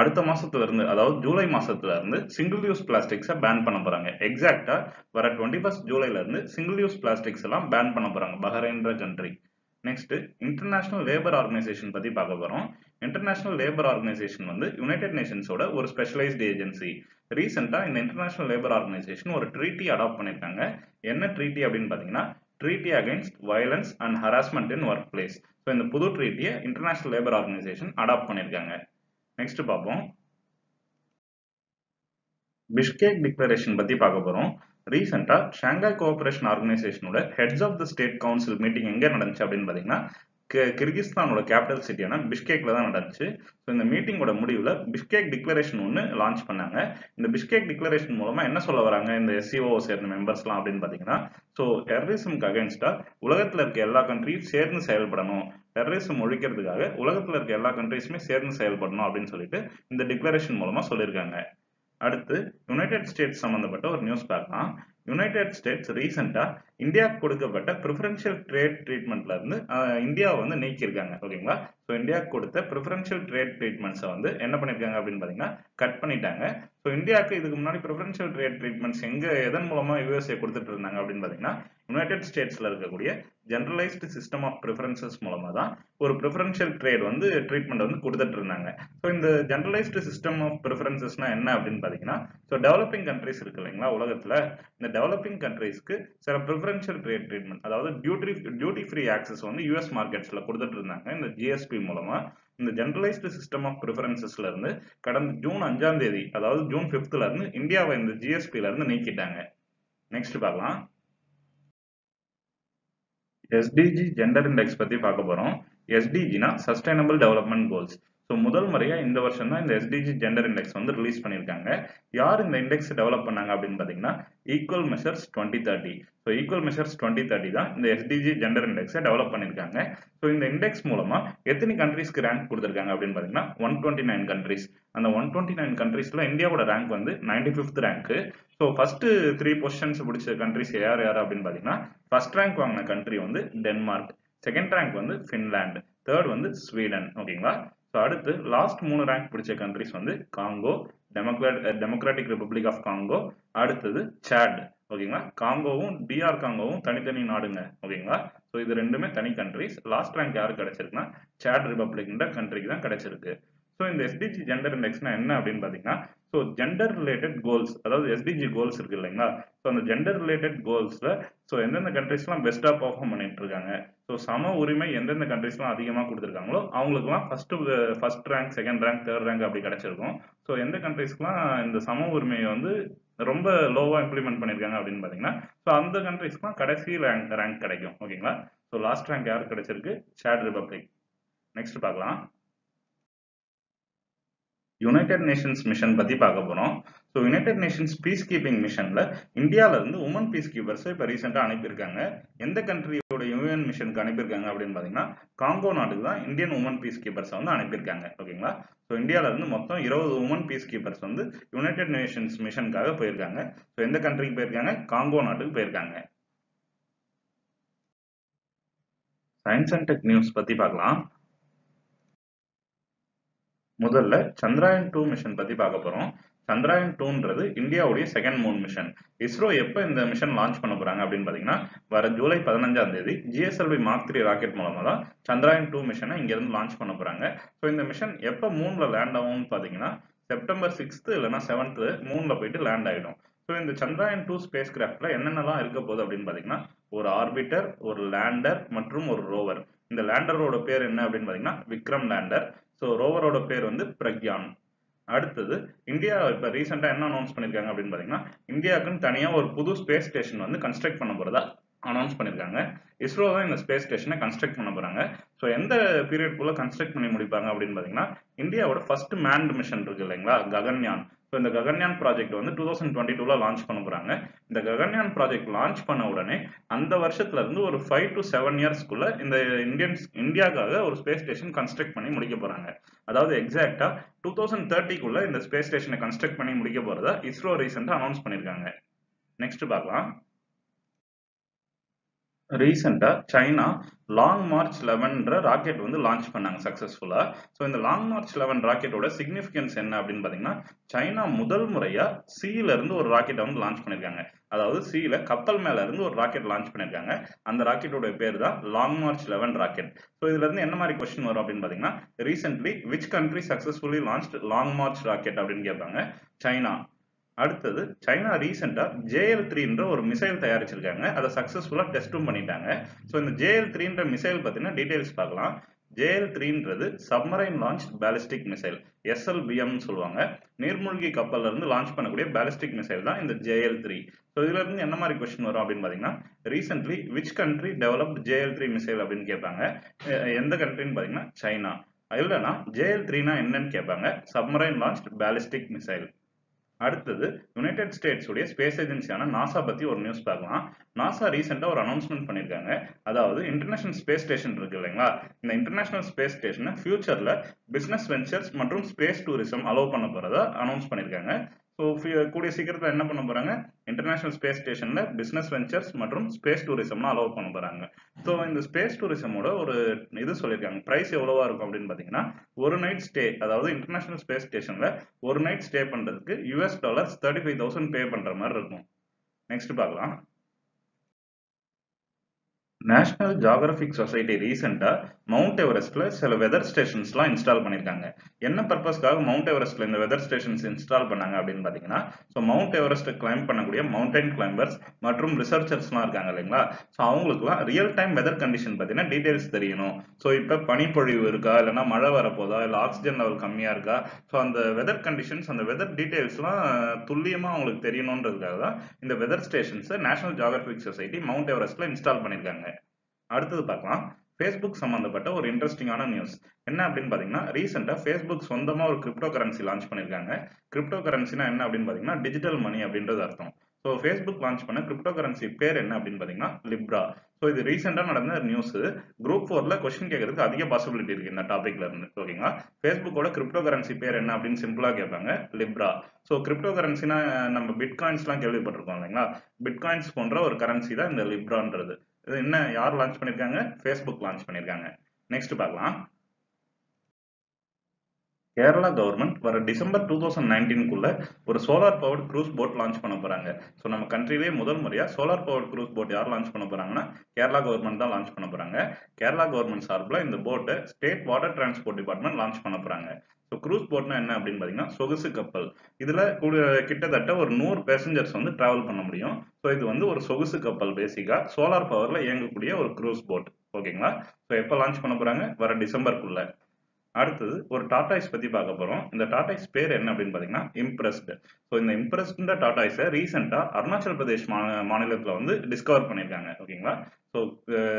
அடுத்த மாசத்துல இருந்து, அதாவது ஜூலை மாசத்துல இருந்து சிங்கிள் யூஸ் பிளாஸ்டிக்ஸை பேன் பண்ண போறாங்க. எக்ஸாக்டா வர டுவெண்ட்டி ஃபர்ஸ்ட் ஜூலைல இருந்து சிங்கிள் யூஸ் பிளாஸ்டிக்ஸ் எல்லாம் பேன் பண்ண போறாங்க பஹ்ரைன்ற country. Next international labour organisation பத்தி பார்க்க போறோம். இன்டர்நேஷனல் லேபர் ஆர்கனைசேஷன் வந்து யுனைடெட் நேஷன்ஸோட ஒரு ஸ்பெஷலைஸ்டு ஏஜென்சி. ரீசெண்டா இந்த இன்டர்நேஷனல் லேபர் ஆர்கனைசேஷன் ஒரு ட்ரீட்டி அடாப்ட் பண்ணிருக்காங்க. என்ன ட்ரீட்டி அப்படின்னு பாத்தீங்கன்னா, treaty against violence and harassment in work place. So இந்த புது ட்ரீட்டியை இன்டர்நேஷனல் லேபர் ஆர்கனைசேஷன் அடாப்ட் பண்ணியிருக்காங்க. நெக்ஸ்ட் பார்ப்போம், பிஷ்கேக் டிக்ளரேஷன் பத்தி பார்க்க போறோம். ரீசெண்டா Shanghai cooperation ஆர்கனைசேஷனோட heads of the state council meeting எங்க நடந்துச்சு அப்படின்னு பாத்தீங்கன்னா, கிர்கிஸ்தானோட கேபிட்டல் சிட்டியான பிஷ்கேக்ல தான் நடந்துச்சு. ஸோ இந்த மீட்டிங்கோட முடிவில் பிஷ்கேக் டிக்ளரேஷன் ஒன்று லான்ச் பண்ணாங்க. இந்த பிஷ்கேக் டிக்ளரேஷன் மூலமா என்ன சொல்ல வராங்க இந்த எஸ்சிஓ சேர்ந்த மெம்பர்ஸ்லாம் அப்படின்னு பார்த்தீங்கன்னா, ஸோ டெரரிசம்க்கு அகேன்ஸ்டா உலகத்தில் இருக்க எல்லா கண்ட்ரியும் சேர்ந்து செயல்படணும், டெரரிசம் ஒழிக்கிறதுக்காக உலகத்தில் இருக்க எல்லா கண்ட்ரிஸுமே சேர்ந்து செயல்படணும் அப்படின்னு சொல்லிட்டு இந்த டிக்ளரேஷன் மூலமா சொல்லியிருக்காங்க. அடுத்து யுனைடெட் ஸ்டேட்ஸ் சம்பந்தப்பட்ட ஒரு நியூஸ் பார்க்கலாம். யுனைடெட் ஸ்டேட்ஸ் ரீசெண்டா இந்தியாவுக்கு கொடுக்கப்பட்ட ப்ரிஃபரன்ஷியல் ட்ரேட் ட்ரீட்மெண்ட்ல இருந்து இந்தியாவை வந்து நீக்கியிருக்காங்க. ஓகேங்களா, ஸோ இந்தியாவுக்கு கொடுத்த ப்ரிஃபரன்ஷியல் ட்ரேட் ட்ரீட்மெண்ட்ஸை வந்து என்ன பண்ணியிருக்காங்க அப்படின்னு பார்த்தீங்கன்னா கட் பண்ணிட்டாங்க. ஸோ இந்தியாவுக்கு இதுக்கு முன்னாடி ப்ரிஃபரன்ஷியல் ட்ரேட் ட்ரீட்மெண்ட்ஸ் எங்க எதன் மூலமா யூஎஸ்ஏ கொடுத்துட்டு இருந்தாங்க அப்படின்னு பார்த்தீங்கன்னா, யுனைடெட் ஸ்டேட்ஸ்ல இருக்கக்கூடிய ஜெனரலைஸ்டு சிஸ்டம் ஆஃப் ப்ரிஃபரன்சஸ் மூலமா தான் ஒரு ப்ரிஃபரன்ஷியல் ட்ரேட் வந்து ட்ரீட்மெண்ட் வந்து கொடுத்துட்டு இருந்தாங்க. ஸோ இந்த ஜெனரலைஸ்டு சிஸ்டம் ஆஃப் ப்ரிஃபரன்சஸ்னா என்ன அப்படின்னு பார்த்தீங்கன்னா, ஸோ டெவலப்பிங் கண்ட்ரிஸ் இருக்கு இல்லைங்களா உலகத்தில், இந்த டெவலப்பிங் கண்ட்ரிஸ்க்கு சில ப்ரிஃபரன்ஷியல் ட்ரேட் ட்ரீட்மெண்ட், அதாவது டியூட்டி டியூட்டி ஃப்ரீ ஆக்சஸ் வந்து யூஎஸ் மார்க்கெட்ஸ்ல கொடுத்துட்டு இருந்தாங்க இந்த ஜிஎஸ்பி மூலமா. இந்த ஜெனரலைஸ்டு சிஸ்டம் ஆஃப் ப்ரிஃபரன்சஸ்ல இருந்து கடந்த ஜூன் அஞ்சாம் தேதி அதாவது ஜூன் பிப்த்ல இருந்து இந்தியாவை இந்த ஜிஎஸ்பில இருந்து நீக்கிட்டாங்க. நெக்ஸ்ட் பார்க்கலாம், எஸ்டிஜி ஜெண்டர் இண்டெக்ஸ் பத்தி பார்க்க போறோம். எஸ்டிஜினா சஸ்டைனபிள் டெவலப்மெண்ட் கோல்ஸ். ஸோ முதல் முறையா இந்த வருஷம் தான் இந்த எஸ்டிஜி ஜெண்டர் இண்டெக்ஸ் வந்து ரிலீஸ் பண்ணியிருக்காங்க. யார் இந்த இண்டெக்ஸ் டெவலப் பண்ணாங்க அப்படின்னு பாத்தீங்கன்னா equal measures twenty thirty. So equal measures twenty thirty தான் இந்த எஸ்டிஜி ஜெண்டர் இண்டெக்ஸை டெவலப் பண்ணியிருக்காங்க. ஸோ இந்த இண்டெக்ஸ் மூலமா எத்தனை கண்ட்ரீஸ்க்கு ரேங்க் கொடுத்துருக்காங்க அப்படின்னு பாத்தீங்கன்னா ஒன் டுவெண்ட்டி நைன் கண்ட்ரிஸ். அந்த ஒன் டுவெண்ட்டி நைன் கண்ட்ரீஸ்ல இந்தியாவோட ரேங்க் வந்து ninety fifth rank. So first three positions பிடிச்ச கண்ட்ரிஸ் யார் யார் அப்படின்னு பாத்தீங்கன்னா, ஃபர்ஸ்ட் ரேங்க் வாங்கின கண்ட்ரி வந்து டென்மார்க், செகண்ட் ரேங்க் வந்து ஃபின்லாண்ட், தேர்ட் வந்து ஸ்வீடன். ஓகேங்களா, அடுத்து லாஸ்ட் மூணு ரேங்க் பிடிச்ச கண்ட்ரிஸ் வந்து Congo, democratic republic of Congo, அடுத்தது சாட். ஓகேங்களா, காங்கோவும் டிஆர் காங்கோவும் தனித்தனி நாடுங்க. ஓகேங்களா, ஸோ இது ரெண்டுமே தனி கண்ட்ரிஸ். லாஸ்ட் ரேங்க் யாருக்கு கிடைச்சிருக்குன்னா சாட் ரிபப்ளிக்ன்ற கண்ட்ரிக்கு தான் கிடைச்சிருக்கு. ஸோ இந்த எஸ்டிஜி ஜெண்டர் இண்டெக்ஸ்னா என்ன அப்படின்னு பாத்தீங்கன்னா, ஸோ ஜெண்டர் ரிலேட்டட் கோல்ஸ், அதாவது எஸ்டிஜி கோல்ஸ் இருக்கு இல்லைங்களா, ஸோ அந்த ஜெண்டர் ரிலேட்டட் கோல்ஸ்ல ஸோ எந்தெந்த கண்ட்ரிஸ்லாம் பெஸ்டா பெர்ஃபார்ம் பண்ணிட்டு இருக்காங்க, ஸோ சம உரிமை எந்தெந்த கண்ட்ரிஸ்லாம் அதிகமாக கொடுத்துருக்காங்களோ அவங்களுக்குலாம் first first rank, second rank, third rank அப்படி கிடைச்சிருக்கும். ஸோ எந்த கண்ட்ரிஸ்க்குலாம் இந்த சம உரிமையை வந்து ரொம்ப லோவா இம்ப்ளிமெண்ட் பண்ணியிருக்காங்க அப்படின்னு பாத்தீங்கன்னா, ஸோ அந்த கண்ட்ரிஸ்க்குலாம் கடைசி ரேங்க் ரேங்க் கிடைக்கும். ஓகேங்களா, ஸோ லாஸ்ட் ரேங்க் யாருக்கு கிடைச்சிருக்கு, சாட் ரிபப்ளிக். நெக்ஸ்ட் பார்க்கலாம், யுனைடெட் நேஷன்ஸ் மிஷன் பத்தி பார்க்க போறோம். So United Nations piece keeping மிஷன்ல இந்தியால இருந்து உமன் பீஸ் கீப்பர்ஸ் இப்ப ரீசெண்டா அனுப்பியிருக்காங்க. எந்த கண்ட்ரியோட யூஎன் மிஷனுக்கு அனுப்பியிருக்காங்க அப்படின்னு பாத்தீங்கன்னா காங்கோ நாட்டுக்கு தான் இந்தியன் உமன் பீஸ் கீப்பர்ஸ் வந்து அனுப்பியிருக்காங்க. ஓகேங்களா, ஸோ இந்தியால இருந்து மொத்தம் இருபது உமன் பீஸ் கீப்பர்ஸ் வந்து யுனைடெட் நேஷன்ஸ் மிஷனுக்காக போயிருக்காங்க. ஸோ எந்த கண்ட்ரிக்கு போயிருக்காங்க, காங்கோ நாட்டுக்கு போயிருக்காங்க. சயின்ஸ் அண்ட் டெக் நியூஸ் பத்தி பார்க்கலாம். முதல்ல சந்திராயன் டூ மிஷன் பத்தி பார்க்க போறோம். சந்திராயன் டூன்றது இந்தியாவுடைய செகண்ட் மூன் மிஷன். இஸ்ரோ எப்போ இந்த மிஷன் லான்ச் பண்ண போறாங்க அப்படின்னு பாத்தீங்கன்னா வர ஜூலை பதினஞ்சாம் தேதி ஜிஎஸ்எல்வி மார்க் த்ரீ ராக்கெட் மூலமா தான் சந்திராயன் டூ மிஷனை இங்க இருந்து லான்ச் பண்ண போறாங்க. ஸோ இந்த மிஷன் எப்போ மூன்ல லேண்ட் ஆகும்னு பாத்தீங்கன்னா செப்டம்பர் சிக்ஸ்த் இல்லைன்னா செவன்த்து மூன்ல போயிட்டு லேண்ட் ஆயிடும். ஸோ இந்த சந்திராயன் டூ ஸ்பேஸ் கிராஃப்ட்ல என்னென்னலாம் இருக்க போகுது அப்படின்னு பாத்தீங்கன்னா ஒரு ஆர்பிட்டர், ஒரு லேண்டர் மற்றும் ஒரு ரோவர். இந்த லேண்டரோட பேர் என்ன அப்படின்னு பாத்தீங்கன்னா விக்ரம் லேண்டர். ஸோ ரோவரோட பேர் வந்து பிரக்யான். அடுத்தது இந்தியா இப்போ ரீசெண்டாக என்ன அனௌன்ஸ் பண்ணியிருக்காங்க அப்படின்னு பார்த்தீங்கன்னா இந்தியாவுக்குன்னு தனியாக ஒரு புது ஸ்பேஸ் ஸ்டேஷன் வந்து கன்ஸ்ட்ரக்ட் பண்ண போகிறதா அனௌன்ஸ் பண்ணியிருக்காங்க. இஸ்ரோ தான் இந்த ஸ்பேஸ் ஸ்டேஷனை கன்ஸ்ட்ரக்ட் பண்ண போகிறாங்க. ஸோ எந்த பீரியட் குள்ள கன்ஸ்ட்ரக்ட் பண்ணி முடிப்பாங்க அப்படின்னு பார்த்தீங்கன்னா இந்தியாவோட ஃபர்ஸ்ட் மேன்ட் மிஷன் இருக்கு இல்லைங்களா ககன்யான். ஸோ இந்த ககன்யான் ப்ராஜெக்ட் வந்து டூ தௌசண்ட் டுவெண்ட்டி டூல லான்ச் பண்ண போகிறாங்க. இந்த ககன்யான் ப்ராஜெக்ட் லான்ச் பண்ண உடனே அந்த வருஷத்துல இருந்து ஒரு ஃபைவ் டு செவன் இயர்ஸ்க்குள்ள இந்த இந்தியன்ஸ் இந்தியாவுக்காக ஒரு ஸ்பேஸ் ஸ்டேஷன் கன்ஸ்ட்ரக்ட் பண்ணி முடிக்க போறாங்க. அதாவது எக்ஸாக்டா டூ தௌசண்ட் தேர்ட்டிக்குள்ள இந்த ஸ்பேஸ் ஸ்டேஷனை கன்ஸ்ட்ரக்ட் பண்ணி முடிக்க போறதா இஸ்ரோ ரீசெண்டா அனௌன்ஸ் பண்ணியிருக்காங்க. நெக்ஸ்ட் பார்க்கலாம், ரீசெண்டாக சைனா லாங் மார்ச் லெவன்ன்ற ராக்கெட் வந்து லான்ச் பண்ணாங்க சக்ஸஸ்ஃபுல்லாக. ஸோ இந்த லாங் மார்ச் லெவன் ராக்கெட்டோட சிக்னிஃபிகன்ஸ் என்ன அப்படின்னு பார்த்தீங்கன்னா, சைனா முதல் முறையாக சீலேருந்து ஒரு ராக்கெட்டை வந்து லான்ச் பண்ணியிருக்காங்க. அதாவது சீல கப்பல் மேல இருந்து ஒரு ராக்கெட் லான்ச் பண்ணியிருக்காங்க. அந்த ராக்கெட்டோட பேர் தான் Long March eleven rocket. So இதுல இருந்து என்ன மாதிரி கொஸ்டின் வரும் அப்படின்னு பார்த்தீங்கன்னா, recently which country successfully launch Long March rocket அப்படின்னு கேட்பாங்க. சைனா. அடுத்தது, சைனா ரீசெண்டாக ஜே எல் த்ரீன்ற ஒரு மிசைல் தயாரிச்சிருக்காங்க. அதை சக்ஸஸ்ஃபுல்லாக டெஸ்ட்டும் பண்ணிட்டாங்க. ஸோ இந்த ஜே எல் த்ரீன்ற மிசைல் பார்த்தீங்கன்னா டீடைல்ஸ் பார்க்கலாம். ஜே எல் த்ரீன்றது submarine launch ballistic missile, S L B எம்னு சொல்லுவாங்க. நீர்மூழ்கி கப்பல்ல இருந்து லான்ச் பண்ணக்கூடிய பேலிஸ்டிக் மிசைல் தான் இந்த ஜே எல் த்ரீ. ஸோ இதுல இருந்து என்ன மாதிரி கொஸ்டின் வரும் அப்படின்னு பார்த்தீங்கன்னா, recently which country developed J L three missile அப்படின்னு கேட்பாங்க. எந்த கண்ட்ரின்னு பார்த்தீங்கன்னா சைனா. இல்லைன்னா ஜே எல் த்ரீனா என்னன்னு கேட்பாங்க, சப்மரைன் லான்ச் பேலிஸ்டிக் மிசைல். அடுத்தது, யுனைடெட் ஸ்டேட்ஸ் உடைய ஸ்பேஸ் ஏஜென்சியான நாசா பத்தி ஒரு நியூஸ் பார்க்கலாம். நாசா ரீசெண்டா ஒரு அனௌன்ஸ்மெண்ட் பண்ணியிருக்காங்க. அதாவது இன்டர்நேஷனல் ஸ்பேஸ் ஸ்டேஷன் இருக்கு இல்லைங்களா, இந்த இன்டர்நேஷனல் ஸ்பேஸ் ஸ்டேஷனை ஃபியூச்சர்ல பிசினஸ் வெஞ்சர்ஸ் மற்றும் ஸ்பேஸ் டூரிசம் அலோவ் பண்ண போறதா அனௌன்ஸ் பண்ணியிருக்காங்க. ஸோ கூடிய சீக்கிரத்தில் என்ன பண்ண போறாங்க, இன்டர்நேஷனல் ஸ்பேஸ் ஸ்டேஷன்ல பிசினஸ் வெஞ்சர்ஸ் மற்றும் ஸ்பேஸ் டூரிசம்லாம் அலோவ் பண்ண போறாங்க. ஸோ இந்த ஸ்பேஸ் டூரிசமோட ஒரு இது சொல்லியிருக்காங்க, பிரைஸ் எவ்வளவா இருக்கும் அப்படின்னு பார்த்தீங்கன்னா, ஒரு நைட் ஸ்டே, அதாவது இன்டர்நேஷனல் ஸ்பேஸ் ஸ்டேஷன்ல ஒரு நைட் ஸ்டே பண்றதுக்கு US dollars thirty five thousand pay பண்ற மாதிரி இருக்கும். நெக்ஸ்ட் பார்க்கலாம். நேஷனல் ஜியோகிராஃபிக் சொசைட்டி ரீசெண்டா மவுண்ட் எவரெஸ்ட்ல சில வெதர் ஸ்டேஷன்ஸ்லாம் இன்ஸ்டால் பண்ணியிருக்காங்க. என்ன பர்பஸ்க்காக மவுண்ட் எவரெஸ்ட்ல இந்த வெதர் ஸ்டேஷன்ஸ் இன்ஸ்டால் பண்ணாங்க அப்படின்னு பார்த்தீங்கன்னா, ஸோ மவுண்ட் எவரெஸ்ட் கிளைம் பண்ணக்கூடிய மவுண்டைன் கிளைம்பர்ஸ் மற்றும் ரிசர்ச்சர்ஸ்லாம் இருக்காங்க இல்லைங்களா, ஸோ அவங்களுக்குலாம் ரியல் டைம் வெதர் கண்டிஷன் பார்த்தீங்கன்னா டீடைல்ஸ் தெரியணும். ஸோ இப்போ பனிப்பொழிவு இருக்கா, இல்லைனா மழை வரப்போதா, இல்லை ஆக்சிஜன் லெவல் கம்மியாக இருக்கா, ஸோ அந்த வெதர் கண்டிஷன்ஸ், அந்த வெதர் டீடைல்ஸ்லாம் துல்லியமாக அவங்களுக்கு தெரியணுன்றதுக்காக தான் இந்த வெதர் ஸ்டேஷன்ஸை நேஷனல் ஜியோகிராஃபிக் சொசைட்டி மவுண்ட் எவரெஸ்ட்ல இன்ஸ்டால் பண்ணியிருக்காங்க. அடுத்தது பார்க்கலாம், ஃபேஸ்புக் சம்பந்தப்பட்ட ஒரு இன்ட்ரெஸ்டிங்கான நியூஸ். என்ன அப்படின்னு பார்த்தீங்கன்னா, ரீசெண்டாக ஃபேஸ்புக் சொந்தமாக ஒரு கிரிப்டோ கரன்சி லான்ச் பண்ணியிருக்காங்க. கிரிப்டோ கரன்சினா என்ன அப்படின்னு பார்த்தீங்கன்னா, டிஜிட்டல் மணி அப்படின்றது அர்த்தம். ஸோ ஃபேஸ்புக் லான்ச் பண்ண கிரிப்டோ கரன்சி பேர் என்ன அப்படின்னு பார்த்தீங்கன்னா, லிப்ரா. ஸோ இது ரீசெண்டாக நடந்த நியூஸ். குரூப் ஃபோரில் கொஸ்டின் கேட்கறதுக்கு அதிக பாசிபிலிட்டி இருக்கு இந்த டாபிக்ல இருந்து. ஓகேங்களா, ஃபேஸ்புக்கோட கிரிப்டோ கரன்சி பேர் என்ன அப்படின்னு சிம்பிளாக கேட்பாங்க, லிப்ரா. ஸோ கிரிப்டோ கரன்சினா நம்ம பிட்காயின்ஸ்லாம் கேள்விப்பட்டிருக்கோம் இல்லைங்களா, பிட்காயின்ஸ் போன்ற ஒரு கரன்சி தான் இந்த லிப்ரான்றது. இது என்ன, யார் லான்ச் பண்ணியிருக்காங்க, ஃபேஸ்புக் லான்ச் பண்ணியிருக்காங்க. நெக்ஸ்ட் பார்க்கலாம். கேரளா கவர்மெண்ட் வர டிசம்பர் டூ தௌசண்ட் நைன்டீனுக்குள்ள ஒரு solar powered cruise boat launch பண்ண போறாங்க. ஸோ நம்ம கண்ட்ரிலேயே முதல் முறையாக சோலார் பவர்ட் க்ரூஸ் போட் யார் லான்ச் பண்ண போறாங்கன்னா, கேரளா கவர்மெண்ட் தான் லான்ச் பண்ண போறாங்க. கேரளா கவர்மெண்ட் சார்பில் இந்த போட்டை state water transport department launch பண்ண போறாங்க. ஸோ க்ரூஸ் போட்னா என்ன அப்படின்னு பார்த்தீங்கன்னா, சொகுசு கப்பல். இதில் கிட்டத்தட்ட ஒரு நூறு பேசஞ்சர்ஸ் வந்து டிராவல் பண்ண முடியும். ஸோ இது வந்து ஒரு சொகுசு கப்பல், பேசிக்காக சோலார் பவரில் இயங்கக்கூடிய ஒரு க்ரூஸ் போட். ஓகேங்களா, ஸோ எப்போ லான்ச் பண்ண போகிறாங்க, வர டிசம்பருக்குள்ளே. அடுத்தது ஒரு டாடாய்ஸ் பற்றி பார்க்க போகிறோம். இந்த டாடாய்ஸ் பேர் என்ன அப்படின்னு பார்த்தீங்கன்னா, இம்ப்ரெஸ்டு. ஸோ இந்த இம்ப்ரெஸ்டுன்ற டாடாய்ஸை ரீசெண்டாக அருணாச்சல் பிரதேஷ் மா மாநிலத்தில் வந்து டிஸ்கவர் பண்ணியிருக்காங்க. ஓகேங்களா, ஸோ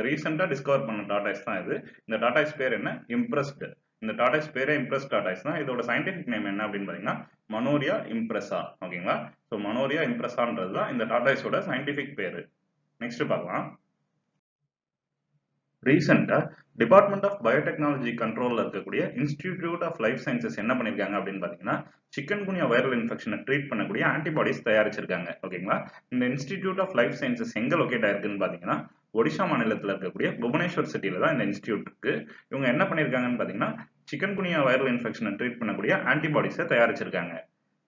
ரீசெண்டாக டிஸ்கவர் பண்ண டாடாய்ஸ் தான் இது. இந்த டாடாய்ஸ் பேர் என்ன, இம்ப்ரெஸ்டு. இந்த டாடாய்ஸ் பேரே இம்ப்ரெஸ் டாடாய்ஸ் தான். இதோட சயின்டிஃபிக் நேம் என்ன அப்படின்னு பார்த்தீங்கன்னா, மனோரியா இம்ப்ரெஸா. ஓகேங்களா, ஸோ மனோரியா இம்ப்ரெஸான்றது தான் இந்த டாடாய்ஸோட சயின்டிஃபிக் பேரு. நெக்ஸ்ட் பார்க்கலாம். ரீசெண்டா டிபார்ட்மெண்ட் ஆஃப் பயோடெக்னாலஜி கண்ட்ரோலில் இருக்கக்கூடிய இன்ஸ்டிடியூட் ஆஃப் லைஃப் சயின்சஸ் என்ன பண்ணியிருக்காங்க அப்படின்னு பார்த்தீங்கன்னா, சிக்கன் குனியா வைரல் இன்ஃபெக்ஷனை ட்ரீட் பண்ணக்கூடிய ஆன்டிபாடிஸ் தயாரிச்சிருக்காங்க. ஓகேங்களா, இந்த இன்ஸ்டிடியூட் ஆஃப் லைஃப் சயின்சஸ் எங்கே லொக்கேட் ஆயிருக்குன்னு பார்த்தீங்கன்னா, ஒடிஷா மாநிலத்தில் இருக்கக்கூடிய புவனேஸ்வர் சிட்டியில தான் இந்த இன்ஸ்டிடியூட் இருக்கு. இவங்க என்ன பண்ணியிருக்காங்கன்னு பார்த்தீங்கன்னா, சிக்கன் குனியா வைரல் இன்ஃபெக்ஷனை ட்ரீட் பண்ணக்கூடிய ஆன்டிபாடிஸை தயாரிச்சிருக்காங்க.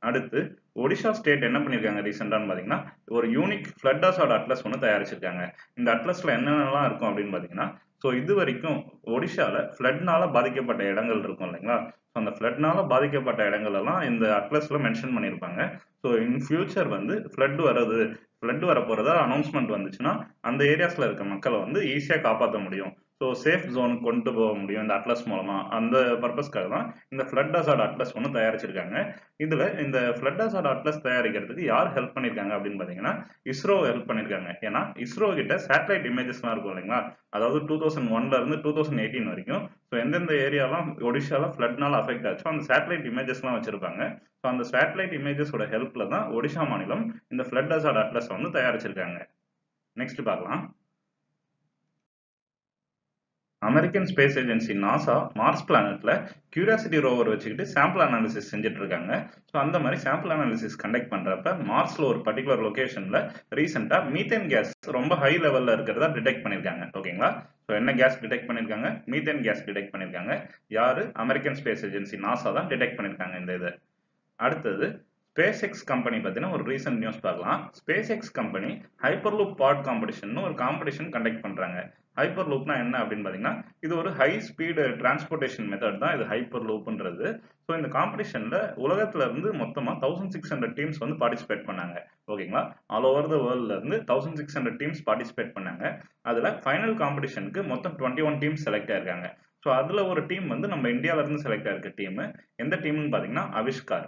அடுத்து ஒடிஷா ஸ்டேட் என்ன பண்ணியிருக்காங்க ரீசெண்டான்னு பார்த்தீங்கன்னா, ஒரு யூனிக் ஃப்ளட் ஹசார்ட் அட்லஸ் ஒன்று தயாரிச்சிருக்காங்க. இந்த அட்லஸ்ல என்னென்னலாம் இருக்கும் அப்படின்னு பார்த்தீங்கன்னா, ஸோ இது வரைக்கும் ஒடிஷாவில் ஃப்ளட்னால பாதிக்கப்பட்ட இடங்கள் இருக்கும் இல்லைங்களா, ஸோ அந்த ஃப்ளட்னால பாதிக்கப்பட்ட இடங்கள் எல்லாம் இந்த அட்லஸில் மென்ஷன் பண்ணியிருப்பாங்க. ஸோ இன் ஃபியூச்சர் வந்து ஃப்ளட் வர்றது, ஃப்ளட் வரப்போகிறதா அனௌன்ஸ்மெண்ட் வந்துச்சுன்னா அந்த ஏரியாஸில் இருக்க மக்களை வந்து ஈஸியாக காப்பாற்ற முடியும். ஸோ சேஃப் ஜோனுக்கு கொண்டு போக முடியும் இந்த அட்லஸ் மூலமாக. அந்த பர்பஸ்க்காக தான் இந்த ஃப்ளட் ஹசார்ட் அட்லஸ் ஒன்று தயாரிச்சிருக்காங்க. இதில் இந்த ஃப்ளட் ஹசார்ட் அட்லஸ் தயாரிக்கிறதுக்கு யார் ஹெல்ப் பண்ணியிருக்காங்க அப்படின்னு பார்த்தீங்கன்னா, இஸ்ரோ ஹெல்ப் பண்ணியிருக்காங்க. ஏன்னா இஸ்ரோ கிட்ட சேட்டலைட் இமேஜஸ்லாம் இருக்கும் இல்லைங்களா, அதாவது டூ தௌசண்ட் ஒன்ல இருந்து டூ தௌசண்ட் எயிட்டீன் வரைக்கும் ஸோ எந்தெந்த ஏரியாலாம் ஒடிஷாவில் ஃப்ளட்னால அஃபெக்ட் ஆச்சோ அந்த சேட்டலைட் இமேஜஸ்லாம் வச்சிருப்பாங்க. ஸோ அந்த சேட்டலைட் இமேஜஸோட ஹெல்ப்பில் தான் ஒடிஷா மாநிலம் இந்த ஃப்ளட் ஹசார்ட் அட்லஸ் வந்து தயாரிச்சிருக்காங்க. நெக்ஸ்ட் பார்க்கலாம். American space agency NASA Mars பிளானட்ல கியூரியாசிட்டி ரோவர் வச்சுக்கிட்டு சாம்பிள் அனாலிசிஸ் செஞ்சுட்டு இருக்காங்க. ஸோ அந்த மாதிரி சாம்பிள் அனாலிசிஸ் கண்டக்ட் பண்றப்ப மார்ஸ்ல ஒரு பர்டிகுலர் லொகேஷன்ல ரீசெண்டா மீத்தேன் கேஸ் ரொம்ப ஹை லெவல்ல இருக்கிறதா டிடெக்ட் பண்ணிருக்காங்க. ஓகேங்களா, ஸோ என்ன கேஸ் டிடெக்ட் பண்ணிருக்காங்க? மீத்தேன் கேஸ் டிடெக்ட் பண்ணிருக்காங்க. யாரு? அமெரிக்கன் ஸ்பேஸ் ஏஜென்சி நாசா தான் டிடெக்ட் பண்ணிருக்காங்க இந்த இதை. அடுத்தது SpaceX கம்பெனி பார்த்தீங்கன்னா ஒரு ரீசன்ட் நியூஸ் பார்க்கலாம். SpaceX company Hyperloop pod competition ஒரு காம்படிஷன் கண்டக்ட் பண்றாங்க. ஹைப்பர்லூப்னா என்ன அப்படின்னு பார்த்தீங்கன்னா, இது ஒரு ஹை ஸ்பீடு டிரான்ஸ்போர்டேஷன் மெத்தட் தான் இது ஹைப்பர்லூப்ன்றது. ஸோ இந்த காம்படிஷன்ல உலகத்துல இருந்து மொத்தமா தௌசண்ட் சிக்ஸ் ஹண்ட்ரட் டீம்ஸ் வந்து பார்ட்டிசிபேட் பண்ணாங்க. ஓகேங்களா, ஆல் ஓவர் த வேர்ல்ட்ல இருந்து thousand six hundred teams participate பண்ணாங்க. அதுல ஃபைனல் காம்படிஷனுக்கு மொத்தம் டுவெண்ட்டி ஒன் டீம்ஸ் செலக்ட் ஆயிருக்காங்க. ஸோ அதுல ஒரு டீம் வந்து நம்ம இந்தியாவில இருந்து செலக்ட் ஆயிருக்க டீம். எந்த டீம்னு பார்த்தீங்கன்னா Avishkar,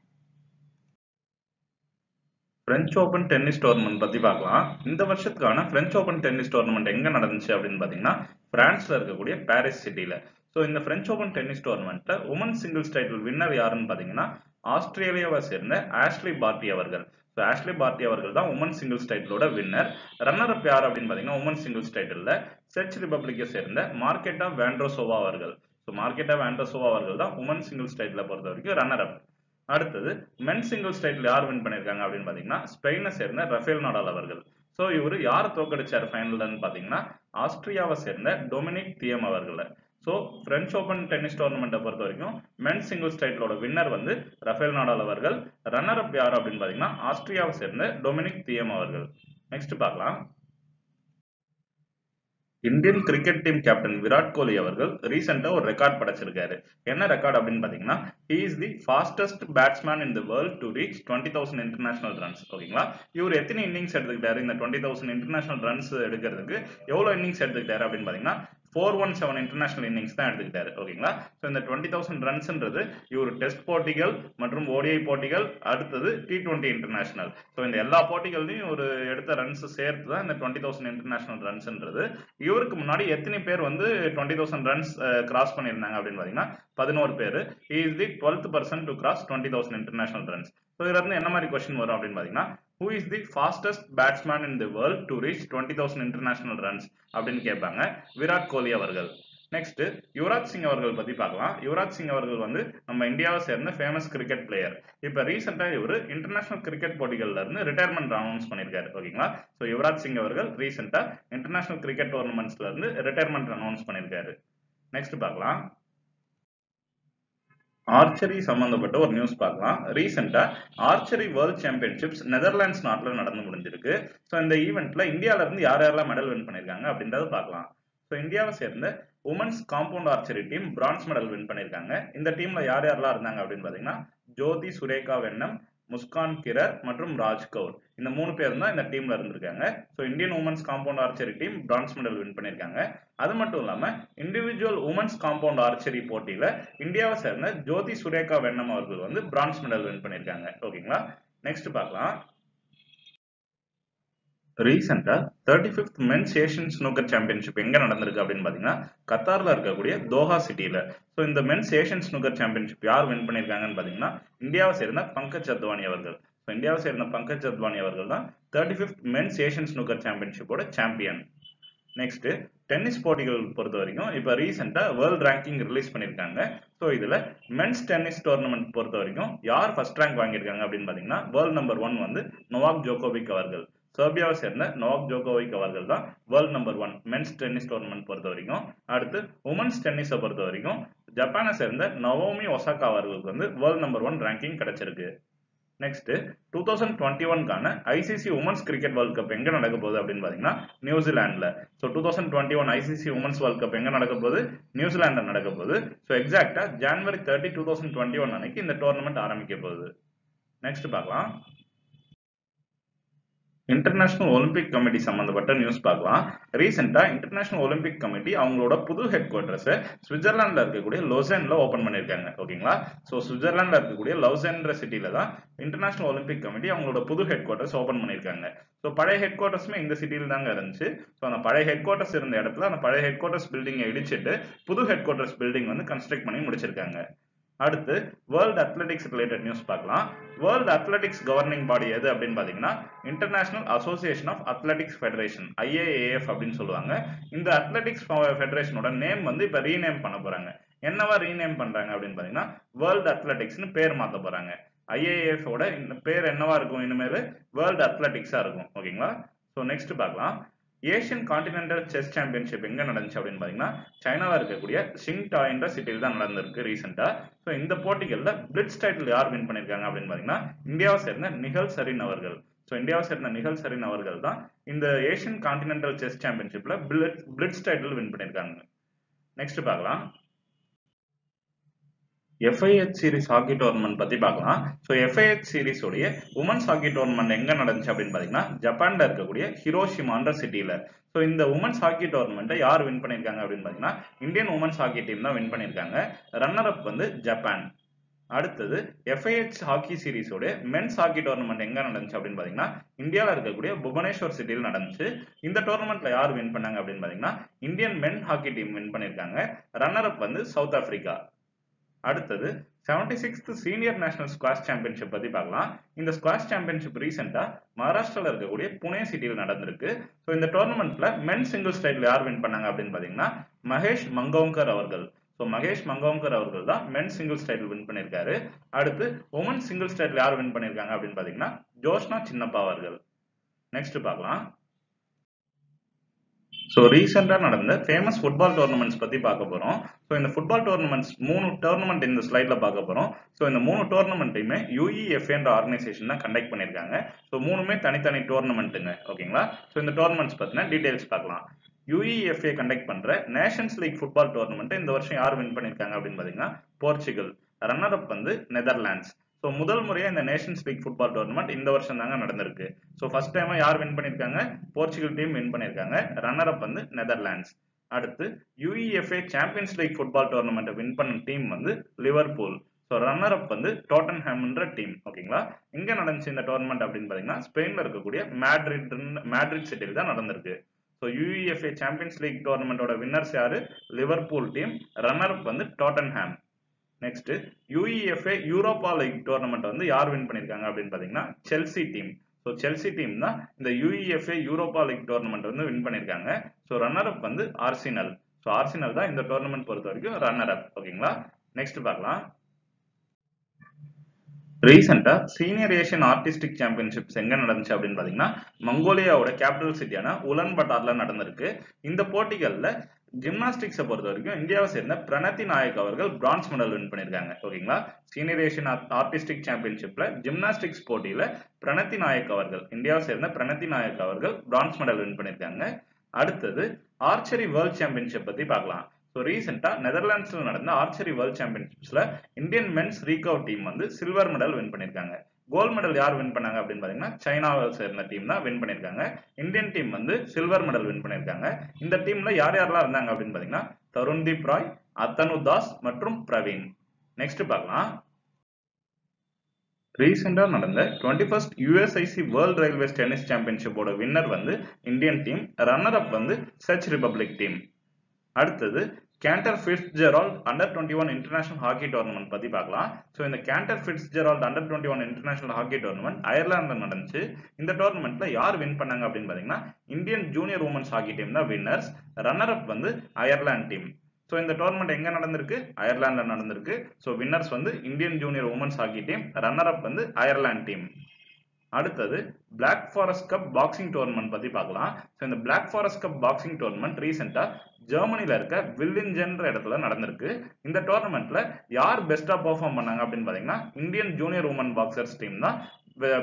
French open tennis tournament பத்தி பார்க்கலாம். இந்த வருஷத்துக்கான பிரெஞ்சு ஓபன் டென்னிஸ் டோர்னமெண்ட் எங்க நடந்துச்சு அப்படின்னு பாத்தீங்கன்னா பிரான்ஸ்ல இருக்கக்கூடிய பாரிஸ் சிட்டில. ஸோ இந்த பிரெஞ்சு ஓபன் டென்னிஸ் டோர்னமெண்ட்ல உமன் சிங்கிள்ஸ் டைட்டில் வின்னர் யாருன்னு பாத்தீங்கன்னா ஆஸ்திரேலியாவை சேர்ந்த ஆஷ்லி பார்ட்டி அவர்கள். ஸோ ஆஷ்லி பார்ட்டி அவர்கள் தான் உமன் சிங்கிள்ஸ் டைட்டிலோட வின்னர். ரன்னர் அப் யார் அப்படின்னு பாத்தீங்கன்னா உமன் சிங்கிள்ஸ் டைட்டில் செக் ரிபப்ளிக்கை சேர்ந்த மார்க்கெட்டா வேண்ட்ரோசோவா அவர்கள். ஸோ மார்க்கெட்டா வேண்ட்ரோசோவா அவர்கள் தான் உமன் சிங்கிள்ஸ் டைட்டில் பொறுத்த வரைக்கும் ரன்னர் அப். அடுத்தது மென் சிங்கிள்ஸ் டைட்டில் யார் வின் பண்ணிருக்காங்க அப்படின்னு பாத்தீங்கன்னா ஸ்பெயினை சேர்ந்த ரஃபேல் நடால் அவர்கள். சோ இவரு யார் தோக்கடிச்சாரு ஃபைனல்னு பாத்தீங்கன்னா ஆஸ்திரியாவை சேர்ந்த டொமினிக் தியம் அவர்கள். சோ பிரெஞ்சு ஓபன் டென்னிஸ் டோர்னமெண்ட்டை பொறுத்த வரைக்கும் மென் சிங்கிள்ஸ் டைட்டிலோட வின்னர் வந்து ரஃபேல் நடால் அவர்கள். ரன்னர் அப் யார் அப்படின்னு பாத்தீங்கன்னா ஆஸ்திரியாவை சேர்ந்த டொமினிக் தியம் அவர்கள். நெக்ஸ்ட் பார்க்கலாம். Indian cricket team captain Virat Kohli அவர்கள் ரீசெண்டா ஒரு ரெக்கார்ட் படைச்சிருக்காரு. என்ன ரெக்கார்ட் அப்படின்னு பாத்தீங்கன்னா he is the fastest batsman in the world to reach twenty thousand international runs. ஓகேங்களா, இவர் எத்தனை இன்னிங்ஸ் எடுத்துக்கிட்டாரு இந்த twenty thousand இன்டர்நேஷனல் ரன்ஸ் எடுக்கிறதுக்கு? எவ்வளவு இன்னிங்ஸ் எடுத்துக்கிட்டாரு அப்படின்னு பாத்தீங்கன்னா four one seven international innings தான் எடுத்துக்கிட்டாரு. ஓகேங்களா, ஸோ இந்த டுவெண்ட்டி தௌசண்ட் ரன்ஸ்ன்றது இவர் டெஸ்ட் போட்டிகள் மற்றும் ஓடிஐ போட்டிகள் அடுத்தது டி டுவெண்ட்டி இன்டர்நேஷனல், ஸோ இந்த எல்லா போட்டிகள்லையும் ஒரு எடுத்த ரன்ஸ் சேர்த்து தான் இந்த டுவெண்ட்டி தௌசண்ட் இன்டர்நேஷனல் ரன்ஸ்ன்றது. இவருக்கு முன்னாடி எத்தனை பேர் வந்து டுவெண்ட்டி தௌசண்ட் ரன்ஸ் கிராஸ் பண்ணியிருந்தாங்க அப்படின்னு பார்த்தீங்கன்னா பதினோரு பேர். He is the twelfth person to cross twenty thousand international runs. So இதுல இருந்து என்ன மாதிரி கொஸ்டின் வரும் அப்படின்னு பார்த்தீங்கன்னா who is the fastest batsman in the world to reach twenty thousand international runs அப்படின்னு கேட்பாங்க. விராட் கோலி அவர்கள். நெக்ஸ்ட் யுவராஜ் சிங் அவர்கள் பத்தி பார்க்கலாம். யுவராஜ் சிங் அவர்கள் வந்து நம்ம இந்தியாவை சேர்ந்த ஃபேமஸ் கிரிக்கெட் பிளேயர். இப்ப ரீசெண்டா இவர் இன்டர்நேஷனல் கிரிக்கெட் போட்டிகள்ல இருந்து ரிட்டையர்மெண்ட் அனௌன்ஸ் பண்ணிருக்காரு. ஓகேங்களா, சோ யுவராஜ் சிங் அவர்கள் ரீசெண்டா இன்டர்நேஷனல் கிரிக்கெட் டோர்னமெண்ட்ஸ்ல இருந்து ரிட்டையர்மெண்ட் அனௌன்ஸ் பண்ணிருக்காரு. நெக்ஸ்ட் பார்க்கலாம். ஆர்ச்சரி சம்பந்தப்பட்ட ஒரு நியூஸ் பார்க்கலாம். ரீசெண்டா ஆர்ச்சரி வேர்ல்ட் சாம்பியன்ஷிப்ஸ் நெதர்லாண்ட்ஸ் நாட்டில் நடந்து முடிஞ்சிருக்கு. ஸோ இந்த ஈவெண்ட்ல இந்தியாவில இருந்து யார் யாரெல்லாம் மெடல் வின் பண்ணிருக்காங்க அப்படின்றத பார்க்கலாம். ஸோ இந்தியாவை சேர்ந்த women's compound archery team bronze medal win பண்ணிருக்காங்க. இந்த டீம்ல யார் யாரெல்லாம் இருந்தாங்க அப்படின்னு பாத்தீங்கன்னா ஜோதி சுரேகா வெண்ணம், முஸ்கான் கிரர் மற்றும் ராஜ் கவுர். இந்த மூணு பேர் தான் இந்த டீம்ல இருந்திருக்காங்க. So Indian women's compound archery team bronze medal win பண்ணியிருக்காங்க. அது மட்டும் இல்லாம இண்டிவிஜுவல் உமன்ஸ் காம்பவுண்ட் ஆர்ச்சரி போட்டியில இந்தியாவை சேர்ந்த ஜோதி சுரேகா வெண்ணம் அவர்கள் வந்து பிரான்ஸ் மெடல் வின் பண்ணியிருக்காங்க. ஓகேங்களா, நெக்ஸ்ட் பார்க்கலாம். ரீசெண்டா thirty fifth men's Asian snooker championship எங்க நடந்திருக்கு அப்படின்னு பாத்தீங்கன்னா கத்தார்ல இருக்கக்கூடிய தோஹா சிட்டியில. ஸோ இந்த மென்ஸ் ஏஷியன் ஸ்னூக்கர் சாம்பியன்ஷிப் யார் வின் பண்ணிருக்காங்கன்னு பாத்தீங்கன்னா இந்தியாவை சேர்ந்த பங்கஜ் அத்வானி அவர்கள். ஸோ இந்தியாவை சேர்ந்த பங்கஜ் அத்வானி அவர்கள் தான் thirty fifth men's Asian snooker சாம்பியன்ஷிப்போட சாம்பியன். நெக்ஸ்ட் டென்னிஸ் போட்டிகள் பொறுத்த வரைக்கும் இப்ப ரீசெண்டா வேர்ல்ட் ரேங்கிங் ரிலீஸ் பண்ணிருக்காங்க. ஸோ இதுல மென்ஸ் டென்னிஸ் டோர்னமெண்ட் பொறுத்த வரைக்கும் யார் ஃபர்ஸ்ட் ரேங்க் வாங்கியிருக்காங்க அப்படின்னு பாத்தீங்கன்னா வேர்ல்ட் நம்பர் ஒன் வந்து நொவாக் ஜோகோவிக் அவர்கள். செர்பியாவை சேர்ந்த நோவாக் ஜோகோவிக் அவர்கள் தான் world number one men's tennis tournament பொறுத்த வரைக்கும். அடுத்து உமன்ஸ் டென்னிஸை பொறுத்த வரைக்கும் ஜப்பானை சேர்ந்த நவோமி ஒசாகா அவர்களுக்கு வந்து வேர்ல்ட் நம்பர் ஒன் ரேங்கிங் கிடைச்சிருக்கு. நெக்ஸ்ட் டூ தௌசண்ட் டுவெண்ட்டி ஒன்கான ICC women's cricket world cup எங்க நடக்க போகுது அப்படின்னு பாத்தீங்கன்னா நியூசிலாந்துல. So two thousand twenty one ICC women's world cup எங்க நடக்க போகுது? நியூசிலாந்துல நடக்க போகுது. ஸோ எக்ஸாக்டா ஜனவரி thirty two thousand twenty one அன்னைக்கு இந்த டோர்னமெண்ட் ஆரம்பிக்க போகுது. நெக்ஸ்ட் பார்க்கலாம். இன்டர்நேஷனல் ஒலிம்பிக் கமிட்டி சம்பந்தப்பட்ட நியூஸ் பார்க்கலாம். ரீசெண்டா இன்டர்நேஷனல் ஒலிம்பிக் கமிட்டி அவங்களோட புது ஹெட் குவார்டர்ஸ் சுவிட்சர்லாந்துல இருக்கக்கூடிய லோசன்ல ஓபன் பண்ணிருக்காங்க. ஓகேங்களா, சோ சுவிட்சர்லாந்துல இருக்கக்கூடிய லோசன்ற சிட்டில தான் இன்டர்நேஷனல் ஒலிம்பிக் கமிட்டி அவங்களோட புது ஹெட் குவார்டர்ஸ் ஓபன் பண்ணிருக்காங்க. ஸோ பழைய ஹெட் குவார்டர்ஸுமே இந்த சிட்டியில் தாங்க இருந்துச்சு. ஸோ அந்த பழைய ஹெட் குவார்டர்ஸ் இருந்த இடத்துல அந்த பழைய ஹெட் குவார்டர்ஸ் பில்டிங்கை இடிச்சிட்டு புது ஹெட் குவார்டர்ஸ் பில்டிங் வந்து கன்ஸ்ட்ரக்ட் பண்ணி முடிச்சிருக்காங்க. அடுத்து வேர்ல்டு அத்லெட்டிக்ஸ் ரிலேட்டட் நியூஸ் பார்க்கலாம். வேர்ல்டு அத்லெட்டிக்ஸ் கவர்னிங் பாடி எது அப்படின்னு பார்த்தீங்கன்னா international association of athletics Federation, IAAF அப்படின்னு சொல்லுவாங்க. இந்த அத்லெட்டிக்ஸ் ஃபெடரேஷனோட நேம் வந்து இப்போ ரீநேம் பண்ண போறாங்க. என்னவா ரீநேம் பண்றாங்க அப்படின்னு பார்த்தீங்கன்னா வேர்ல்டு அத்லெட்டிக்ஸ்னு பேர் மாற்ற போறாங்க. ஐஏஏஎஃபோட இந்த பேர் என்னவா இருக்கும், இனிமேல் வேர்ல்டு அத்லெட்டிக்ஸா இருக்கும். ஓகேங்களா, ஸோ நெக்ஸ்ட் பார்க்கலாம். ஏஷியன் கான்டினென்டல் செஸ் சாம்பியன்ஷிப் எங்க நடந்துச்சு அப்படின்னு பாத்தீங்கன்னா சைனாவில் இருக்கக்கூடிய சிங்டாய் என்ற சிட்டியில் தான் நடந்திருக்கு ரீசெண்டா. ஸோ இந்த போட்டிகளில் பிளிட்ஸ் டைட்டில் யார் வின் பண்ணிருக்காங்க அப்படின்னு பாத்தீங்கன்னா இந்தியாவை சேர்ந்த நிகழ் சரின் அவர்கள். ஸோ இந்தியாவை சேர்ந்த நிகழ் சரின் அவர்கள் தான் இந்த ஏஷியன் கான்டினென்டல் செஸ் சாம்பியன்ஷிப்ல பிளிட் பிளிட்ஸ் டைட்டில் வின் பண்ணிருக்காங்க. நெக்ஸ்ட் பார்க்கலாம். எஃப்ஐஹெச் சீரிஸ் ஹாக்கி டோர்னமெண்ட் பத்தி பார்க்கலாம். ஸோ எஃப்ஐஹெச் சீரிஸ் உடைய உமன்ஸ் ஹாக்கி டோர்னமெண்ட் எங்க நடந்துச்சு அப்படின்னு பாத்தீங்கன்னா ஜப்பான்ல இருக்கக்கூடிய ஹிரோஷிமான்ற சிட்டியில. ஸோ இந்த உமன்ஸ் ஹாக்கி டோர்னமெண்ட்டை யார் வின் பண்ணிருக்காங்க அப்படின்னு பாத்தீங்கன்னா இந்தியன் உமன்ஸ் ஹாக்கி டீம் தான் வின் பண்ணிருக்காங்க. ரன்னர் அப் வந்து ஜப்பான். அடுத்தது எஃப்ஐஹெச் ஹாக்கி சீரிஸோட மென்ஸ் ஹாக்கி டோர்னமெண்ட் எங்க நடந்துச்சு அப்படின்னு பாத்தீங்கன்னா இந்தியாவில் இருக்கக்கூடிய புவனேஸ்வர் சிட்டியில் நடந்துச்சு. இந்த டோர்னமெண்ட்ல யார் வின் பண்ணாங்க அப்படின்னு பாத்தீங்கன்னா Indian men hockey team win பண்ணிருக்காங்க. ரன்னர் அப் வந்து சவுத் ஆப்பிரிக்கா. அடுத்தது seventy sixth senior national squash championship பத்தி பார்க்கலாம். இந்த ஸ்குவாஷ் சாம்பியன்ஷிப் ரீசெண்டா மகாராஷ்டிரால இருக்கக்கூடிய புனே சிட்டியில் நடந்திருக்கு. ஸோ இந்த டோர்னமெண்ட்ல மென் சிங்கிள்ஸ் டைட்டில் யார் வின் பண்ணாங்க அப்படின்னு பாத்தீங்கன்னா மகேஷ் மங்கோங்கர் அவர்கள். ஸோ மகேஷ் மங்கோங்கர் அவர்கள் தான் மென் சிங்கிள்ஸ் டைட்டில் வின் பண்ணிருக்காரு. அடுத்து உமன் சிங்கிள்ஸ் டைட்டில் யார் வின் பண்ணிருக்காங்க அப்படின்னு பாத்தீங்கன்னா ஜோஷ்னா சின்னப்பா அவர்கள். நெக்ஸ்ட் பார்க்கலாம். ஸோ ரீசெண்டாக நடந்த ஃபேமஸ் ஃபுட்பால் டோர்னமெண்ட்ஸ் பற்றி பார்க்க போகிறோம். ஸோ இந்த ஃபுட்பால் டோர்னமெண்ட்ஸ் மூணு டோர்னமெண்ட் இந்த ஸ்லைடில் பார்க்க போகிறோம். ஸோ இந்த மூணு டோர்னமெண்ட்டையுமே யூஇஎஃப்ஏன்ற ஆர்கனைசேஷன் தான் கண்டக்ட் பண்ணியிருக்காங்க. ஸோ மூணுமே தனித்தனி டோர்னமெண்ட்டுங்க. ஓகேங்களா, ஸோ இந்த டோர்னமெண்ட்ஸ் பற்றின டீடைல்ஸ் பார்க்கலாம். யூஇஎஃப்ஏ கண்டக்ட் பண்ணுற நேஷன்ஸ் லீக் ஃபுட்பால் டோர்னமெண்ட்டை இந்த வருஷம் யார் வின் பண்ணியிருக்காங்க அப்படின்னு பார்த்தீங்கன்னா போர்ச்சுகல். ரன்னர் அப் வந்து நெதர்லாண்ட்ஸ். ஸோ முதல் முறையாக இந்த நேஷன்ஸ் லீக் ஃபுட்பால் டோர்னமெண்ட் இந்த வருஷம் தாங்க நடந்திருக்கு. ஸோ ஃபர்ஸ்ட் டைமா யார் வின் பண்ணியிருக்காங்க, போர்ச்சுகல் டீம் வின் பண்ணியிருக்காங்க. ரன்னர் அப் வந்து நெதர்லாண்ட்ஸ். அடுத்து யூஇஎஃப்ஏ சாம்பியன்ஸ் லீக் ஃபுட்பால் டோர்னமெண்ட்டை வின் பண்ண டீம் வந்து லிவர்பூல். ஸோ ரன்னர் அப் வந்து டாட்டன்ஹாம்ன்ற டீம். ஓகேங்களா, இங்கே நடந்துச்சு இந்த டோர்னமெண்ட் அப்படின்னு பார்த்தீங்கன்னா ஸ்பெயினில் இருக்கக்கூடிய மேட்ரிட் மேட்ரிட் சிட்டியில் தான் நடந்திருக்கு. ஸோ யூஇஎஃப்ஏ சாம்பியன்ஸ் லீக் டோர்னமெண்ட்டோட வின்னர்ஸ் யாரு, லிவர்பூல் டீம். ரன்னர் அப் வந்து Tottenham. Next UEFA Europa League tournament வந்து யார் வின் பண்ணிருக்காங்க அப்படின்னு பாத்தீங்கன்னா Chelsea team. So Chelsea team தான் இந்த யூஇஎஃப்ஏ யூரோப்பா லீக் டோர்னமெண்ட் வந்து வின் பண்ணிருக்காங்க. ஸோ ரன்னர் அப் வந்து ஆர்சினல். ஸோ ஆர்சினல் தான் இந்த டோர்னமெண்ட் பொறுத்த வரைக்கும் ரன்னர் அப். ஓகேங்களா, நெக்ஸ்ட் பார்க்கலாம். ரீசெண்டா சீனியர் ஏஷியன் ஆர்டிஸ்டிக் சாம்பியன்ஷிப்ஸ் எங்க நடந்துச்சு அப்படின்னு பாத்தீங்கன்னா மங்கோலியாவோட கேபிட்டல் சிட்டியான உலன் பட்டார்ல நடந்திருக்கு. இந்த போட்டிகள்ல ஜிம்னாஸ்டிக்ஸை பொறுத்த வரைக்கும் இந்தியாவை சேர்ந்த பிரணதி நாயக் அவர்கள் பிரான்ஸ் மெடல் வின் பண்ணியிருக்காங்க. ஓகேங்களா, சீனியர் ஏஷியன் ஆர்டிஸ்டிக் சாம்பியன்ஷிப்ல ஜிம்னாஸ்டிக்ஸ் போட்டியில பிரணதி நாயக் அவர்கள், இந்தியாவை சேர்ந்த பிரணதி நாயக் அவர்கள் பிரான்ஸ் மெடல் வின் பண்ணியிருக்காங்க. அடுத்தது ஆர்ச்சரி வேர்ல்ட் சாம்பியன்ஷிப் பத்தி பார்க்கலாம். ஸோ ரீசெண்டா நெதர்லாண்ட்ஸ்ல நடந்த ஆர்ச்சரி வேர்ல்ட் சாம்பியன்ஷிப்ஸ்ல இந்தியன் மென்ஸ் ரீகவ் டீம் வந்து சில்வர் மெடல் வின் பண்ணியிருக்காங்க. கோல்டு மெடல் யார் வின் பண்ணாங்க அப்படின்னு பாத்தீங்கன்னா சைனாவை சேர்ந்த டீம் தான் வின் பண்ணிருக்காங்க. இந்தியன் டீம் வந்து சில்வர் மெடல் வின் பண்ணிருக்காங்க. இந்த டீம்ல யார் யாரெல்லாம் இருந்தாங்க அப்படின்னு பாத்தீங்கன்னா தருண்தீப் ராய், அத்தனு தாஸ் மற்றும் பிரவீன். நெக்ஸ்ட் பார்க்கலாம். ரீசெண்டா நடந்த twenty first USIC world railway tennis சாம்பியன்ஷிப்போட வின்னர் வந்து இந்தியன் டீம். ரன்னர் அப் வந்து செக் ரிபப்ளிக் டீம். அடுத்தது Cantor Fitzgerald under twenty one international hockey tournament பத்தி பார்க்கலாம். ஸோ இந்த Cantor Fitzgerald under twenty one international hockey tournament அயர்லாந்துல நடந்துச்சு. இந்த டோர்னமெண்ட்ல யார் வின் பண்ணாங்க அப்படின்னு பாத்தீங்கன்னா Indian junior women's hockey team தான் வின்னர்ஸ். ரன்னர் அப் வந்து அயர்லாந்து டீம். ஸோ இந்த டோர்னமெண்ட் எங்க நடந்திருக்கு, அயர்லாந்துல நடந்திருக்கு. ஸோ வின்னர்ஸ் வந்து Indian junior women's hockey team, runner up வந்து அயர்லாந்து டீம். அடுத்தது Black Forest Cup boxing tournament பத்தி பார்க்கலாம். ஸோ இந்த Black Forest Cup boxing tournament ரீசெண்டா ஜெர்மனில இருக்க வில்லிஞ்சன்ற இடத்துல நடந்திருக்கு. இந்த டோர்னமெண்ட்ல யார் பெஸ்டா பெர்ஃபார்ம் பண்ணாங்க அப்படின்னு பாத்தீங்கன்னா Indian junior woman boxers team தான்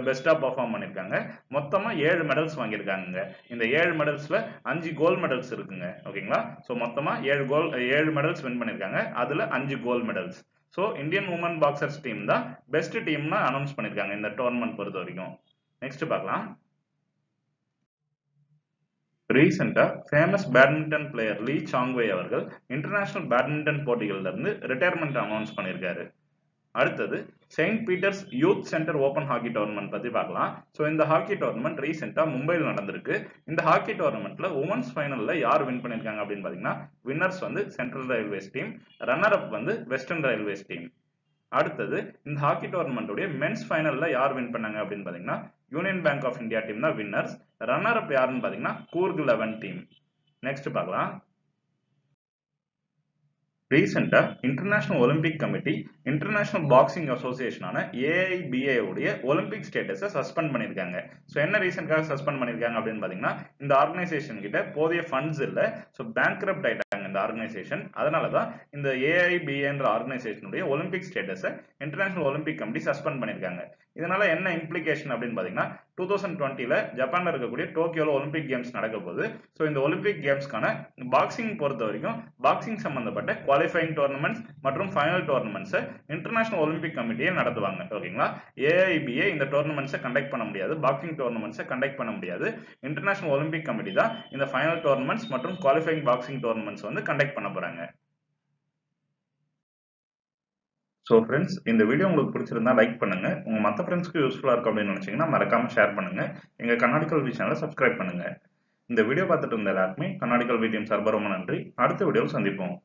பெஸ்டா பெர்ஃபார்ம் பண்ணிருக்காங்க. மொத்தமா ஏழு மெடல்ஸ் வாங்கியிருக்காங்க. இந்த ஏழு மெடல்ஸ்ல அஞ்சு கோல்டு மெடல்ஸ் இருக்குங்க. ஓகேங்களா, ஸோ மொத்தமா ஏழு கோல் ஏழு மெடல்ஸ் வின் பண்ணிருக்காங்க. அதுல அஞ்சு gold medals. So Indian woman boxers team தான் பெஸ்ட் டீம்னு அனௌன்ஸ் பண்ணிருக்காங்க இந்த டோர்னமெண்ட் பொறுத்த வரைக்கும். நெக்ஸ்ட் பார்க்கலாம். ரீசெண்டாக famous badminton player Lee Chong Wei அவர்கள் இன்டர்நேஷனல் பேட்மிண்டன் போட்டிகளிலிருந்து ரிட்டையர்மெண்ட் அனௌன்ஸ் பண்ணியிருக்காரு. அடுத்தது Saint Peter's youth centre open hockey tournament பற்றி பார்க்கலாம். ஸோ இந்த ஹாக்கி டோர்னமெண்ட் ரீசெண்டாக மும்பையில் நடந்திருக்கு. இந்த ஹாக்கி டோர்னமெண்ட்டில் உமன்ஸ் ஃபைனலில் யார் வின் பண்ணியிருக்காங்க அப்படின்னு பார்த்தீங்கன்னா, வின்னர்ஸ் வந்து central railways team, runner up வந்து வெஸ்டர்ன் ரயில்வேஸ் டீம். அடுத்தது இந்த ஹாக்கி டோர்னமெண்ட்டுடைய மென்ஸ் ஃபைனலில் யார் வின் பண்ணாங்க அப்படின்னு பார்த்தீங்கன்னா, union bank of India team தான் வின்னர்ஸ். ரன்னர் அப் யாருன்னு பார்த்தீங்கன்னா கூர்க் லெவன் டீம். நெக்ஸ்ட் பார்க்கலாம். ரீசெண்டாக international Olympic committee international boxing அசோசியேஷனான ஏஐபிஏ உடைய ஒலிம்பிக் ஸ்டேட்டஸை சஸ்பெண்ட் பண்ணியிருக்காங்க. ஸோ என்ன ரீசன்க்காக சஸ்பெண்ட் பண்ணியிருக்காங்க அப்படின்னு பார்த்தீங்கன்னா, இந்த ஆர்கனைசேஷன் கிட்ட போதிய ஃபண்ட்ஸ் இல்லை. ஸோ பேங்க்ரப்ட் ஆயிட்டாங்க இந்த ஆர்கனைசேஷன். அதனால தான் இந்த ஏஐபிஏன்ற ஆர்கனைசேஷனுடைய ஒலிம்பிக் ஸ்டேட்டஸை இன்டர்நேஷனல் ஒலிம்பிக் கமிட்டி சஸ்பெண்ட் பண்ணியிருக்காங்க. இதனால என்ன இம்ப்ளிகேஷன் அப்படின்னு பார்த்தீங்கன்னா, டூ தௌசண்ட் டுவெண்ட்டில ஜப்பானில் இருக்கக்கூடிய டோக்கியோவில் ஒலிம்பிக் கேம்ஸ் நடக்க போகுது. ஸோ இந்த ஒலிம்பிக் கேம்ஸ்க்கான பாக்ஸிங் பொறுத்த வரைக்கும் பாக்ஸிங் சம்பந்தப்பட்ட குவாலிஃபைங் டோர்னமெண்ட்ஸ் மற்றும் ஃபைனல் டோர்னமெண்ட்ஸை இன்டர்நேஷனல் ஒலிம்பிக் கமிட்டியை நடத்துவாங்க. ஓகேங்களா, ஏஐபிஏ இந்த டோர்னமெண்ட்ஸை கண்டக்ட் பண்ண முடியாது, பாக்ஸிங் டோர்னமெண்ட்ஸை கண்டக்ட் பண்ண முடியாது. இன்டர்நேஷனல் ஒலிம்பிக் கமிட்டி தான் இந்த ஃபைனல் டோர்னமெண்ட்ஸ் மற்றும் குவாலிஃபைங் பாக்ஸிங் டோர்னமெண்ட்ஸ் வந்து கண்டக்ட் பண்ண போறாங்க. ஸோ ஃப்ரெண்ட்ஸ், இந்த வீடியோ உங்களுக்கு பிடிச்சிருந்தா லைக் பண்ணுங்க, உங்க மற்ற ஃப்ரெண்ட்ஸ்க்கு யூஸ்ஃபுல்லாக இருக்கும் அப்படின்னு நினைச்சீங்கன்னா மறக்காம ஷேர் பண்ணுங்க. எங்க கண்ணாடி கல்வி சேனலை சப்ஸ்கிரைப் பண்ணுங்க. இந்த வீடியோ பார்த்துட்டு இருந்த எல்லாருக்குமே கண்ணாடி கல்வி டீம் சார்பாக ரொம்ப நன்றி. அடுத்த வீடியோவில் சந்திப்போம்.